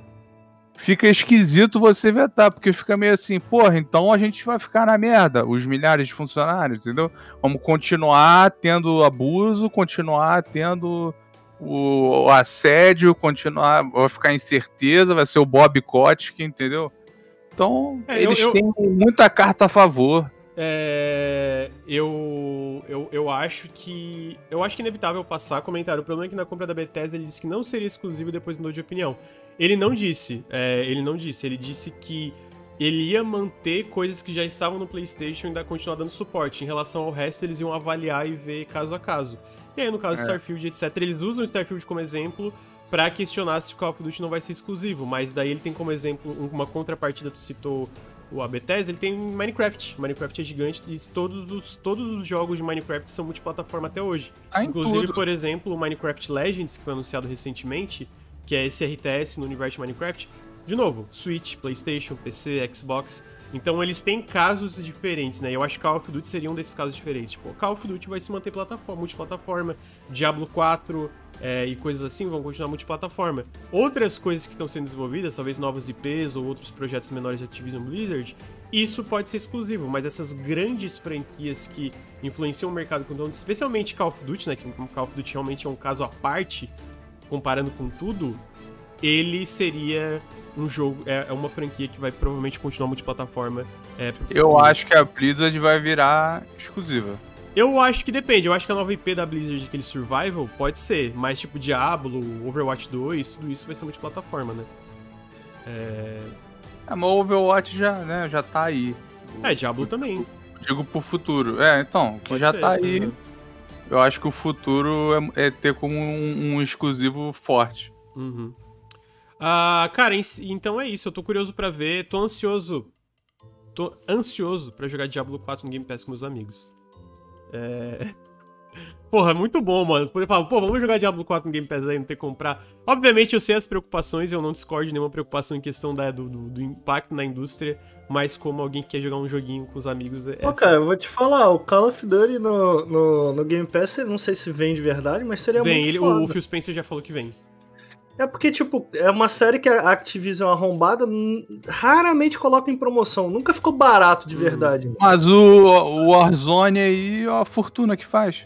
fica esquisito você vetar, porque fica meio assim, porra, então a gente vai ficar na merda, os milhares de funcionários, entendeu? Vamos continuar tendo abuso, continuar tendo o assédio, continuar, vai ficar incerteza, vai ser o boicote, entendeu? Então, eles têm muita carta a favor. Eu acho que é inevitável passar comentário. O problema é que na compra da Bethesda ele disse que não seria exclusivo, depois mudou de opinião. Ele disse que ele ia manter coisas que já estavam no PlayStation e ainda continuar dando suporte. Em relação ao resto, eles iam avaliar e ver caso a caso. E aí, no caso do Starfield, etc., eles usam o Starfield como exemplo pra questionar se o Call of Duty não vai ser exclusivo. Mas daí ele tem como exemplo uma contrapartida, tu citou a Bethesda, ele tem Minecraft. Minecraft é gigante e todos os jogos de Minecraft são multiplataforma até hoje. Inclusive, tudo. Por exemplo, o Minecraft Legends, que foi anunciado recentemente, que é esse RTS no universo de Minecraft. De novo, Switch, PlayStation, PC, Xbox. Então eles têm casos diferentes, né? Eu acho que Call of Duty seria um desses casos diferentes. Tipo, Call of Duty vai se manter multiplataforma, Diablo 4 e coisas assim vão continuar multiplataforma. Outras coisas que estão sendo desenvolvidas, talvez novas IPs ou outros projetos menores de Activision Blizzard, isso pode ser exclusivo, mas essas grandes franquias que influenciam o mercado, especialmente Call of Duty, né? Que Call of Duty realmente é um caso à parte, comparando com tudo, ele seria um jogo, é uma franquia que vai provavelmente continuar multiplataforma. Eu acho que a Blizzard vai virar exclusiva. Eu acho que depende, eu acho que a nova IP da Blizzard, aquele Survival, pode ser, mas tipo Diablo, Overwatch 2, tudo isso vai ser multiplataforma, né? Mas o Overwatch já, né, já tá aí. Diablo também. Digo pro futuro, então, que já tá aí. Uhum. Eu acho que o futuro é ter como um exclusivo forte. Uhum. Cara, então é isso, eu tô curioso pra ver, tô ansioso pra jogar Diablo 4 no Game Pass com meus amigos. Porra, muito bom, mano, poder falar, pô, vamos jogar Diablo 4 no Game Pass aí, não ter que comprar. Obviamente eu sei as preocupações, eu não discordo de nenhuma preocupação em questão do impacto na indústria, mas como alguém que quer jogar um joguinho com os amigos... Cara, eu vou te falar, o Call of Duty no Game Pass, eu não sei se vem de verdade, mas seria muito foda. O Phil Spencer já falou que vem. É porque, tipo, é uma série que a Activision arrombada raramente coloca em promoção. Nunca ficou barato de verdade. Mano. Mas o Warzone aí, ó, a fortuna que faz.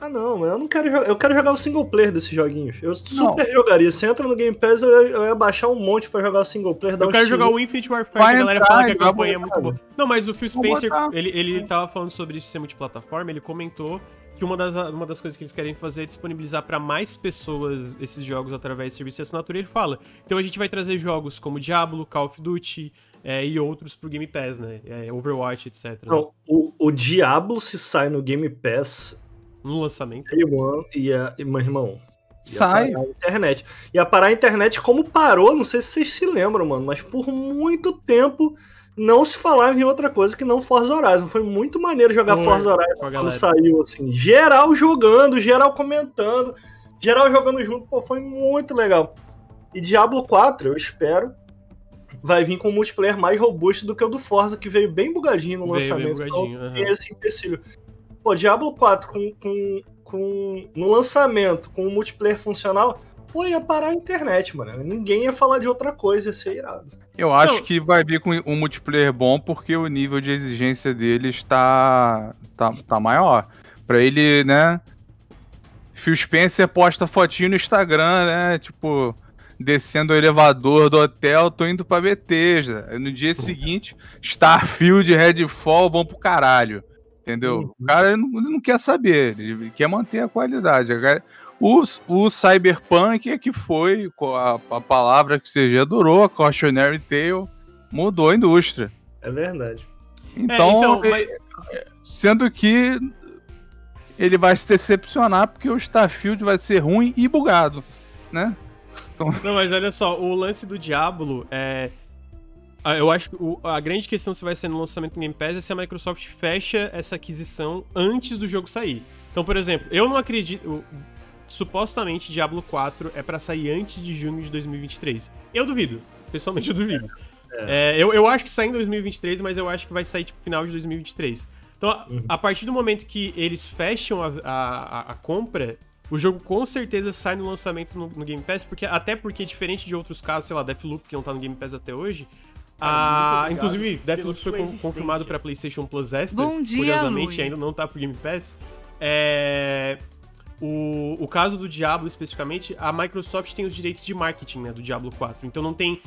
Ah, não, eu não quero jogar. Eu quero jogar o single player desses joguinhos. Eu super jogaria. Se entra no Game Pass, eu ia baixar um monte pra jogar o single player. Eu quero jogar o Infinite Warfare, que a galera fala que a campanha é muito boa. Não, mas o Phil Spencer, ele tava falando sobre isso ser multiplataforma, ele comentou que uma das coisas que eles querem fazer é disponibilizar para mais pessoas esses jogos através de serviço de assinatura, ele fala. Então a gente vai trazer jogos como Diablo, Call of Duty e outros pro Game Pass, né? Overwatch, etc. Não, né? o Diablo se sai no Game Pass... No lançamento. Meu irmão... Sai. Parar a internet. Ia parar a internet como parou, não sei se vocês se lembram, mano, mas por muito tempo... Não se falava em outra coisa que não Forza Horizon. Foi muito maneiro jogar Forza Horizon quando saiu, assim. Geral jogando, geral comentando, geral jogando junto. Pô, foi muito legal. E Diablo 4, eu espero, vai vir com um multiplayer mais robusto do que o do Forza, que veio bem bugadinho no lançamento. Bem bugadinho, então, tem esse empecilho. Pô, Diablo 4 no lançamento, com um multiplayer funcional... Pô, ia parar a internet, mano. Ninguém ia falar de outra coisa, ia ser irado. Eu acho que vai vir com um multiplayer bom, porque o nível de exigência dele tá maior. Pra ele, né... Phil Spencer posta fotinho no Instagram, né? Tipo, descendo o elevador do hotel, tô indo pra Bethesda. No dia seguinte, Starfield, Redfall, vão pro caralho. Entendeu? O cara ele não quer saber, ele quer manter a qualidade. O Cyberpunk é que foi a palavra que você já adorou, a Cautionary Tale, mudou a indústria. É verdade. Então, sendo que ele vai se decepcionar porque o Starfield vai ser ruim e bugado, né? Então... Não, mas olha só, o lance do Diablo é... Eu acho que a grande questão se vai ser no lançamento do Game Pass é se a Microsoft fecha essa aquisição antes do jogo sair. Então, por exemplo, eu não acredito... Supostamente Diablo 4 é pra sair antes de junho de 2023. Eu duvido. Pessoalmente eu duvido. Eu acho que sai em 2023, mas eu acho que vai sair tipo final de 2023. Então, a partir do momento que eles fecham a compra, O jogo com certeza sai no lançamento no Game Pass, porque, até porque, diferente de outros casos, sei lá, Deathloop, que não tá no Game Pass até hoje, inclusive, Deathloop foi confirmado pra PlayStation Plus Extra, curiosamente, ainda não tá pro Game Pass. O caso do Diablo, especificamente, a Microsoft tem os direitos de marketing, né, do Diablo 4. Então não tem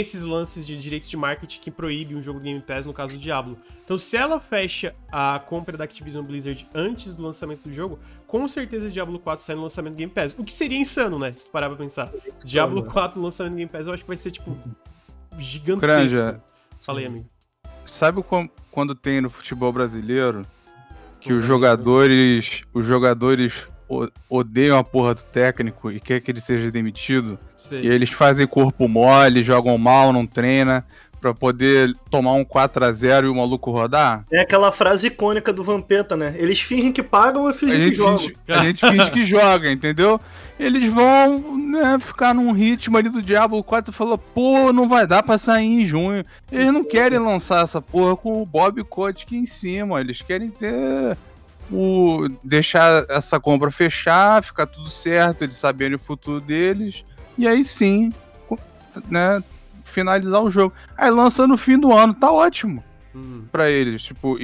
esses lances de direitos de marketing que proíbe um jogo do Game Pass no caso do Diablo. Então se ela fecha a compra da Activision Blizzard antes do lançamento do jogo, com certeza o Diablo 4 sai no lançamento do Game Pass. O que seria insano, né, se tu parar pra pensar. Diablo 4 no lançamento do Game Pass eu acho que vai ser, tipo, gigantesco. Granja, fala aí, amigo. Sabe quando tem no futebol brasileiro que os jogadores odeiam a porra do técnico e quer que ele seja demitido? Sim. E eles fazem corpo mole, jogam mal, não treina, pra poder tomar um 4x0 e o maluco rodar? É aquela frase icônica do Vampeta, né? Eles fingem que pagam e fingem que jogam. A gente finge que joga, entendeu? Eles vão, né, ficar num ritmo ali do Diablo 4 e falar, pô, não vai dar pra sair em junho. Eles não querem lançar essa porra com o Bob Kotick em cima, eles querem ter... deixar essa compra fechar, ficar tudo certo, eles saberem o futuro deles, e aí sim, né, finalizar o jogo. Aí lança no fim do ano, tá ótimo pra eles, tipo,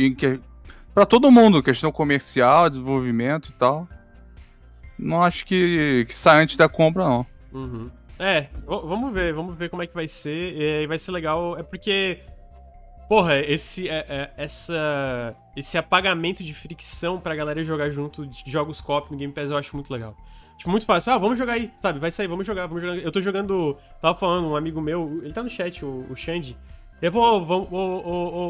pra todo mundo, questão comercial, desenvolvimento e tal. Não acho que sai antes da compra, não. Vamos ver como é que vai ser, e vai ser legal, é porque... Porra, esse apagamento de fricção pra galera jogar junto de jogos co-op no Game Pass eu acho muito legal. Tipo, muito fácil. Ah, vamos jogar aí, sabe? Vai sair, vamos jogar. Eu tô jogando... Tava falando, um amigo meu, ele tá no chat, o Xande. Eu vou...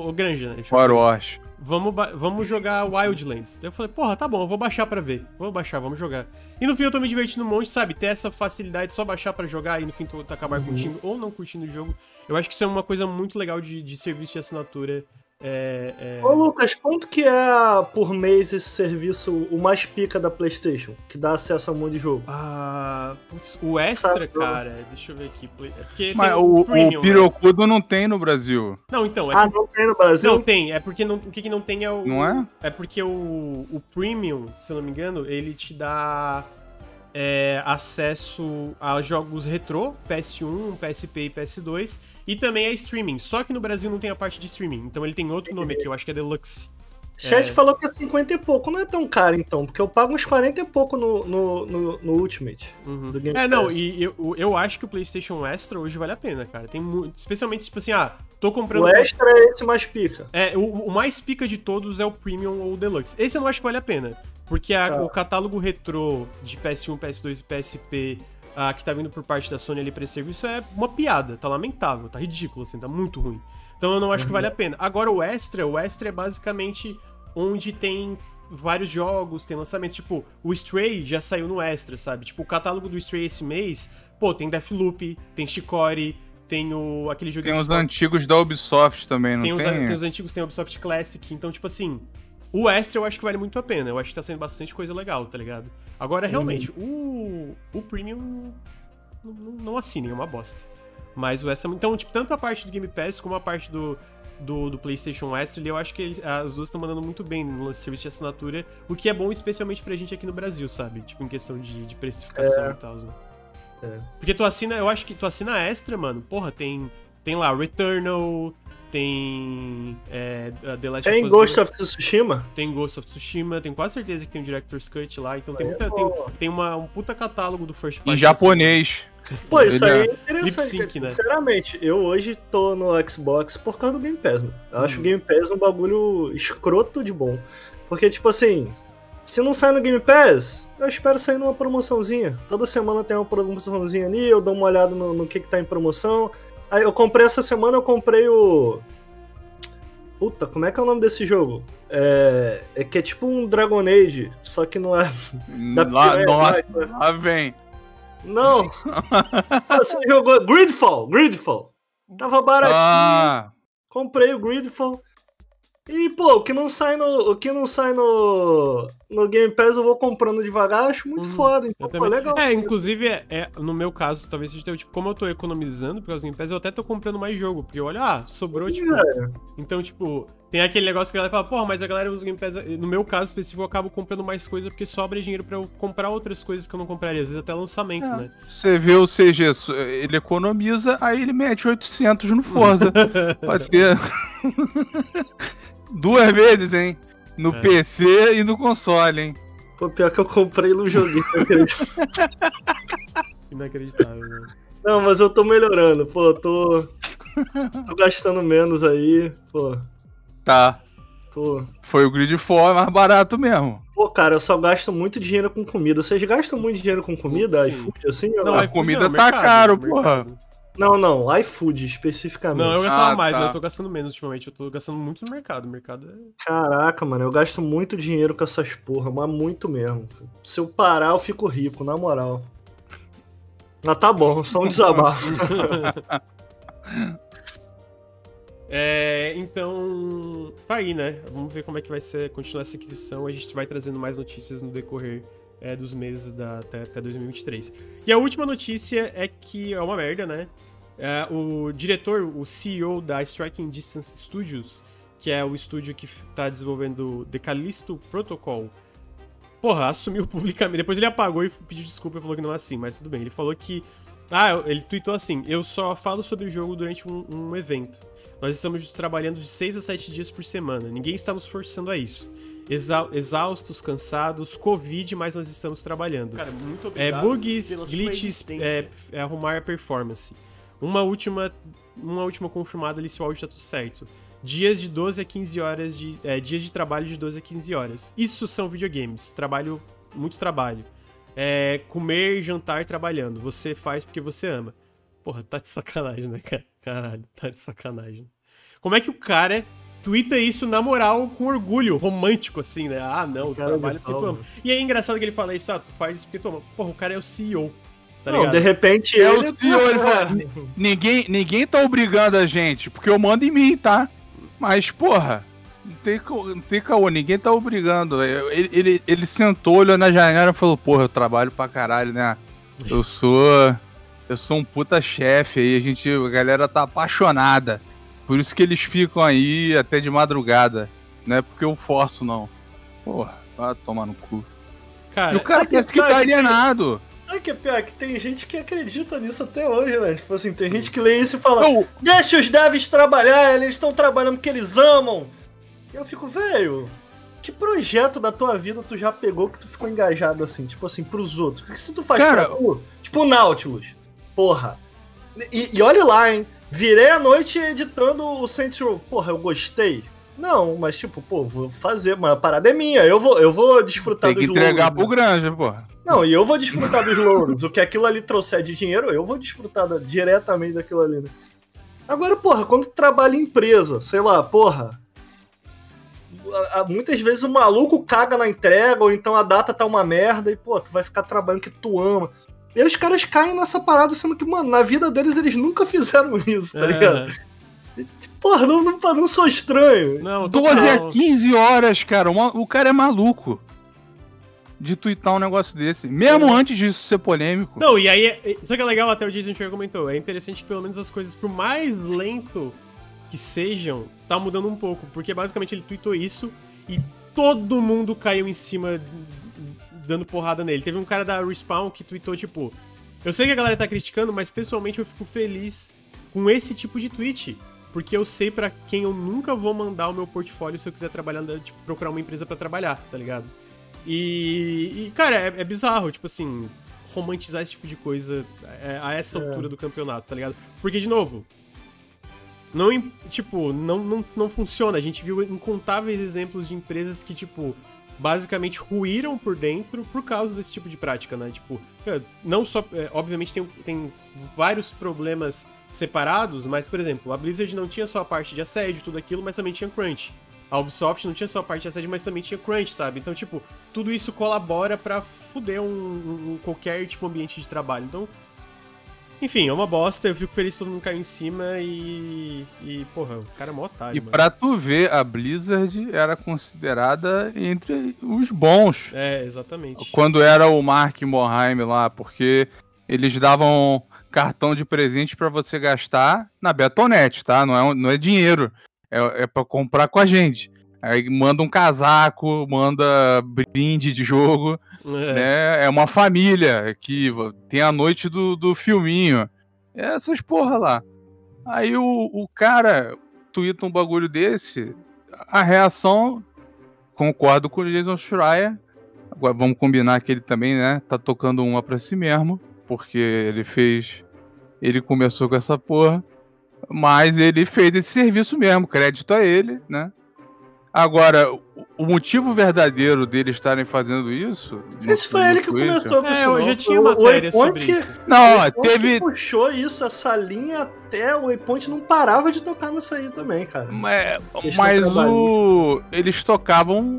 O Granja, né? Overwatch. Vamos jogar Wildlands. Eu falei, porra, tá bom, eu vou baixar pra ver. Vou baixar, vamos jogar. E no fim eu tô me divertindo um monte, sabe? Ter essa facilidade de só baixar pra jogar e no fim tu acabar curtindo ou não curtindo o jogo. Eu acho que isso é uma coisa muito legal de serviço de assinatura. Ô Lucas, quanto que é por mês esse serviço, o mais pica da PlayStation, que dá acesso a um monte de jogo? Ah, putz, o extra, cara, deixa eu ver aqui. Porque mas tem o premium, Pirocudo, né? Não tem no Brasil. Não, então. Não tem no Brasil? Não tem, é porque o que não tem é o... Não é? É porque o Premium, se eu não me engano, ele te dá acesso a jogos retrô, PS1, PSP e PS2. E também é streaming, só que no Brasil não tem a parte de streaming, então ele tem outro nome aqui, eu acho que é Deluxe. Chat falou que é 50 e pouco, não é tão caro então, porque eu pago uns 40 e pouco no Ultimate do Game Pass. É, não, e eu acho que o PlayStation Extra hoje vale a pena, cara. Tem especialmente, tipo assim, tô comprando... O Extra é esse mais pica. É, o mais pica de todos é o Premium ou o Deluxe. Esse eu não acho que vale a pena, porque o catálogo retrô de PS1, PS2 e PSP... que tá vindo por parte da Sony ali pra esse serviço é uma piada, tá lamentável, tá ridículo, assim, tá muito ruim. Então eu não acho que vale a pena. Agora o Extra é basicamente onde tem vários jogos, tem lançamento, tipo, o Stray já saiu no Extra, sabe? Tipo, o catálogo do Stray esse mês, pô, tem Deathloop, tem Chicory, tem aquele jogo... Tem os antigos da Ubisoft também, não tem? Tem os antigos, tem a Ubisoft Classic, então, tipo assim... O Extra eu acho que vale muito a pena, eu acho que tá saindo bastante coisa legal, tá ligado? Agora, realmente, o Premium não assinem, é uma bosta. Mas o Extra... Então, tipo, tanto a parte do Game Pass como a parte do PlayStation Extra, eu acho que as duas estão mandando muito bem no serviço de assinatura, o que é bom especialmente pra gente aqui no Brasil, sabe? Tipo, em questão de precificação e tal, né? Porque tu assina, eu acho que tu assina Extra, mano, porra, tem lá Returnal... Tem The Last of Us. Ghost of Tsushima? Tem Ghost of Tsushima, tenho quase certeza que tem o Director's Cut lá, então tem um puta catálogo do First Party. Em japonês. Pô, isso aí é interessante, Lip-sync, né? Sinceramente, eu hoje tô no Xbox por causa do Game Pass, mano. Eu acho o Game Pass um bagulho escroto de bom. Porque, tipo assim, se não sai no Game Pass, eu espero sair numa promoçãozinha. Toda semana tem uma promoçãozinha ali, eu dou uma olhada no que tá em promoção. Aí eu comprei essa semana, eu comprei o... Puta, como é que é o nome desse jogo? É que é tipo um Dragon Age, só que não é... Nossa, lá vem. Não. Você jogou Gridfall. Tava baratinho. Comprei o Gridfall. E, pô, o que não sai no Game Pass eu vou comprando devagar, acho muito foda, então, pô, legal. É, inclusive, no meu caso, talvez seja, tipo, como eu tô economizando por causa do Game Pass, eu até tô comprando mais jogo, porque eu olho, ah, sobrou, tipo... É. Então, tipo, tem aquele negócio que a galera fala, pô, mas a galera usa o Game Pass... No meu caso específico, eu acabo comprando mais coisa, porque sobra dinheiro pra eu comprar outras coisas que eu não compraria, às vezes até lançamento, né? Você vê o CG, ele economiza, aí ele mete 800 no Forza, pra ter... 2 vezes, hein? No PC e no console, hein? Pô, pior que eu comprei e não joguei, inacreditável, né? Não, mas eu tô melhorando, pô, eu tô gastando menos aí, pô. Tá. Tô. Foi o Gridfall mais barato mesmo. Pô, cara, eu só gasto muito dinheiro com comida. Vocês gastam muito dinheiro com comida? Sim. iFood, assim? Não, a comida não, tá mercado, caro, porra. Não, não, iFood especificamente. Não, eu gastava mais, tá. Né? Eu tô gastando menos ultimamente, eu tô gastando muito no mercado, o mercado é... Caraca, mano, eu gasto muito dinheiro com essas porra, mas muito mesmo. Se eu parar, eu fico rico, na moral. Mas tá bom, só um desabafo. Então, tá aí, né? Vamos ver como é que vai ser, continuar essa aquisição, a gente vai trazendo mais notícias no decorrer... dos meses até 2023. E a última notícia é que é uma merda, né? O diretor, o CEO da Striking Distance Studios, que é o estúdio que tá desenvolvendo The Callisto Protocol, porra, assumiu publicamente. Depois ele apagou e pediu desculpa e falou que não é assim, mas tudo bem. Ele falou que... Ah, ele tweetou assim: eu só falo sobre o jogo durante um evento. Nós estamos trabalhando de 6 a 7 dias por semana. Ninguém está nos forçando a isso. Exaustos, cansados, Covid, mas nós estamos trabalhando. Cara, muito obrigado. Bugs, glitches, arrumar a performance. Uma última confirmada ali se o áudio tá tudo certo. Dias de 12 a 15 horas de... dias de trabalho de 12 a 15 horas. Isso são videogames. Trabalho, muito trabalho. Comer, jantar, trabalhando. Você faz porque você ama. Porra, tá de sacanagem, né, cara? Caralho, tá de sacanagem. Como é que o cara... Twitter isso, na moral, com orgulho romântico, assim, né? Ah, não, trabalho porque tu ama. E aí é engraçado que ele fala isso, ah, tu faz isso porque tu ama. Porra, o cara é o CEO, tá ligado? Não, de repente é o CEO, ele fala, ninguém tá obrigando a gente, porque eu mando em mim, tá? Mas, porra, não tem caô, ninguém tá obrigando. Ele sentou, olhou na janela e falou, porra, eu trabalho pra caralho, né? Eu sou um puta chefe aí, a galera tá apaixonada. Por isso que eles ficam aí até de madrugada. Não é porque eu forço, não. Porra, vai tomar no cu. Cara, e o cara pensa que tá alienado. Sabe o que é pior? Que tem gente que acredita nisso até hoje, né? Tipo assim, tem gente que lê isso e fala... Eu... Deixa os devs trabalhar, eles estão trabalhando porque eles amam. E eu fico, velho... Que projeto da tua vida tu já pegou que tu ficou engajado assim? Tipo assim, pros outros. O que se tu faz, cara, pra tu? Tipo o Nautilus. Porra. E olha lá, hein? Virei a noite editando o Saints Row. Porra, eu gostei? Não, mas tipo, pô, vou fazer, mas a parada é minha. Eu vou desfrutar dos louros. Tem que entregar pro granja, porra. Não, e eu vou desfrutar dos louros. O que aquilo ali trouxer de dinheiro, eu vou desfrutar diretamente daquilo ali, né? Agora, porra, quando tu trabalha em empresa, sei lá, porra... Muitas vezes o maluco caga na entrega, ou então a data tá uma merda, e pô, tu vai ficar trabalhando que tu ama... E aí os caras caem nessa parada, sendo que, mano, na vida deles, eles nunca fizeram isso, tá ligado? Porra, não sou estranho. Não, 12 a 15 horas, cara, o cara é maluco de tweetar um negócio desse. Mesmo antes disso ser polêmico. Não, e aí, só que é legal, até o dia que a gente comentou, é interessante que pelo menos as coisas, por mais lento que sejam, tá mudando um pouco. Porque basicamente ele tweetou isso e todo mundo caiu em cima... dando porrada nele. Teve um cara da Respawn que tweetou, tipo, eu sei que a galera tá criticando, mas pessoalmente eu fico feliz com esse tipo de tweet, porque eu sei pra quem eu nunca vou mandar o meu portfólio se eu quiser trabalhar, tipo, procurar uma empresa pra trabalhar, tá ligado? E cara, é bizarro, tipo assim, romantizar esse tipo de coisa a essa altura do campeonato, tá ligado? Porque, de novo, não, tipo, não funciona. A gente viu incontáveis exemplos de empresas que, tipo, basicamente ruíram por dentro por causa desse tipo de prática, né? Tipo, não só... obviamente tem vários problemas separados, mas, por exemplo, a Blizzard não tinha só a parte de assédio, tudo aquilo, mas também tinha crunch. A Ubisoft não tinha só a parte de assédio, mas também tinha crunch, sabe? Então, tipo, tudo isso colabora pra fuder qualquer, tipo, ambiente de trabalho. Então, Enfim, é uma bosta, eu fico feliz que todo mundo caiu em cima e porra, o cara é mó otário, mano. E pra tu ver, a Blizzard era considerada entre os bons. É, exatamente. Quando era o Mark Morheim lá, porque eles davam cartão de presente pra você gastar na Betonet, tá? Não é dinheiro, é pra comprar com a gente. Aí manda um casaco, manda brinde de jogo, é, né? É uma família que tem a noite do filminho. Essas porra lá. Aí o cara tuita um bagulho desse, a reação, concordo com o Jason Schreier, agora vamos combinar que ele também, né, tá tocando uma pra si mesmo, porque ele começou com essa porra, mas ele fez esse serviço mesmo, crédito a ele, né? Agora, o motivo verdadeiro deles estarem fazendo isso... Esse foi ele que começou com isso. É, eu já tinha matéria sobre isso. Não, teve... puxou isso, essa linha, até o Waypoint não parava de tocar nisso aí também, cara. Mas eles tocavam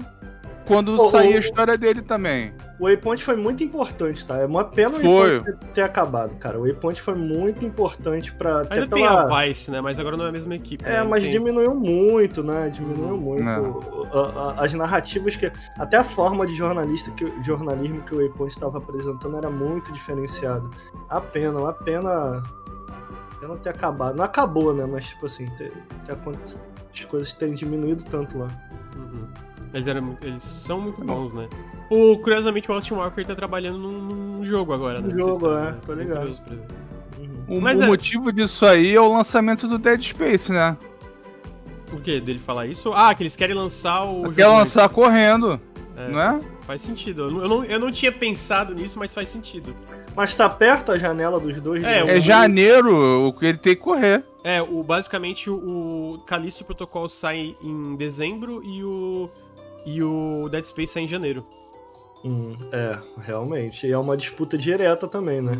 quando saía a história dele também. O Waypoint foi muito importante, tá? É uma pena o Waypoint ter acabado, cara. O Waypoint foi muito importante pra... Ainda tem a Vice, né? Mas agora não é a mesma equipe. É, né? Mas diminuiu muito, né? Diminuiu muito as narrativas que... Até a forma de jornalismo que o Waypoint estava apresentando era muito diferenciada. A pena ter acabado. Não acabou, né? Mas, tipo assim, as coisas terem diminuído tanto lá. Uhum. Eles são muito bons, né? Curiosamente, o Austin Walker tá trabalhando num jogo agora, né? Tô ligado. O motivo disso aí é o lançamento do Dead Space, né? O quê? Dele falar isso? Ah, que eles querem lançar o jogo. Quer lançar correndo, não é? Faz sentido. Eu não tinha pensado nisso, mas faz sentido. Mas tá perto a janela dos dois. É janeiro, o que ele tem que correr. É, basicamente o Callisto Protocol sai em dezembro e o Dead Space sai em janeiro. É, realmente. E é uma disputa direta também, né?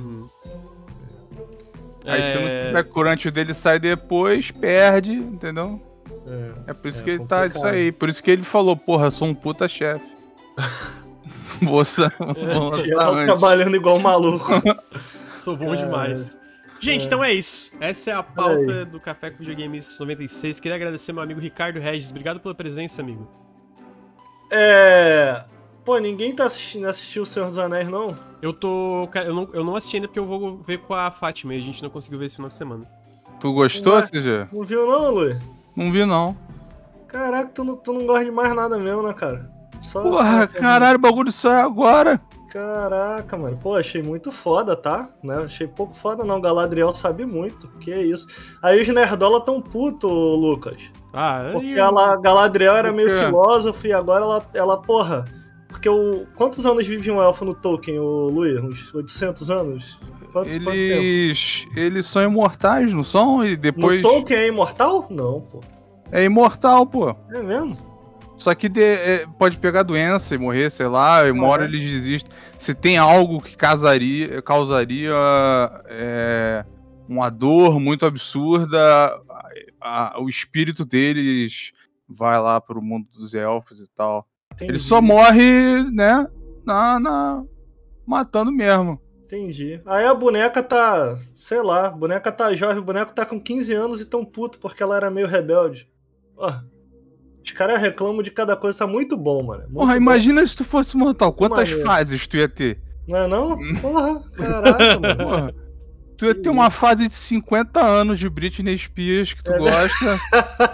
Aí se o dele sai depois, perde, entendeu? É por isso que ele tá isso aí. Por isso que ele falou, porra, sou um puta chefe. Moça, eu trabalhando igual um maluco. Sou bom demais. Gente, então é isso. Essa é a pauta do Café com Videogames 96. Queria agradecer meu amigo Ricardo Regis. Obrigado pela presença, amigo. Pô, ninguém tá assistiu O Senhor dos Anéis, não? Eu não assisti ainda porque eu vou ver com a Fátima e a gente não conseguiu ver esse final de semana. Tu gostou, CG? Não viu não, Luiz? Não vi não. Caraca, tu não gosta de mais nada mesmo, né, cara? Porra, caralho, o bagulho sai agora. Caraca, mano. Pô, achei muito foda, tá? Né? Achei pouco foda, não. Galadriel sabe muito. Que é isso. Aí os nerdola tão puto, Lucas. Porque a Galadriel era meio filósofo e agora ela porra... Porque quantos anos vive um elfo no Tolkien, Luir? Uns 800 anos? Eles são imortais, não são? E depois... No Tolkien é imortal? Não, pô. É imortal, pô. É mesmo? Só que pode pegar doença e morrer, sei lá, e uma hora eles desistem. Se tem algo que causaria uma dor muito absurda, o espírito deles vai lá pro mundo dos elfos e tal. Entendi. Ele só morre, né, matando mesmo. Entendi. Aí a boneca tá, sei lá, a boneca tá jovem, o boneco tá com 15 anos e tão puto porque ela era meio rebelde. Os caras reclamam de cada coisa, tá muito bom, mano. Porra, imagina se tu fosse mortal, quantas fases tu ia ter? Não é não? Porra, caraca, mano. Porra. Tu ia ter uma fase de 50 anos de Britney Spears, que tu gosta,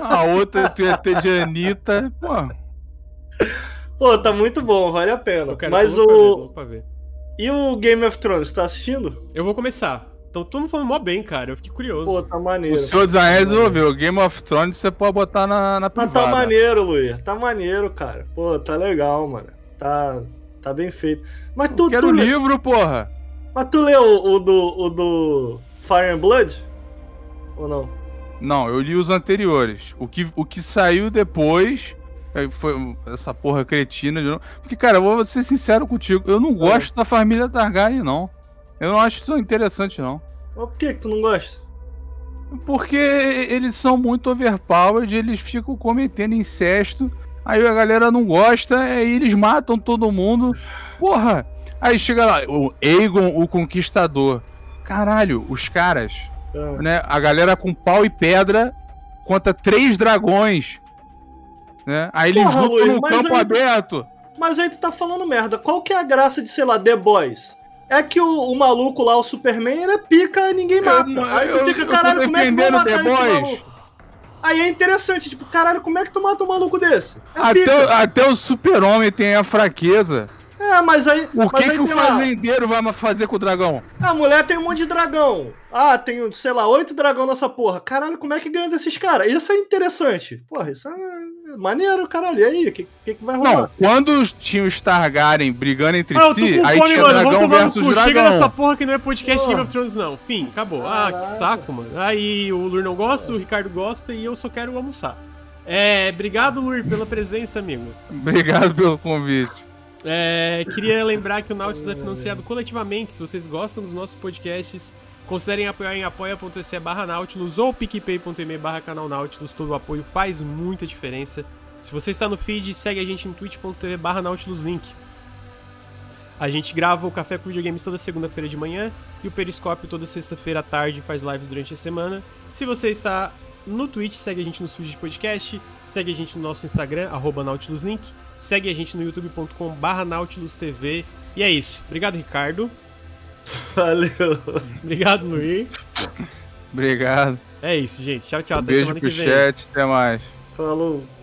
a outra tu ia ter de Anitta, porra. Pô, tá muito bom, vale a pena. Mas pra ver. E o Game of Thrones, tá assistindo? Eu vou começar. Então todo mundo falando mó bem, cara. Eu fiquei curioso. Pô, tá maneiro. O Senhor dos Anéis resolveu. Game of Thrones você pode botar na privada. Mas tá maneiro, Luiz. Tá maneiro, cara. Pô, tá legal, mano. Tá bem feito. Mas eu quero o livro, porra. Mas tu leu o do Fire and Blood? Ou não? Não, eu li os anteriores. O que saiu depois... Foi essa porra cretina de novo. Porque, cara, eu vou ser sincero contigo. Eu não gosto da família Targaryen, não. Eu não acho isso interessante, não. Mas por que tu não gosta? Porque eles são muito overpowered. Eles ficam cometendo incesto. Aí a galera não gosta. Aí eles matam todo mundo. Porra! Aí chega lá, o Aegon, o Conquistador. Caralho, os caras, né? A galera com pau e pedra contra 3 dragões, né? Aí eles lutam no campo aberto. Mas aí tu tá falando merda. Qual que é a graça de, sei lá, The Boys? É que o maluco lá, o Superman, ele é pica e ninguém mata. Aí tu fica, caralho, como é que vai matar esse maluco? Aí é interessante, tipo, caralho, como é que tu mata um maluco desse? É até o Super-Homem tem a fraqueza. É, mas aí... O que que o fazendeiro vai fazer com o dragão? A mulher tem um monte de dragão. Ah, tem, sei lá, 8 dragões nessa porra. Caralho, como é que ganha desses caras? Isso é interessante. Porra, isso é maneiro, caralho. E aí, o que vai rolar? Não, quando tinha os Targaryen brigando entre si, aí tinha dragão versus dragão. Chega nessa porra que não é podcast Game of Thrones, não. Fim, acabou. Caraca. Ah, que saco, mano. Aí o Luir não gosta, o Ricardo gosta e eu só quero almoçar. É, obrigado, Luir, pela presença, amigo. Obrigado pelo convite. É, queria lembrar que o Nautilus é financiado coletivamente. Se vocês gostam dos nossos podcasts, considerem apoiar em apoia.se/Nautilus ou picpay.me/canal Nautilus. Todo o apoio faz muita diferença. Se você está no feed, segue a gente em twitch.tv/NautilusLink. A gente grava o Café com Videogames toda segunda-feira de manhã e o Periscópio toda sexta-feira à tarde, faz lives durante a semana. Se você está no Twitch, segue a gente nos feeds de podcast, segue a gente no nosso Instagram, @NautilusLink. Segue a gente no youtube.com/Nautilus TV. E é isso. Obrigado, Ricardo. Valeu. Obrigado, Luir. Obrigado. É isso, gente. Tchau, tchau. Um beijo pro chat. Até mais. Falou.